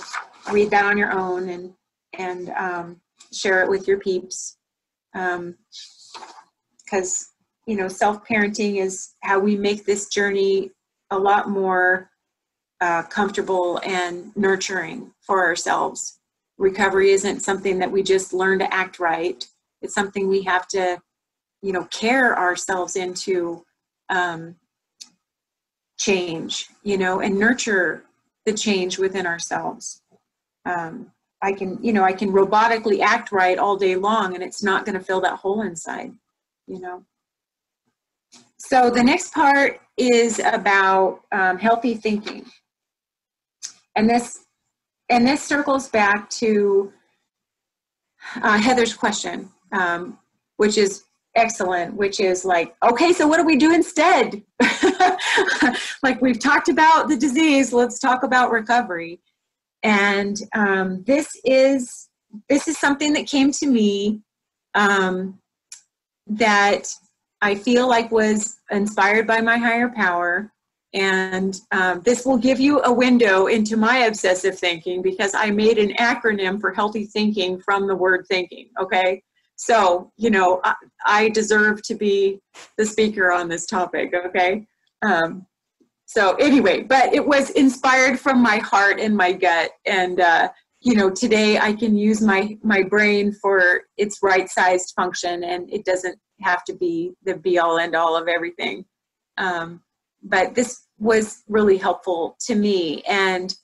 read that on your own and share it with your peeps, because, you know, self-parenting is how we make this journey a lot more comfortable and nurturing for ourselves. Recovery isn't something that we just learn to act right. It's something we have to, you know, care ourselves into change, you know, and nurture the change within ourselves. I can robotically act right all day long, and it's not going to fill that hole inside, you know. So the next part is about healthy thinking. And this circles back to Heather's question, which is excellent, which is like, okay, so what do we do instead? Like, we've talked about the disease, let's talk about recovery. And this is something that came to me that I feel like was inspired by my higher power. And this will give you a window into my obsessive thinking, because I made an acronym for healthy thinking from the word thinking, okay? So, you know, I deserve to be the speaker on this topic, okay? So anyway, but it was inspired from my heart and my gut. And, you know, today I can use my brain for its right-sized function, and it doesn't have to be the be-all, end-all of everything. But this was really helpful to me, and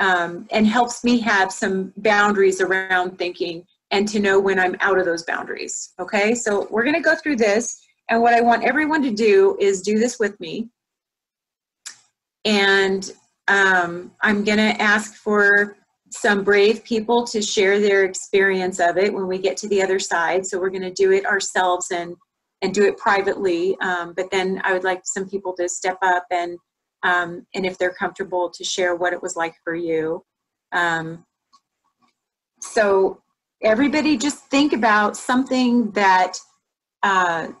helps me have some boundaries around thinking and to know when I'm out of those boundaries. Okay, so we're going to go through this, and what I want everyone to do is do this with me. And I'm going to ask for some brave people to share their experience of it when we get to the other side. So we're going to do it ourselves and do it privately. But then I would like some people to step up and if they're comfortable, to share what it was like for you. So everybody just think about something that, that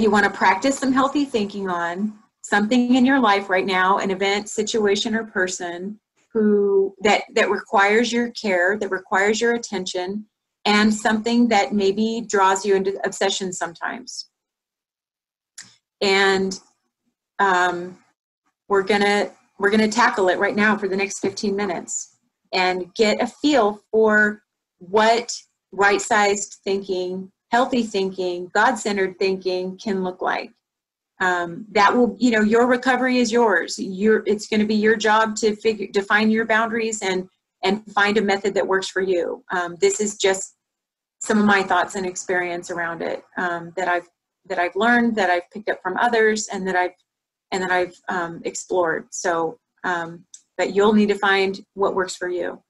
you want to practice some healthy thinking on, something in your life right now, an event, situation, or person who that requires your care, that requires your attention, and something that maybe draws you into obsession sometimes. And we're gonna tackle it right now for the next 15 minutes and get a feel for what right-sized thinking, healthy thinking, God-centered thinking can look like. That will, you know, your recovery is yours. It's going to be your job to define your boundaries and find a method that works for you. This is just some of my thoughts and experience around it, that I've learned, that I've picked up from others, and that I've explored. So, but you'll need to find what works for you.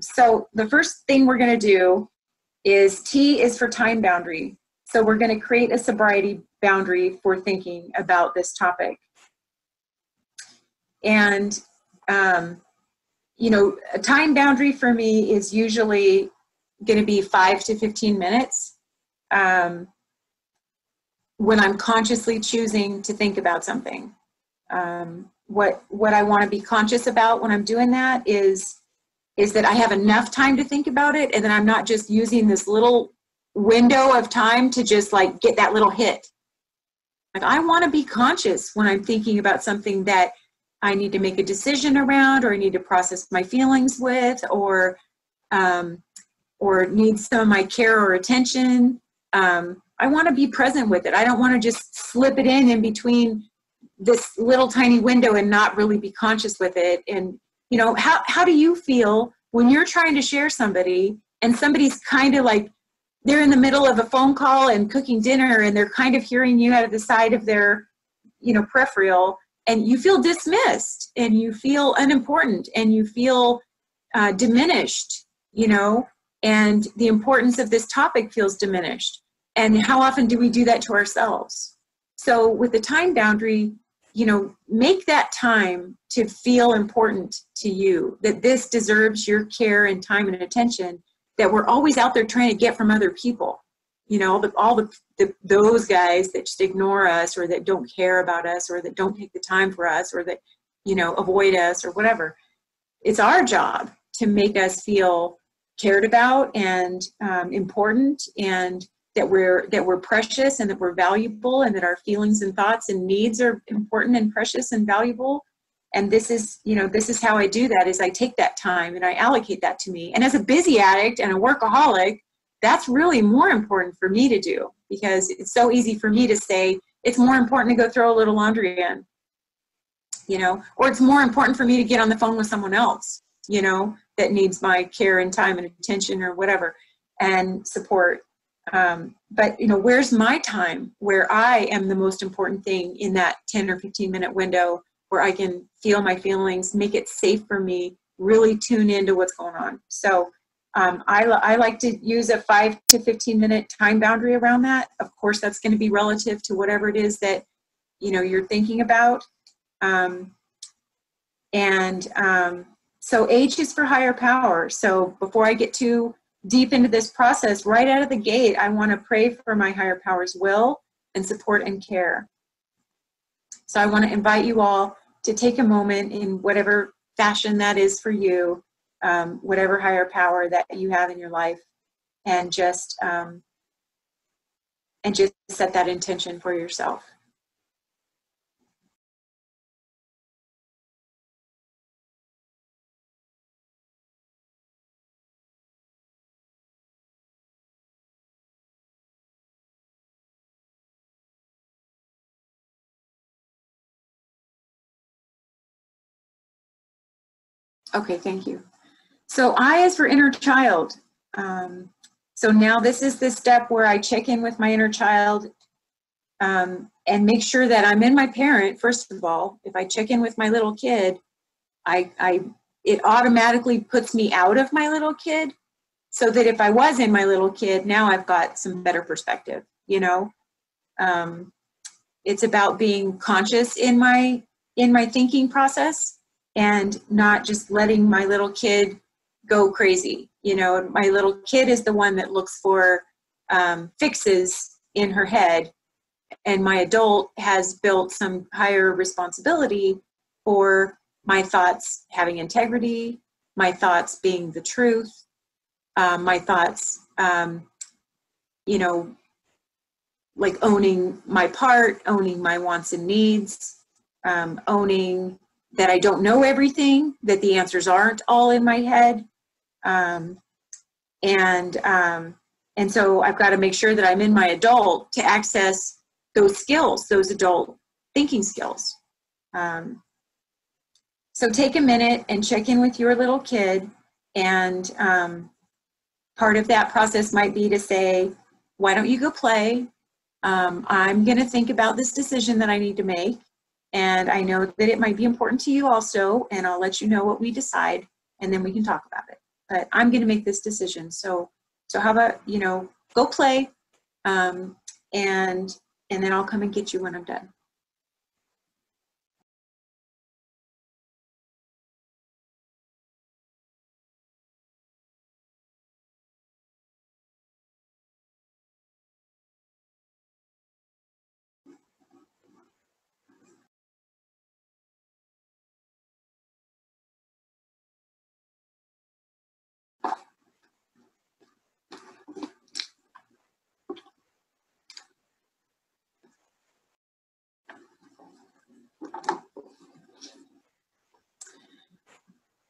So the first thing we're going to do is T is for time boundary. So we're going to create a sobriety boundary for thinking about this topic. And, you know, a time boundary for me is usually going to be 5 to 15 minutes when I'm consciously choosing to think about something. What I want to be conscious about when I'm doing that is that I have enough time to think about it, and that I'm not just using this little window of time to just like get that little hit. Like, I want to be conscious when I'm thinking about something that I need to make a decision around, or I need to process my feelings with, or need some of my care or attention. I want to be present with it. I don't want to just slip it in between this little tiny window and not really be conscious with it. And, you know, how do you feel when you're trying to share somebody and somebody's kind of like, they're in the middle of a phone call and cooking dinner, and they're kind of hearing you out of the side of their, you know, peripheral, and you feel dismissed, and you feel unimportant, and you feel diminished, you know, and the importance of this topic feels diminished. And how often do we do that to ourselves? So with the time boundary, you know, make that time to feel important to you, that this deserves your care and time and attention, that we're always out there trying to get from other people. You know, those guys that just ignore us, or that don't care about us, or that don't take the time for us, or that, you know, avoid us, or whatever. It's our job to make us feel cared about and important, and that we're precious, and that we're valuable, and that our feelings and thoughts and needs are important and precious and valuable. And this is, you know, this is how I do that, is I take that time and I allocate that to me. And as a busy addict and a workaholic, that's really more important for me to do, because it's so easy for me to say, it's more important to go throw a little laundry in, you know, or it's more important for me to get on the phone with someone else, you know, that needs my care and time and attention or whatever, and support. But, you know, where's my time where I am the most important thing in that 10 or 15 minute window, where I can feel my feelings, make it safe for me, really tune into what's going on. So I like to use a 5 to 15 minute time boundary around that. Of course, that's going to be relative to whatever it is that, you know, you're thinking about. So H is for higher power. So before I get too deep into this process, right out of the gate, I want to pray for my higher power's will and support and care. So I want to invite you all to take a moment in whatever fashion that is for you, whatever higher power that you have in your life, and just set that intention for yourself. Okay, thank you. So I is for inner child. So now this is the step where I check in with my inner child and make sure that I'm in my parent, first of all. If I check in with my little kid, it automatically puts me out of my little kid, so that if I was in my little kid, now I've got some better perspective, you know? It's about being conscious in my thinking process, and not just letting my little kid go crazy. You know, my little kid is the one that looks for fixes in her head, and my adult has built some higher responsibility for my thoughts having integrity, my thoughts being the truth, my thoughts, you know, like owning my part, owning my wants and needs, owning that I don't know everything, that the answers aren't all in my head. And so I've got to make sure that I'm in my adult to access those skills, those adult thinking skills. So take a minute and check in with your little kid. And part of that process might be to say, why don't you go play? I'm going to think about this decision that I need to make. And I know that it might be important to you also, and I'll let you know what we decide, and then we can talk about it. But I'm going to make this decision. So how about, you know, go play, and then I'll come and get you when I'm done.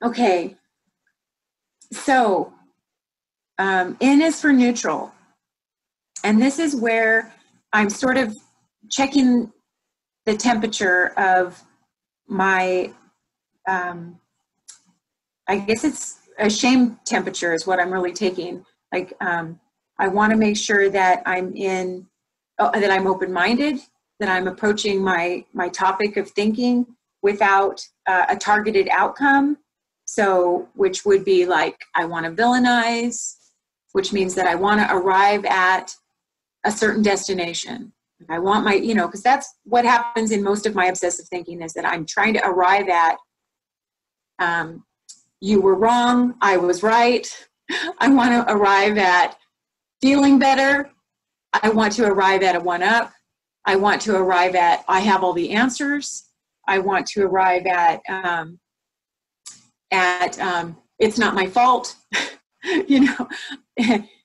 Okay, so N is for neutral. And this is where I'm sort of checking the temperature of my, I guess it's a shame temperature is what I'm really taking. Like, I want to make sure that that I'm open-minded, that I'm approaching my topic of thinking without a targeted outcome. So, which would be like, I want to villainize, which means that I want to arrive at a certain destination. I want my, you know, because that's what happens in most of my obsessive thinking, is that I'm trying to arrive at, you were wrong, I was right. I want to arrive at feeling better. I want to arrive at a one-up. I want to arrive at, I have all the answers. I want to arrive at, it's not my fault, you know.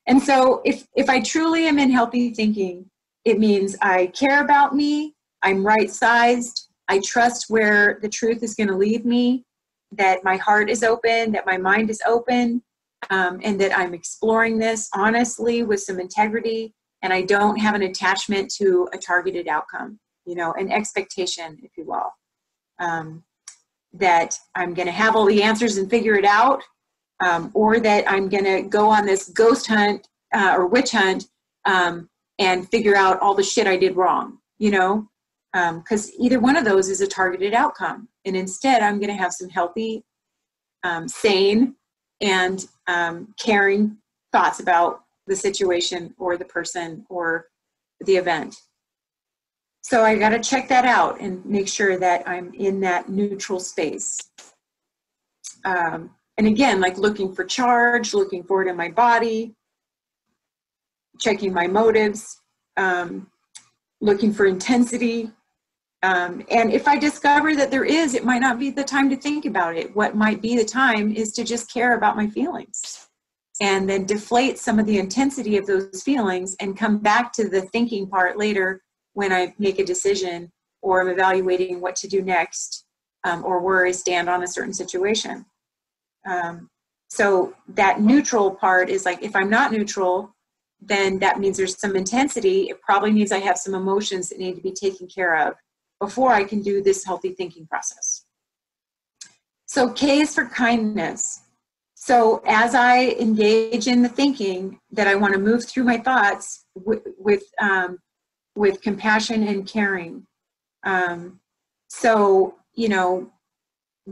And so if I truly am in healthy thinking, it means I care about me, I'm right-sized, I trust where the truth is going to lead me, that my heart is open, that my mind is open, and that I'm exploring this honestly with some integrity, and I don't have an attachment to a targeted outcome, you know, an expectation, if you will. That I'm going to have all the answers and figure it out, or that I'm going to go on this ghost hunt or witch hunt and figure out all the shit I did wrong, you know, because either one of those is a targeted outcome. And instead, I'm going to have some healthy, sane, and caring thoughts about the situation or the person or the event. So I got to check that out and make sure that I'm in that neutral space. And again, like looking for charge, looking for it in my body, checking my motives, looking for intensity, And if I discover that there is, it might not be the time to think about it. What might be the time is to just care about my feelings and then deflate some of the intensity of those feelings and come back to the thinking part later when I make a decision or I'm evaluating what to do next, or where I stand on a certain situation. So that neutral part is like, if I'm not neutral, then that means there's some intensity. It probably means I have some emotions that need to be taken care of before I can do this healthy thinking process. So K is for kindness. So as I engage in the thinking that I want to move through my thoughts with compassion and caring. So, you know,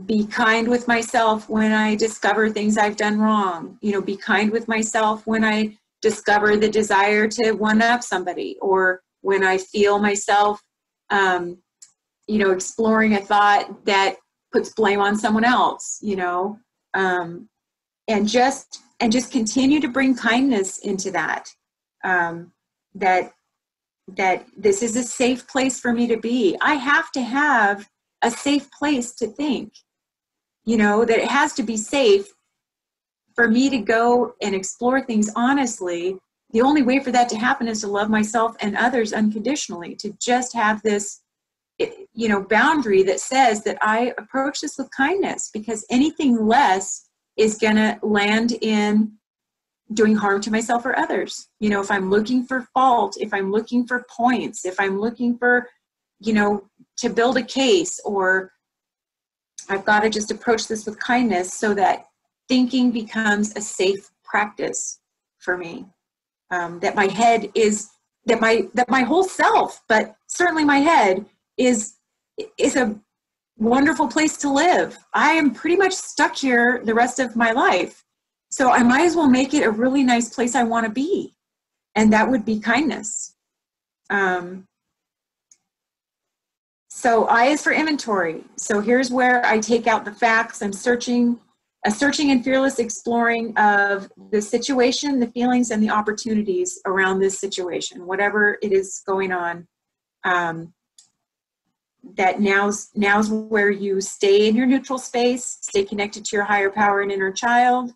be kind with myself when I discover things I've done wrong. You know, be kind with myself when I discover the desire to one-up somebody, or when I feel myself, you know, exploring a thought that puts blame on someone else, you know, and just continue to bring kindness into that. That this is a safe place for me to be. I have to have a safe place to think, you know, that it has to be safe for me to go and explore things honestly. The only way for that to happen is to love myself and others unconditionally, to just have this, you know, boundary that says that I approach this with kindness, because anything less is going to land in doing harm to myself or others. You know, if I'm looking for fault, if I'm looking for points, if I'm looking for, you know, to build a case, or I've got to just approach this with kindness so that thinking becomes a safe practice for me. That my head is, that my whole self, but certainly my head is a wonderful place to live. I am pretty much stuck here the rest of my life. So I might as well make it a really nice place I want to be. And that would be kindness. So I is for inventory. So here's where I take out the facts. I'm searching, a searching and fearless exploring of the situation, the feelings, and the opportunities around this situation, whatever it is going on. That now's where you stay in your neutral space, stay connected to your higher power and inner child,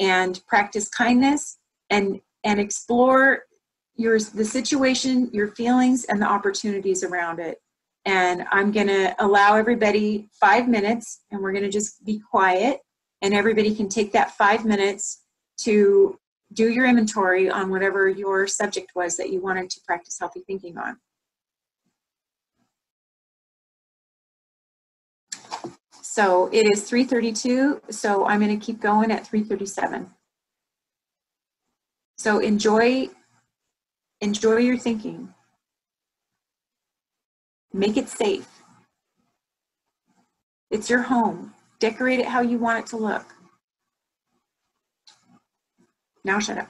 and practice kindness, and explore the situation, your feelings, and the opportunities around it. And I'm going to allow everybody 5 minutes, and we're going to just be quiet, and everybody can take that 5 minutes to do your inventory on whatever your subject was that you wanted to practice healthy thinking on. So it is 3:32, so I'm going to keep going at 3:37. So enjoy your thinking. Make it safe. It's your home. Decorate it how you want it to look. Now shut up.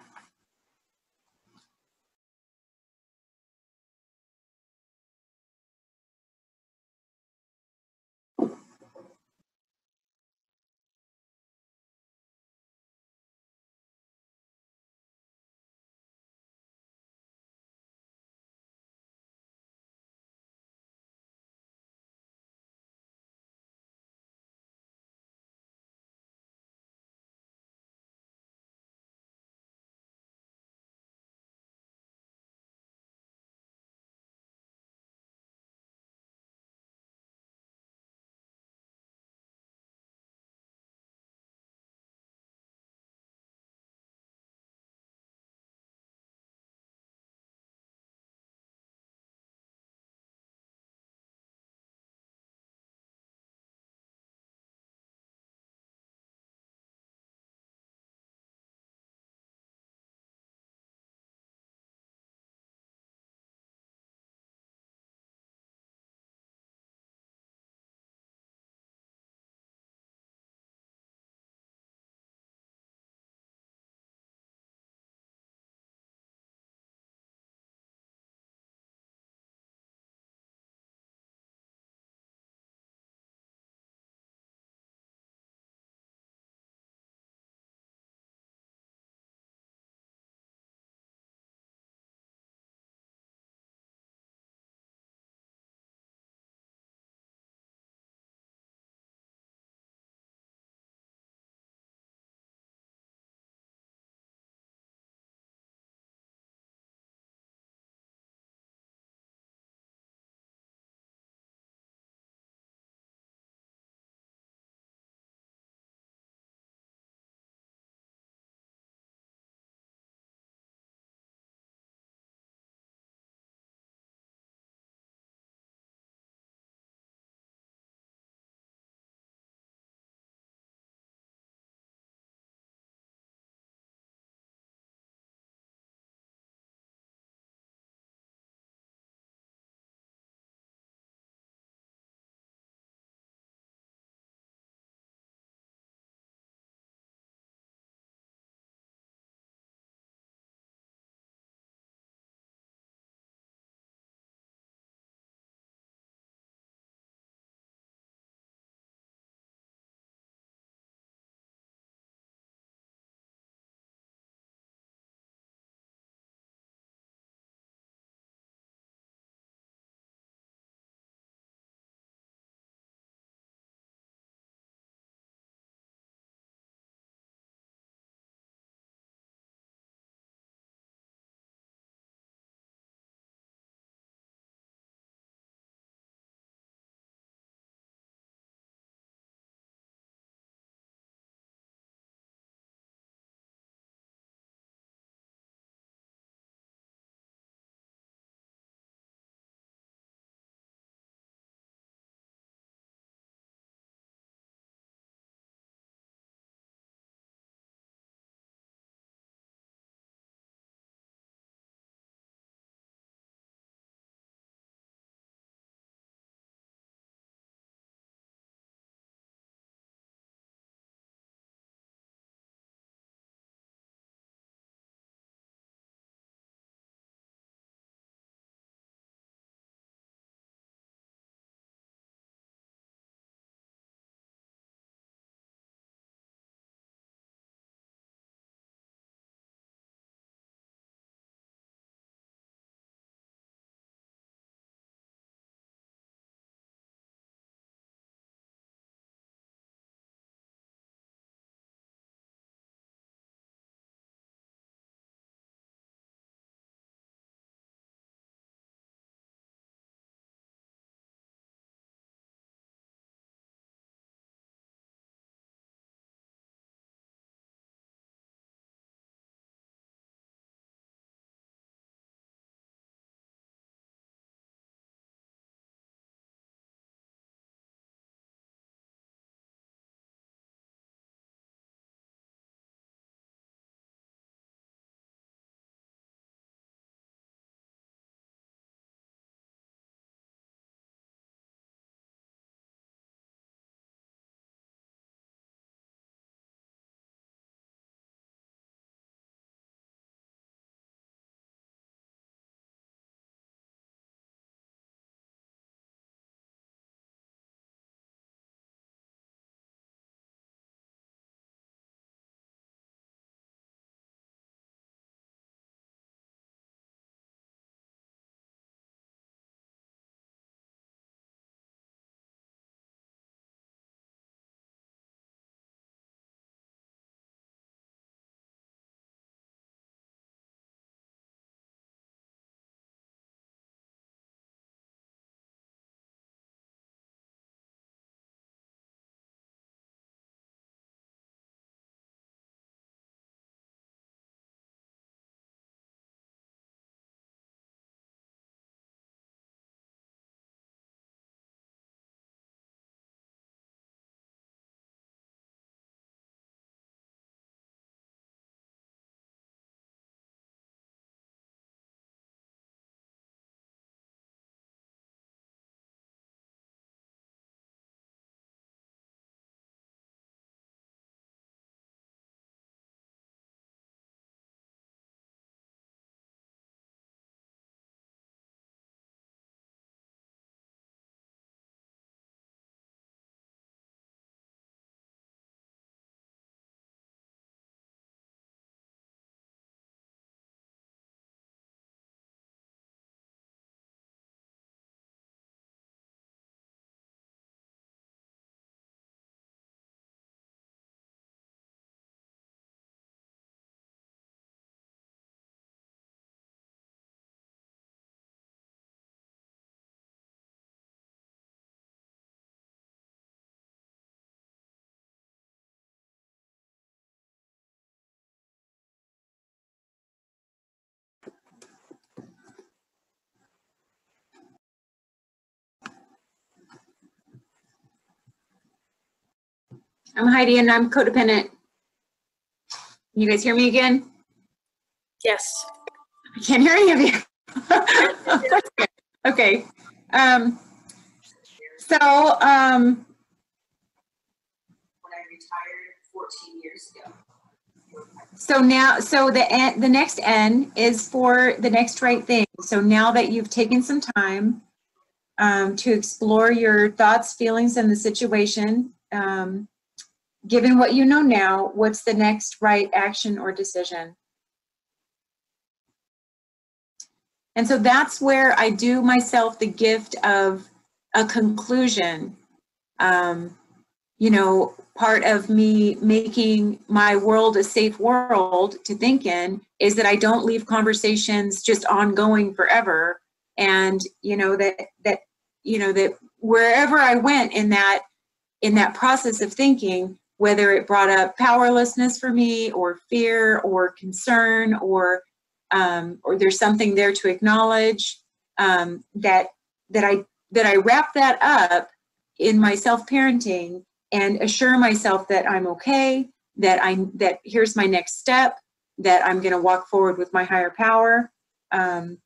I'm Heidi and I'm codependent. Can you guys hear me again? Yes. I can't hear any of you. Okay. When I retired 14 years ago. So now, so the next N is for the next right thing. So now that you've taken some time to explore your thoughts, feelings, and the situation, given what you know now, what's the next right action or decision? And so that's where I do myself the gift of a conclusion. You know, part of me making my world a safe world to think in is that I don't leave conversations just ongoing forever. And, you know, that wherever I went in that process of thinking, whether it brought up powerlessness for me or fear or concern or there's something there to acknowledge, that I wrap that up in my self-parenting and assure myself that I'm okay, that here's my next step, that I'm gonna walk forward with my higher power, and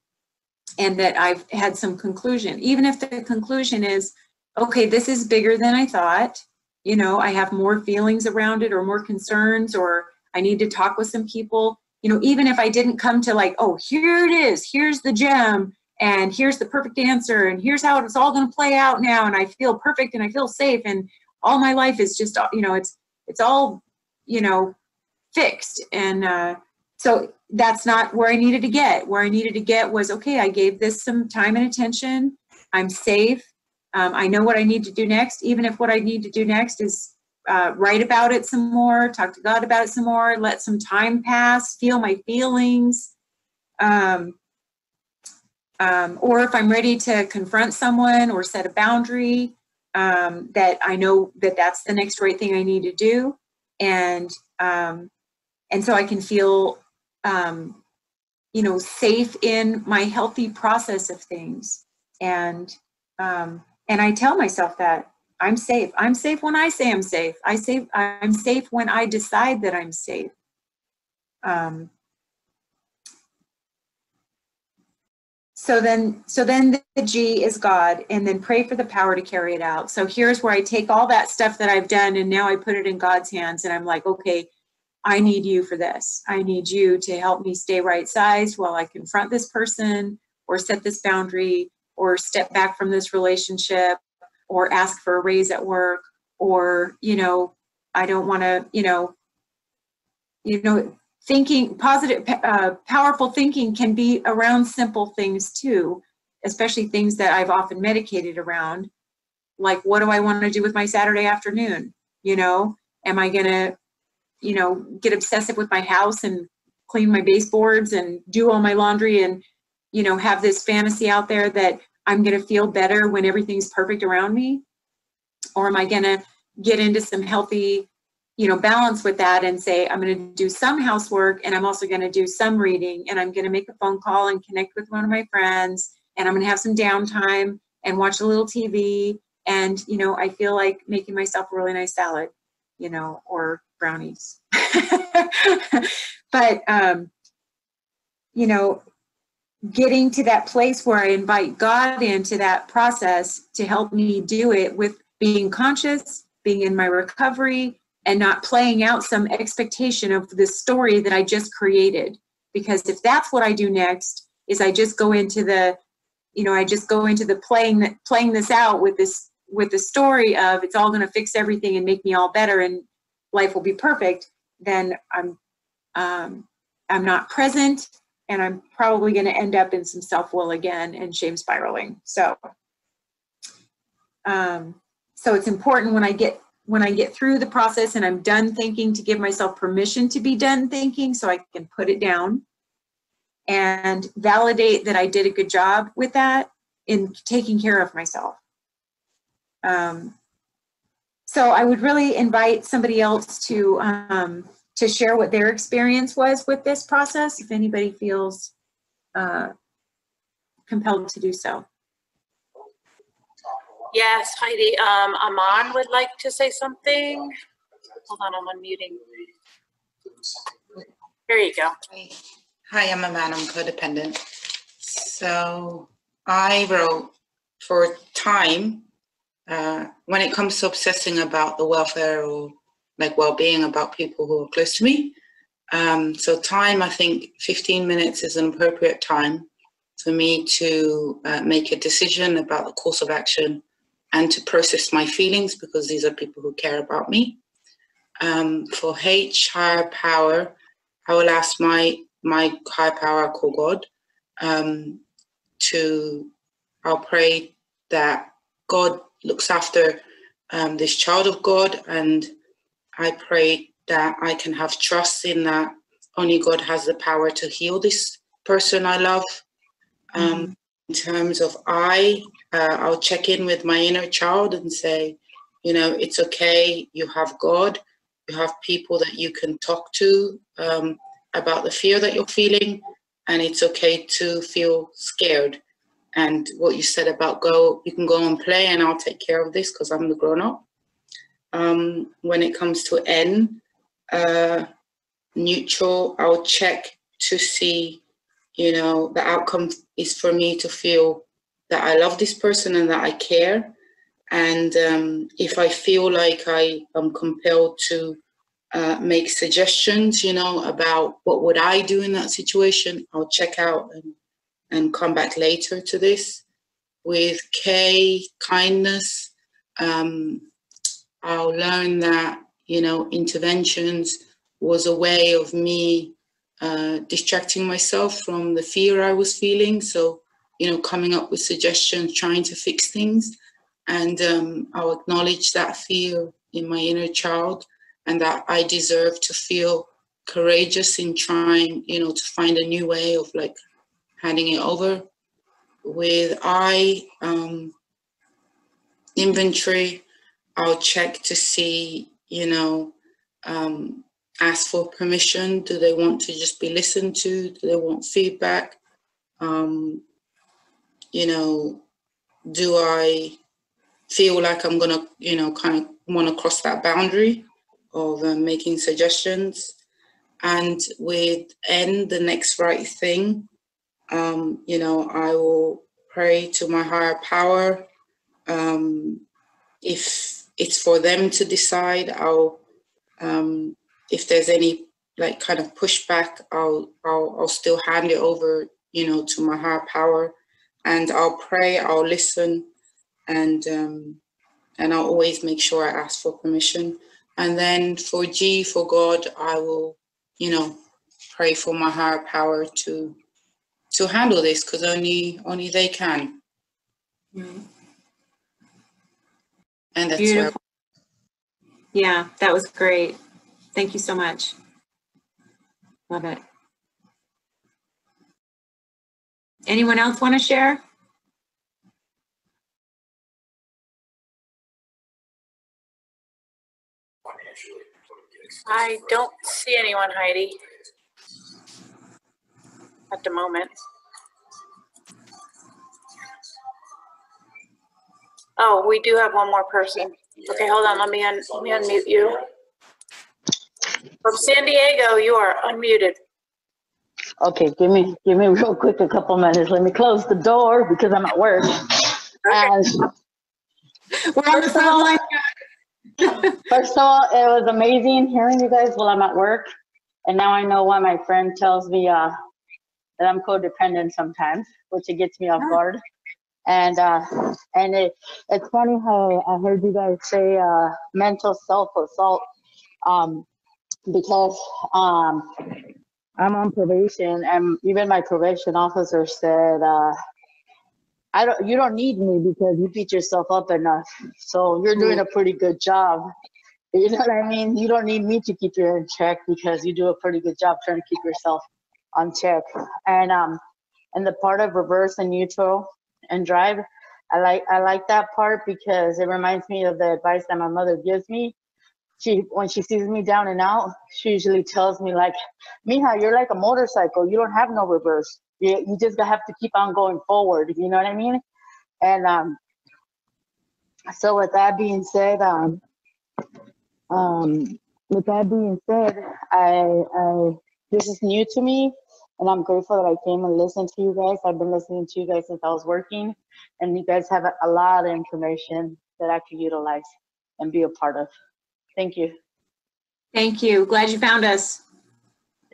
that I've had some conclusion. Even if the conclusion is, okay, this is bigger than I thought, you know, I have more feelings around it or more concerns, or I need to talk with some people. You know, even if I didn't come to like, oh, here it is, here's the gem, and here's the perfect answer, and here's how it's all gonna play out now, and I feel perfect and I feel safe, and all my life is just, you know, it's all, you know, fixed. And so that's not where I needed to get. Where I needed to get was, okay, I gave this some time and attention. I'm safe. I know what I need to do next, even if what I need to do next is write about it some more, talk to God about it some more, let some time pass, feel my feelings. Or if I'm ready to confront someone or set a boundary, that I know that that's the next right thing I need to do, and so I can feel, you know, safe in my healthy process of things, and I tell myself that I'm safe. I'm safe when I say I'm safe. I'm safe when I decide that I'm safe. So then the G is God, and then pray for the power to carry it out. So here's where I take all that stuff that I've done and now I put it in God's hands, and I'm like, okay, I need you for this. I need you to help me stay right-sized while I confront this person or set this boundary or step back from this relationship or ask for a raise at work, or, you know, I don't want to, you know, thinking, positive, powerful thinking can be around simple things too, especially things that I've often medicated around. Like, what do I want to do with my Saturday afternoon? You know, am I going to, you know, get obsessive with my house and clean my baseboards and do all my laundry and, you know, have this fantasy out there that I'm going to feel better when everything's perfect around me? Or am I going to get into some healthy, you know, balance with that and say, I'm going to do some housework, and I'm also going to do some reading, and I'm going to make a phone call and connect with one of my friends, and I'm going to have some downtime and watch a little TV. And, you know, I feel like making myself a really nice salad, you know, or brownies. But, you know, getting to that place where I invite God into that process to help me do it with being conscious, being in my recovery, and not playing out some expectation of the story that I just created. Because if that's what I do next, is I just go into the, you know, I just go into the playing this out with the story of it's all going to fix everything and make me all better and life will be perfect, then I'm not present, and I'm probably going to end up in some self-will again and shame spiraling. So it's important when I get through the process and I'm done thinking, to give myself permission to be done thinking so I can put it down and validate that I did a good job with that in taking care of myself. So I would really invite somebody else to share what their experience was with this process, if anybody feels compelled to do so. Yes, Heidi, Aman would like to say something. Hold on, I'm unmuting. There you go. Hi, I'm Amanda, I'm codependent. So I wrote for time, when it comes to obsessing about the welfare or like well-being about people who are close to me. So time, I think 15 minutes is an appropriate time for me to make a decision about the course of action and to process my feelings, because these are people who care about me. For H, higher power, I will ask my higher power, I call God, I'll pray that God looks after this child of God, and I pray that I can have trust in that only God has the power to heal this person I love. In terms of I'll check in with my inner child and say, you know, it's okay, you have God, you have people that you can talk to about the fear that you're feeling, and it's okay to feel scared. And what you said about you can go and play and I'll take care of this because I'm the grown up. When it comes to N, neutral, I'll check to see, you know, the outcome is for me to feel that I love this person and that I care. And if I feel like I am compelled to make suggestions, you know, about what would I do in that situation, I'll check out and come back later to this. With K, kindness, I'll learn that, you know, interventions was a way of me distracting myself from the fear I was feeling. So, you know, coming up with suggestions, trying to fix things. And I'll acknowledge that fear in my inner child and that I deserve to feel courageous in trying, you know, to find a new way of like handing it over. With I, inventory, I'll check to see, you know, ask for permission. Do they want to just be listened to? Do they want feedback? You know, do I feel like I'm gonna, you know, kind of wanna cross that boundary of making suggestions? And with N, the next right thing, you know, I will pray to my higher power. If it's for them to decide, I'll, if there's any like kind of pushback, I'll still hand it over, you know, to my higher power, and I'll pray, I'll listen, and I'll always make sure I ask for permission. And then for G, for God, I will, you know, pray for my higher power to handle this, because only they can. Mm-hmm. And that's beautiful. Yeah, that was great. Thank you so much. Love it. Anyone else want to share? I don't see anyone, Heidi, at the moment. Oh, we do have one more person. Okay, hold on, let me unmute you. From San Diego, you are unmuted. Okay, give me real quick a couple minutes. Let me close the door because I'm at work. And we're on the phone line. First of all, it was amazing hearing you guys while I'm at work, and now I know why my friend tells me that I'm codependent sometimes, which it gets me off guard. And it's funny how I heard you guys say mental self-assault, because I'm on probation, and even my probation officer said, you don't need me because you beat yourself up enough. So you're doing a pretty good job. You know what I mean? You don't need me to keep you in check because you do a pretty good job trying to keep yourself on check. And the part of reverse and neutral and drive, I like that part because it reminds me of the advice that my mother gives me. When she sees me down and out, she usually tells me like, "Mija, you're like a motorcycle. You don't have no reverse. You just have to keep on going forward." You know what I mean? And so with that being said, with that being said, this is new to me, and I'm grateful that I came and listened to you guys. I've been listening to you guys since I was working, and you guys have a lot of information that I could utilize and be a part of. Thank you. Thank you. Glad you found us.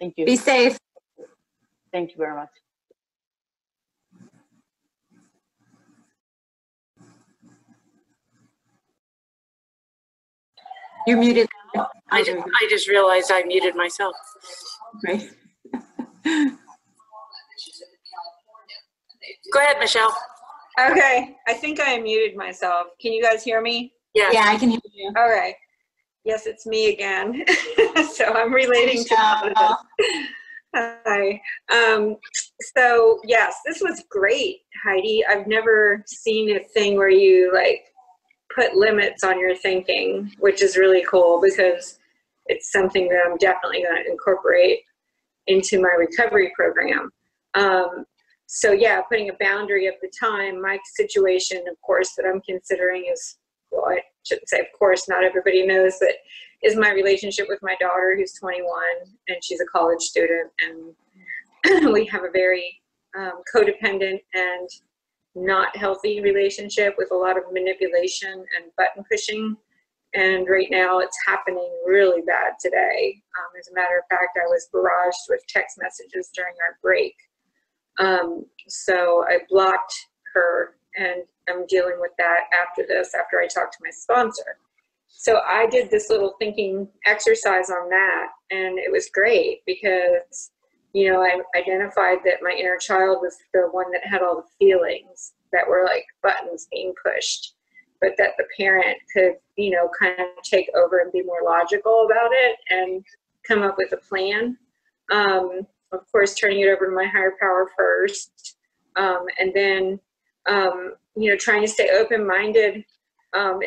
Thank you. Be safe. Thank you very much. You're muted. I just realized I muted myself. Right. Go ahead, Michelle. Okay, I think I muted myself. Can you guys hear me? Yeah. Yeah, I can hear you. All right. Yes, it's me again. So I'm relating to all of this. Hi. So yes, this was great, Heidi. I've never seen a thing where you like put limits on your thinking, which is really cool because it's something that I'm definitely going to incorporate into my recovery program. So yeah, putting a boundary of the time. My situation, of course, that I'm considering is, well, I shouldn't say of course, not everybody knows, but is my relationship with my daughter, who's 21, and she's a college student, and we have a very codependent and not healthy relationship with a lot of manipulation and button pushing. And right now it's happening really bad today. As a matter of fact, I was barraged with text messages during our break. So I blocked her, and I'm dealing with that after this, after I talked to my sponsor. So I did this little thinking exercise on that, and it was great because, you know, I identified that my inner child was the one that had all the feelings that were like buttons being pushed, but that the parent could, you know, kind of take over and be more logical about it and come up with a plan. Of course, turning it over to my higher power first, and then, you know, trying to stay open-minded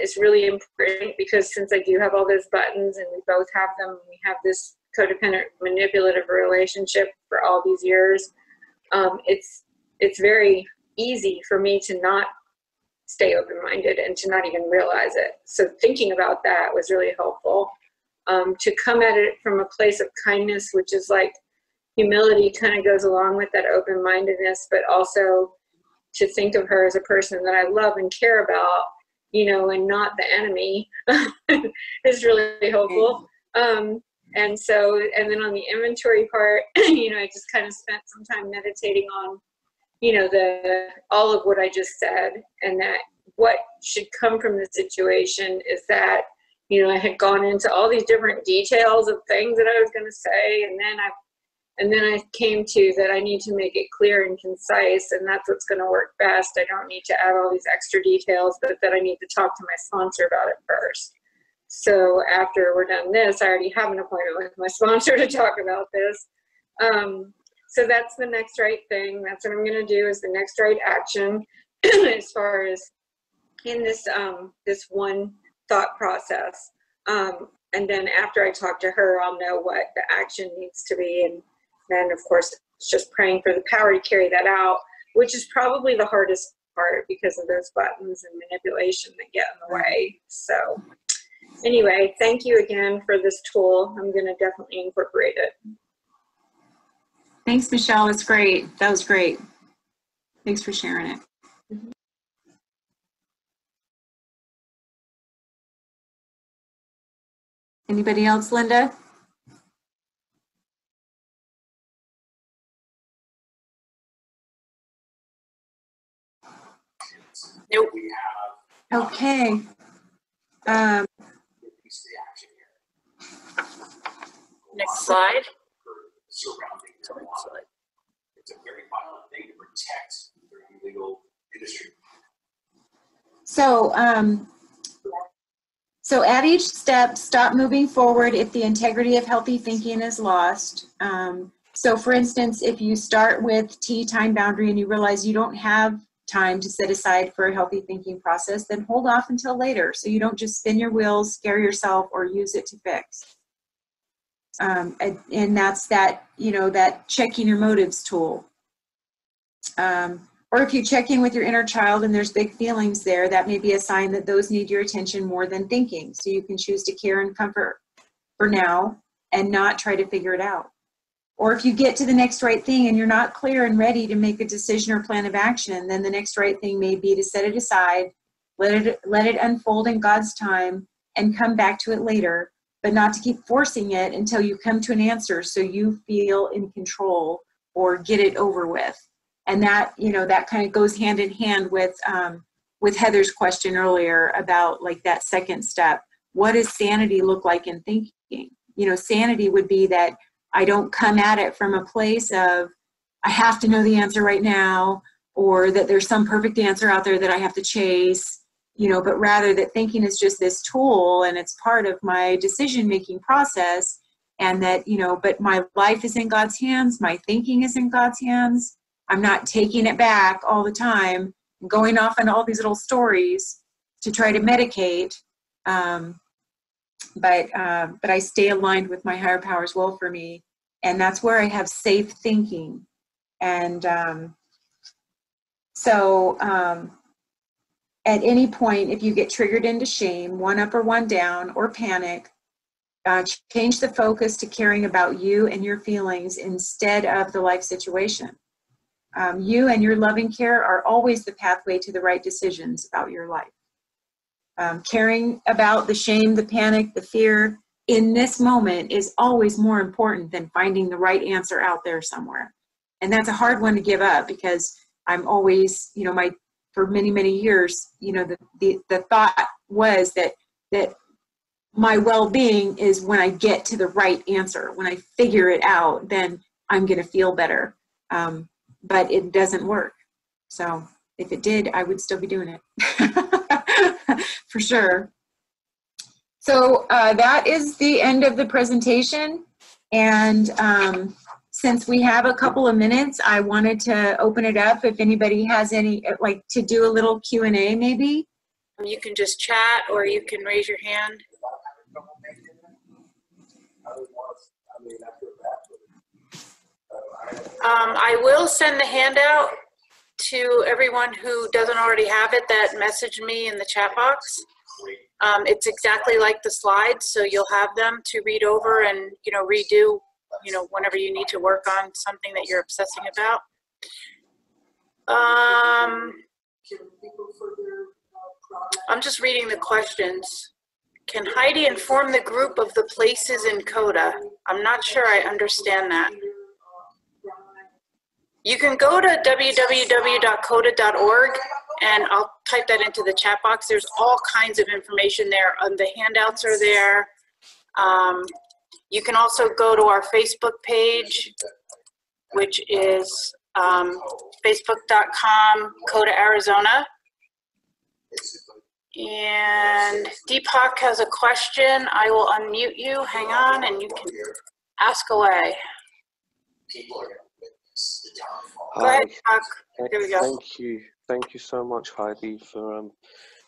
is really important, because since I do have all those buttons and we both have them, and we have this codependent, manipulative relationship for all these years, it's very easy for me to not stay open-minded and to not even realize it. So thinking about that was really helpful, to come at it from a place of kindness, which is like humility kind of goes along with that open-mindedness, but also to think of her as a person that I love and care about, you know, and not the enemy is really helpful. And so, and then on the inventory part, you know, I just kind of spent some time meditating on, you know, all of what I just said, and that what should come from the situation is that, you know, I had gone into all these different details of things that I was going to say, and then I came to that I need to make it clear and concise, and that's what's going to work best. I don't need to add all these extra details, but that I need to talk to my sponsor about it first. So after we're done this, I already have an appointment with my sponsor to talk about this. So that's the next right thing. That's what I'm going to do, is the next right action as far as in this, this one thought process. And then after I talk to her, I'll know what the action needs to be. And then, of course, it's just praying for the power to carry that out, which is probably the hardest part because of those buttons and manipulation that get in the way. So anyway, thank you again for this tool. I'm going to definitely incorporate it. Thanks, Michelle. It's great. That was great. Thanks for sharing it. Mm-hmm. Anybody else, Linda? Nope. Okay. Next slide. Surrounding marijuana. It's a very violent thing to protect their illegal industry. So, so at each step, stop moving forward if the integrity of healthy thinking is lost. So for instance, if you start with tea time boundary and you realize you don't have time to set aside for a healthy thinking process, then hold off until later so you don't just spin your wheels, scare yourself, or use it to fix. And that's that, you know, that checking your motives tool. Or if you check in with your inner child and there's big feelings there, that may be a sign that those need your attention more than thinking. So you can choose to care and comfort for now and not try to figure it out. Or if you get to the next right thing and you're not clear and ready to make a decision or plan of action, then the next right thing may be to set it aside, let it unfold in God's time, and come back to it later, but not to keep forcing it until you come to an answer so you feel in control or get it over with. And that, you know, that kind of goes hand in hand with Heather's question earlier about like that second step. What does sanity look like in thinking? You know, sanity would be that I don't come at it from a place of, I have to know the answer right now, or that there's some perfect answer out there that I have to chase, you know, but rather that thinking is just this tool and it's part of my decision-making process, and that, you know, but my life is in God's hands, my thinking is in God's hands. I'm not taking it back all the time, going off on all these little stories to try to medicate, but I stay aligned with my higher power's will for me. And that's where I have safe thinking. And at any point, if you get triggered into shame, one up or one down, or panic, change the focus to caring about you and your feelings instead of the life situation. You and your loving care are always the pathway to the right decisions about your life. Caring about the shame, the panic, the fear in this moment is always more important than finding the right answer out there somewhere. And that's a hard one to give up, because I'm always, you know, for many, many years, you know, the thought was that my well-being is when I get to the right answer, when I figure it out, then I'm going to feel better. But it doesn't work. So if it did, I would still be doing it. For sure. So that is the end of the presentation. And since we have a couple of minutes, I wanted to open it up if anybody has any, like, to do a little Q&A maybe. You can just chat, or you can raise your hand. I will send the handout to everyone who doesn't already have it that messaged me in the chat box. It's exactly like the slides, so you'll have them to read over and, you know, redo, you know, whenever you need to work on something that you're obsessing about. I'm just reading the questions. Can Heidi inform the group of the places in CODA? I'm not sure I understand that. You can go to www.coda.org, and I'll type that into the chat box. There's all kinds of information there. The handouts are there. You can also go to our Facebook page, which is facebook.com/CODA Arizona. And Deepak has a question. I will unmute you. Hang on, and you can ask away. Hi. There we go. Thank you so much, Heidi, for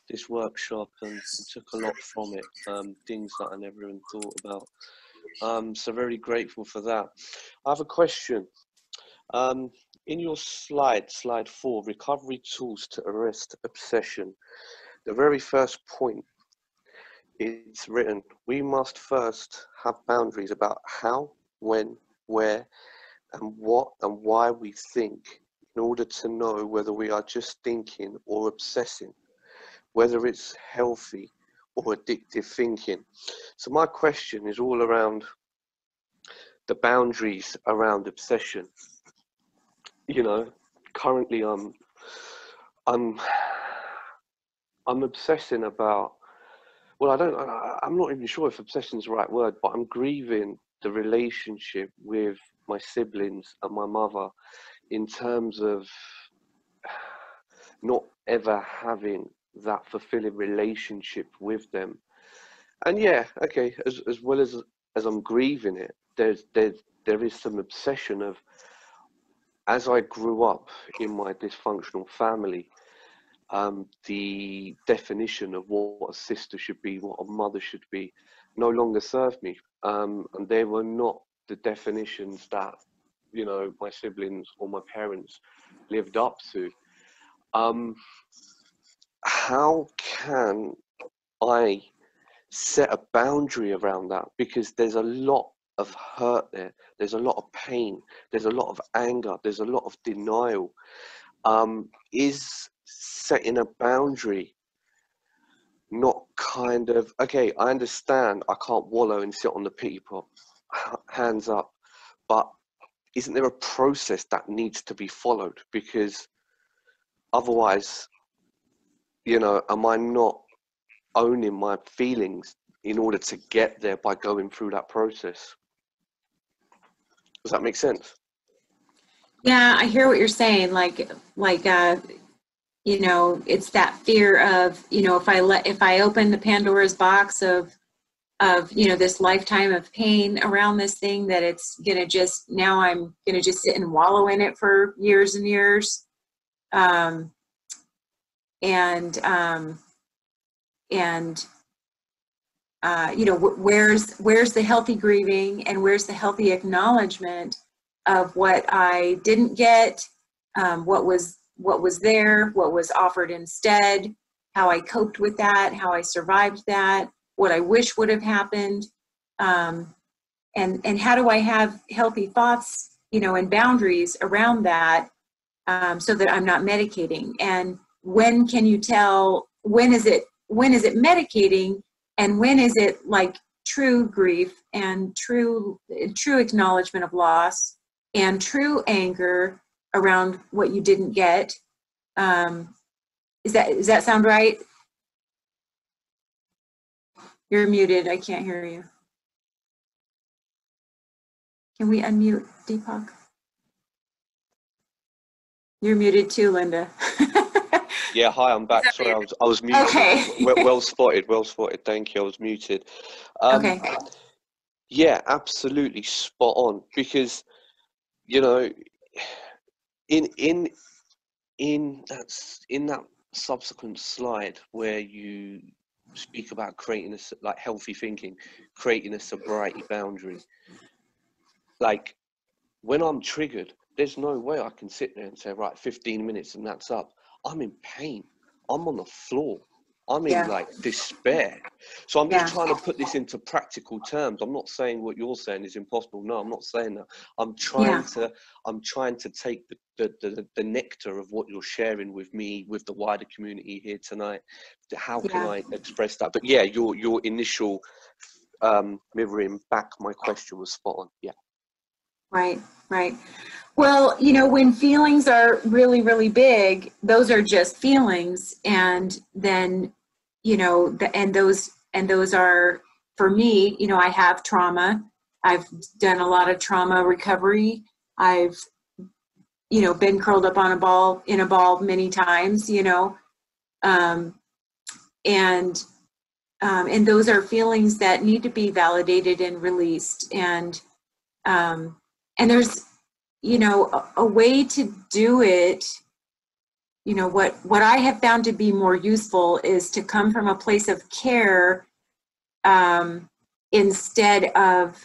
this workshop, and I took a lot from it, things that I never even thought about. So very grateful for that. I have a question. In your slide 4, recovery tools to arrest obsession, the very first point, it's written, we must first have boundaries about how, when, where, and what and why we think, in order to know whether we are just thinking or obsessing, whether it's healthy or addictive thinking. So my question is all around the boundaries around obsession. You know, currently I'm obsessing about, well, I'm not even sure if obsession is the right word, but I'm grieving the relationship with my siblings and my mother, in terms of not ever having that fulfilling relationship with them. And yeah, okay, as well as I'm grieving it, there is some obsession of, as I grew up in my dysfunctional family, the definition of what a sister should be, what a mother should be, no longer served me, and they were not the definitions that, you know, my siblings or my parents lived up to. How can I set a boundary around that, because there's a lot of hurt there. There's a lot of pain. There's a lot of anger. There's a lot of denial. Is setting a boundary not kind of, okay, I understand I can't wallow and sit on the pity pot, hands up, but isn't there a process that needs to be followed? Because otherwise, you know, am I not owning my feelings in order to get there by going through that process? Does that make sense? Yeah, I hear what you're saying. You know, it's that fear of, you know, if I open the Pandora's box of, you know, this lifetime of pain around this thing, that it's going to just, now I'm going to just sit and wallow in it for years and years. You know, where's the healthy grieving, and where's the healthy acknowledgement of what I didn't get, what was there, what was offered instead, how I coped with that, how I survived that, what I wish would have happened, and how do I have healthy thoughts, you know, and boundaries around that, so that I'm not medicating. And when can you tell, when is it medicating, and when is it like true grief and true acknowledgement of loss and true anger around what you didn't get? Does that sound right? You're muted. I can't hear you. Can we unmute Deepak? You're muted too, Linda. Yeah, hi, I'm back. Sorry, I was muted. Okay. well spotted. Thank you. I was muted. Okay. Yeah, absolutely spot on, because, you know, in that subsequent slide where you speak about creating a, like, healthy thinking, creating a sobriety boundary, like, when I'm triggered, there's no way I can sit there and say, right, 15 minutes and that's up. I'm in pain. I'm on the floor. I'm in, like, despair. So I'm just trying to put this into practical terms. I'm not saying what you're saying is impossible. No, I'm not saying that. I'm trying to take the nectar of what you're sharing with me, with the wider community here tonight. How can I express that? But yeah, your initial mirroring back my question was spot on. Yeah. Right, right. Well, you know, when feelings are really, really big, those are just feelings. And then, you know, those are, for me, you know, I have trauma. I've done a lot of trauma recovery. I've, you know, been curled up on a ball many times, you know, and those are feelings that need to be validated and released. And there's, you know, a way to do it. You know, what I have found to be more useful is to come from a place of care, instead of,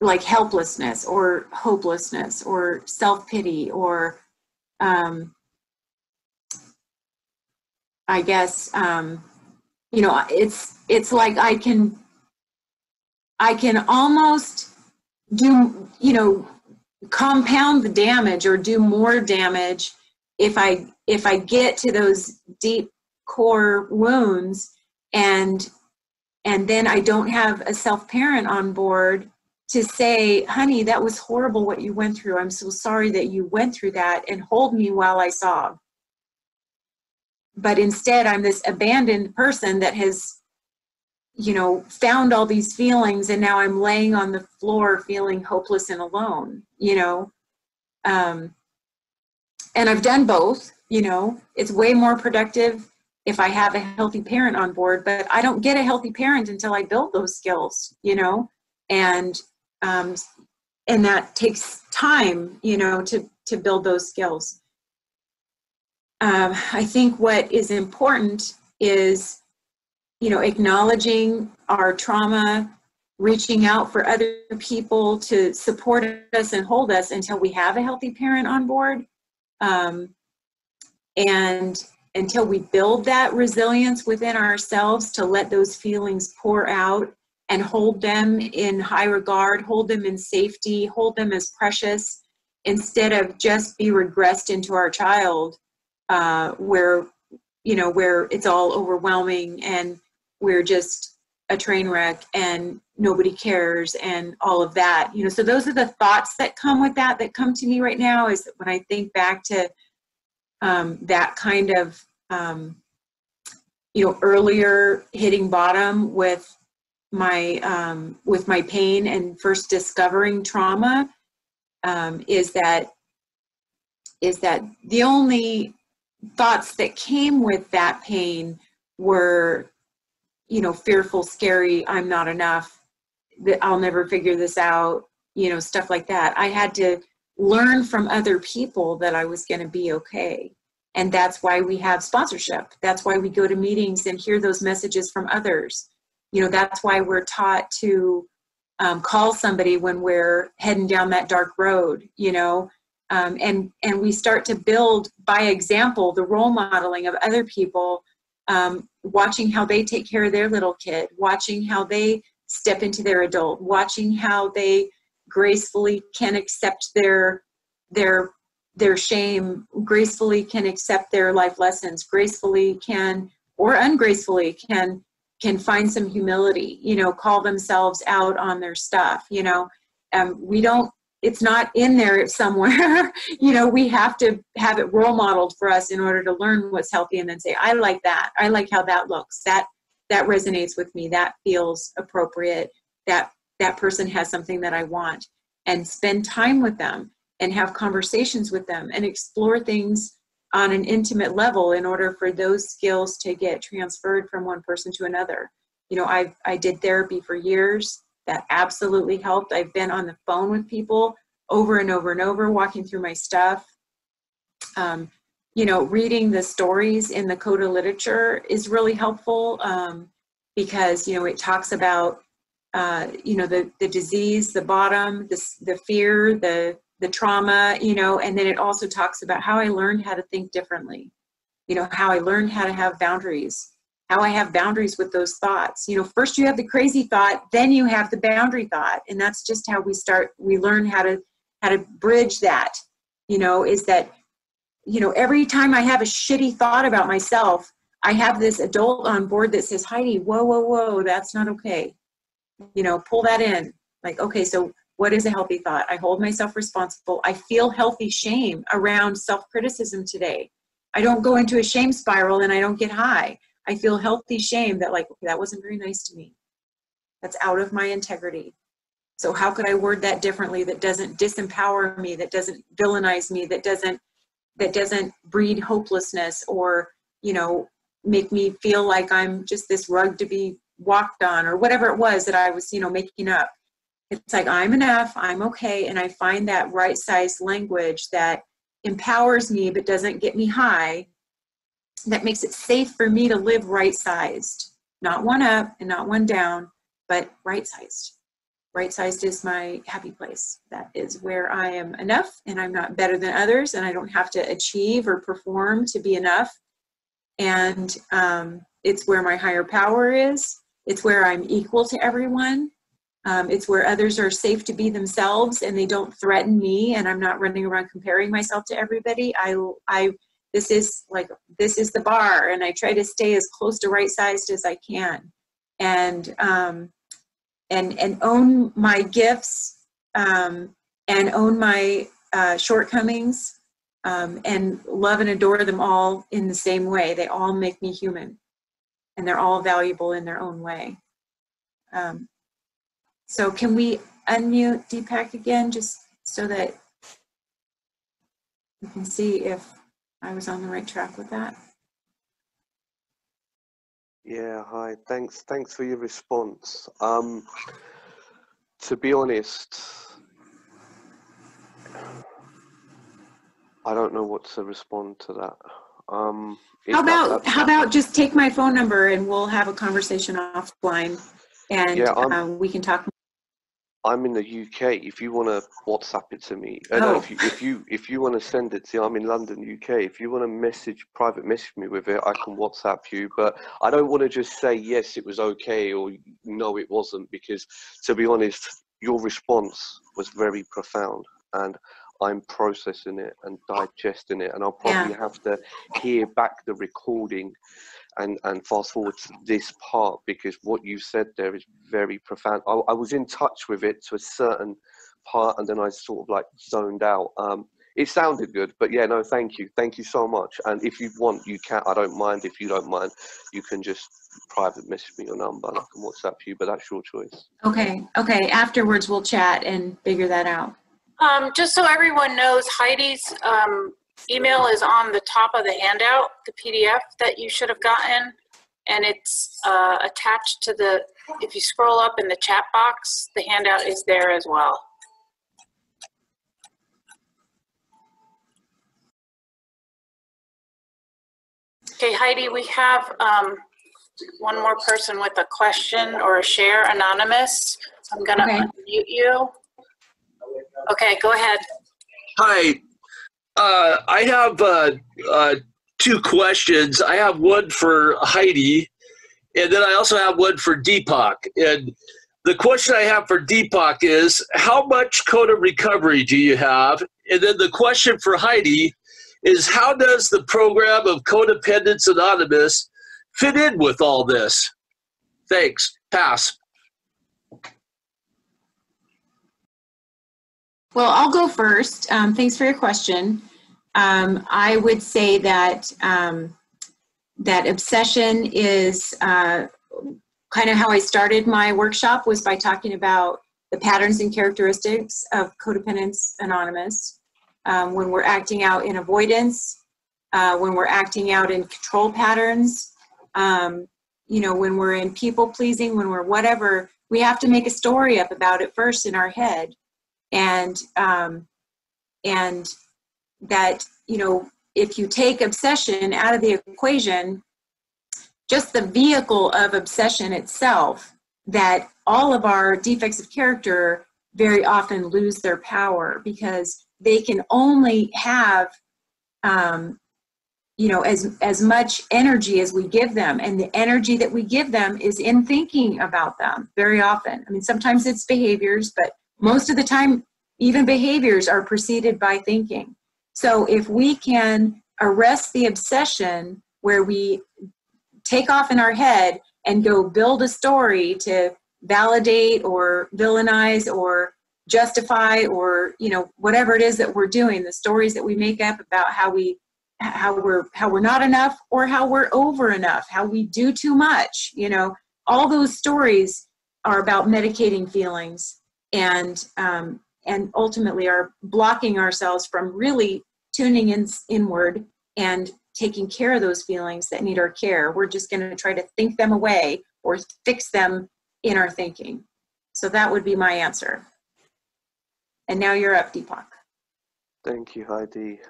like, helplessness or hopelessness or self-pity or, I guess, you know, it's like I can almost do, you know, compound the damage or do more damage if I get to those deep core wounds, and then I don't have a self-parent on board to say, honey, that was horrible what you went through. I'm so sorry that you went through that, and hold me while I sob. But instead, I'm this abandoned person that has, you know, found all these feelings, and now I'm laying on the floor feeling hopeless and alone, you know. And I've done both, you know. It's way more productive if I have a healthy parent on board, but I don't get a healthy parent until I build those skills, you know, and that takes time, you know, to build those skills. I think what is important is, you know, acknowledging our trauma, reaching out for other people to support us and hold us until we have a healthy parent on board. until we build that resilience within ourselves to let those feelings pour out and hold them in high regard, hold them in safety, hold them as precious, instead of just be regressed into our child, where it's all overwhelming and we're just a train wreck and nobody cares and all of that. You know, so those are the thoughts that come with that, that come to me right now, is when I think back to that kind of, earlier hitting bottom with my pain and first discovering trauma, is that the only thoughts that came with that pain were, fearful, scary, I'm not enough, that I'll never figure this out, stuff like that. I had to learn from other people that I was going to be okay. And that's why we have sponsorship. That's why we go to meetings and hear those messages from others. That's why we're taught to call somebody when we're heading down that dark road, and we start to build by example, the role modeling of other people, watching how they take care of their little kid, watching how they step into their adult, watching how they gracefully can accept their shame, gracefully can accept their life lessons, gracefully can, or ungracefully can find some humility, call themselves out on their stuff, it's not in there somewhere, we have to have it role modeled for us in order to learn what's healthy and then say, I like that. I like how that looks. That resonates with me. That feels appropriate. That person has something that I want, and spend time with them and have conversations with them and explore things on an intimate level in order for those skills to get transferred from one person to another. I did therapy for years. That absolutely helped. I've been on the phone with people over and over and over, walking through my stuff. Reading the stories in the CODA literature is really helpful, because, it talks about, the disease, the bottom, the fear, the trauma, and then it also talks about how I learned how to think differently, how I learned how to have boundaries, how I have boundaries with those thoughts. First you have the crazy thought, then you have the boundary thought, and that's just how we learn how to bridge that, is that, every time I have a shitty thought about myself, I have this adult on board that says, Heidi, whoa, whoa, whoa, that's not okay. Pull that in. Like, okay, so what is a healthy thought? I hold myself responsible. I feel healthy shame around self-criticism today. I don't go into a shame spiral and I don't get high. I feel healthy shame that, like, okay, that wasn't very nice to me. That's out of my integrity. So how could I word that differently, that doesn't disempower me, that doesn't villainize me, that doesn't breed hopelessness or, make me feel like I'm just this rug to be walked on, or whatever it was that I was, making up. It's like, I'm enough, I'm okay, and I find that right-sized language that empowers me but doesn't get me high, that makes it safe for me to live right-sized. Not one up and not one down, but right-sized. Right-sized is my happy place. That is where I am enough, and I'm not better than others, and I don't have to achieve or perform to be enough. And it's where my higher power is. It's where I'm equal to everyone. It's where others are safe to be themselves and they don't threaten me, and I'm not running around comparing myself to everybody. This is the bar, and I try to stay as close to right-sized as I can, and own my gifts, and own my shortcomings, and love and adore them all in the same way. They all make me human. And they're all valuable in their own way. So can we unmute Deepak again, just so that we can see if I was on the right track with that? Yeah, hi, thanks for your response. To be honest, I don't know what to respond to that. How about just take my phone number and we'll have a conversation offline, and we can talk. I'm in the UK. If you want to WhatsApp it to me, no, if you want to send it to, I'm in London, UK. If you want to private message me with it, I can WhatsApp you. But I don't want to just say yes, it was okay, or no, it wasn't, because to be honest, your response was very profound, and I'm processing it and digesting it, and I'll probably have to hear back the recording and fast forward to this part, because what you said there is very profound. I was in touch with it to a certain part, and then I sort of like zoned out. It sounded good, but yeah, no, thank you so much. And if you want, you can. I don't mind. If you don't mind, you can just private message me your number and I can WhatsApp you, but that's your choice. Okay. Afterwards, we'll chat and figure that out. Just so everyone knows, Heidi's email is on the top of the handout, the PDF that you should have gotten, and it's attached to the, if you scroll up in the chat box, the handout is there as well. Okay, Heidi, we have one more person with a question or a share, anonymous. I'm going to unmute you. Okay, go ahead. Hi. I have two questions. I have one for Heidi, and then I also have one for Deepak. And the question I have for Deepak is, how much codon recovery do you have? And then the question for Heidi is, how does the program of Codependence Anonymous fit in with all this? Thanks. Pass. Well, I'll go first. Thanks for your question. I would say that that obsession is kind of how I started my workshop, was by talking about the patterns and characteristics of Codependence Anonymous. When we're acting out in avoidance, when we're acting out in control patterns, you know, when we're in people pleasing, when we're whatever, we have to make a story up about it first in our head. And that, you know, if you take obsession out of the equation, just the vehicle of obsession itself, that all of our defects of character very often lose their power, because they can only have, you know, as much energy as we give them. And the energy that we give them is in thinking about them very often. I mean, sometimes it's behaviors, but most of the time, even behaviors are preceded by thinking. So if we can arrest the obsession where we take off in our head and go build a story to validate or villainize or justify, or, you know, whatever it is that we're doing, the stories that we make up about how we're not enough, or how we're over enough, how we do too much, you know, all those stories are about medicating feelings. And ultimately are blocking ourselves from really tuning inward and taking care of those feelings that need our care. We're just going to try to think them away or fix them in our thinking. So that would be my answer. And now you're up, Deepak. Thank you, Heidi.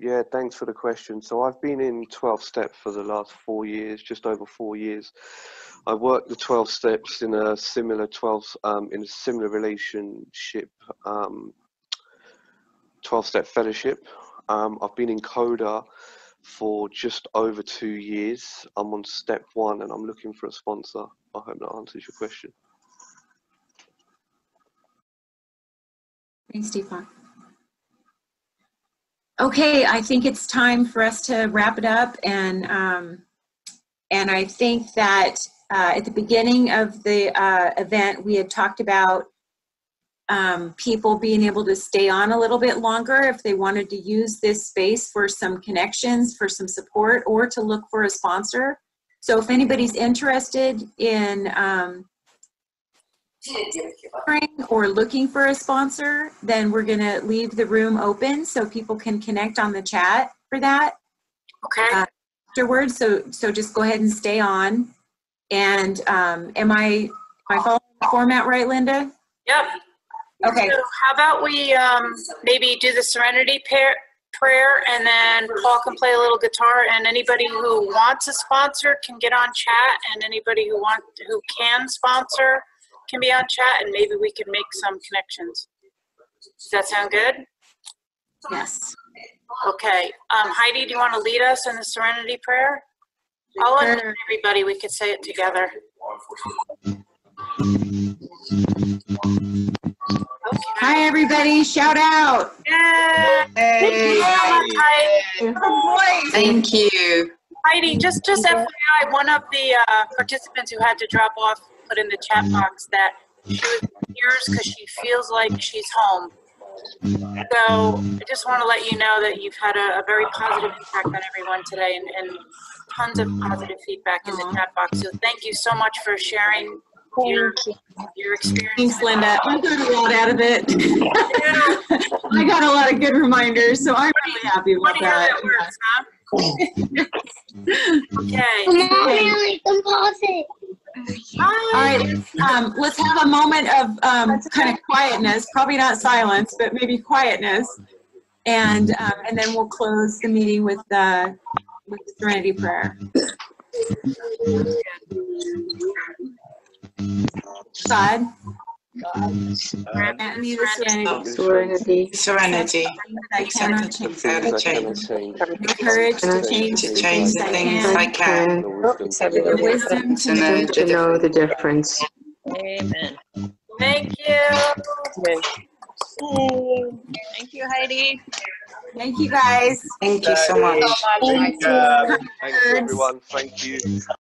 Yeah, thanks for the question. So I've been in 12 step for the last 4 years, just over 4 years. I worked the 12 steps in a similar relationship, 12 step fellowship. I've been in CODA for just over 2 years. I'm on step 1 and I'm looking for a sponsor. I hope that answers your question. Thanks, Deepak. Okay, I think it's time for us to wrap it up, and I think that at the beginning of the event, we had talked about people being able to stay on a little bit longer if they wanted to use this space for some connections, for some support, or to look for a sponsor. So if anybody's interested in or looking for a sponsor, then we're going to leave the room open so people can connect on the chat for that. Okay. Afterwards, so just go ahead and stay on. And am I following the format right, Linda? Yep. Okay. So how about we maybe do the Serenity prayer, and then Paul can play a little guitar, and anybody who wants a sponsor can get on chat, and anybody who can sponsor can be on chat, and maybe we can make some connections. Does that sound good? Yes. Okay. Heidi, do you want to lead us in the Serenity Prayer? All of everybody, we could say it together. Okay. Hi, everybody. Shout out. Yay. Hey. Good voice. Thank you. Heidi, just FYI, one of the participants who had to drop off put in the chat box that she was in tears because she feels like she's home. So I just want to let you know that you've had a very positive impact on everyone today, and tons of positive feedback in the chat box. So thank you so much for sharing your experience. Thanks, Linda. I got a lot out of it. I got a lot of good reminders, so I'm really happy with that. That works, huh? Okay. All right, let's have a moment of kind of quietness, probably not silence, but maybe quietness, and then we'll close the meeting with the Serenity Prayer. Side. Serenity. I cannot change the things I can. The wisdom to know the difference. Amen. Thank you. Thank you, Heidi. Thank you, guys. Thank you so much. Thank you, everyone. Thank you.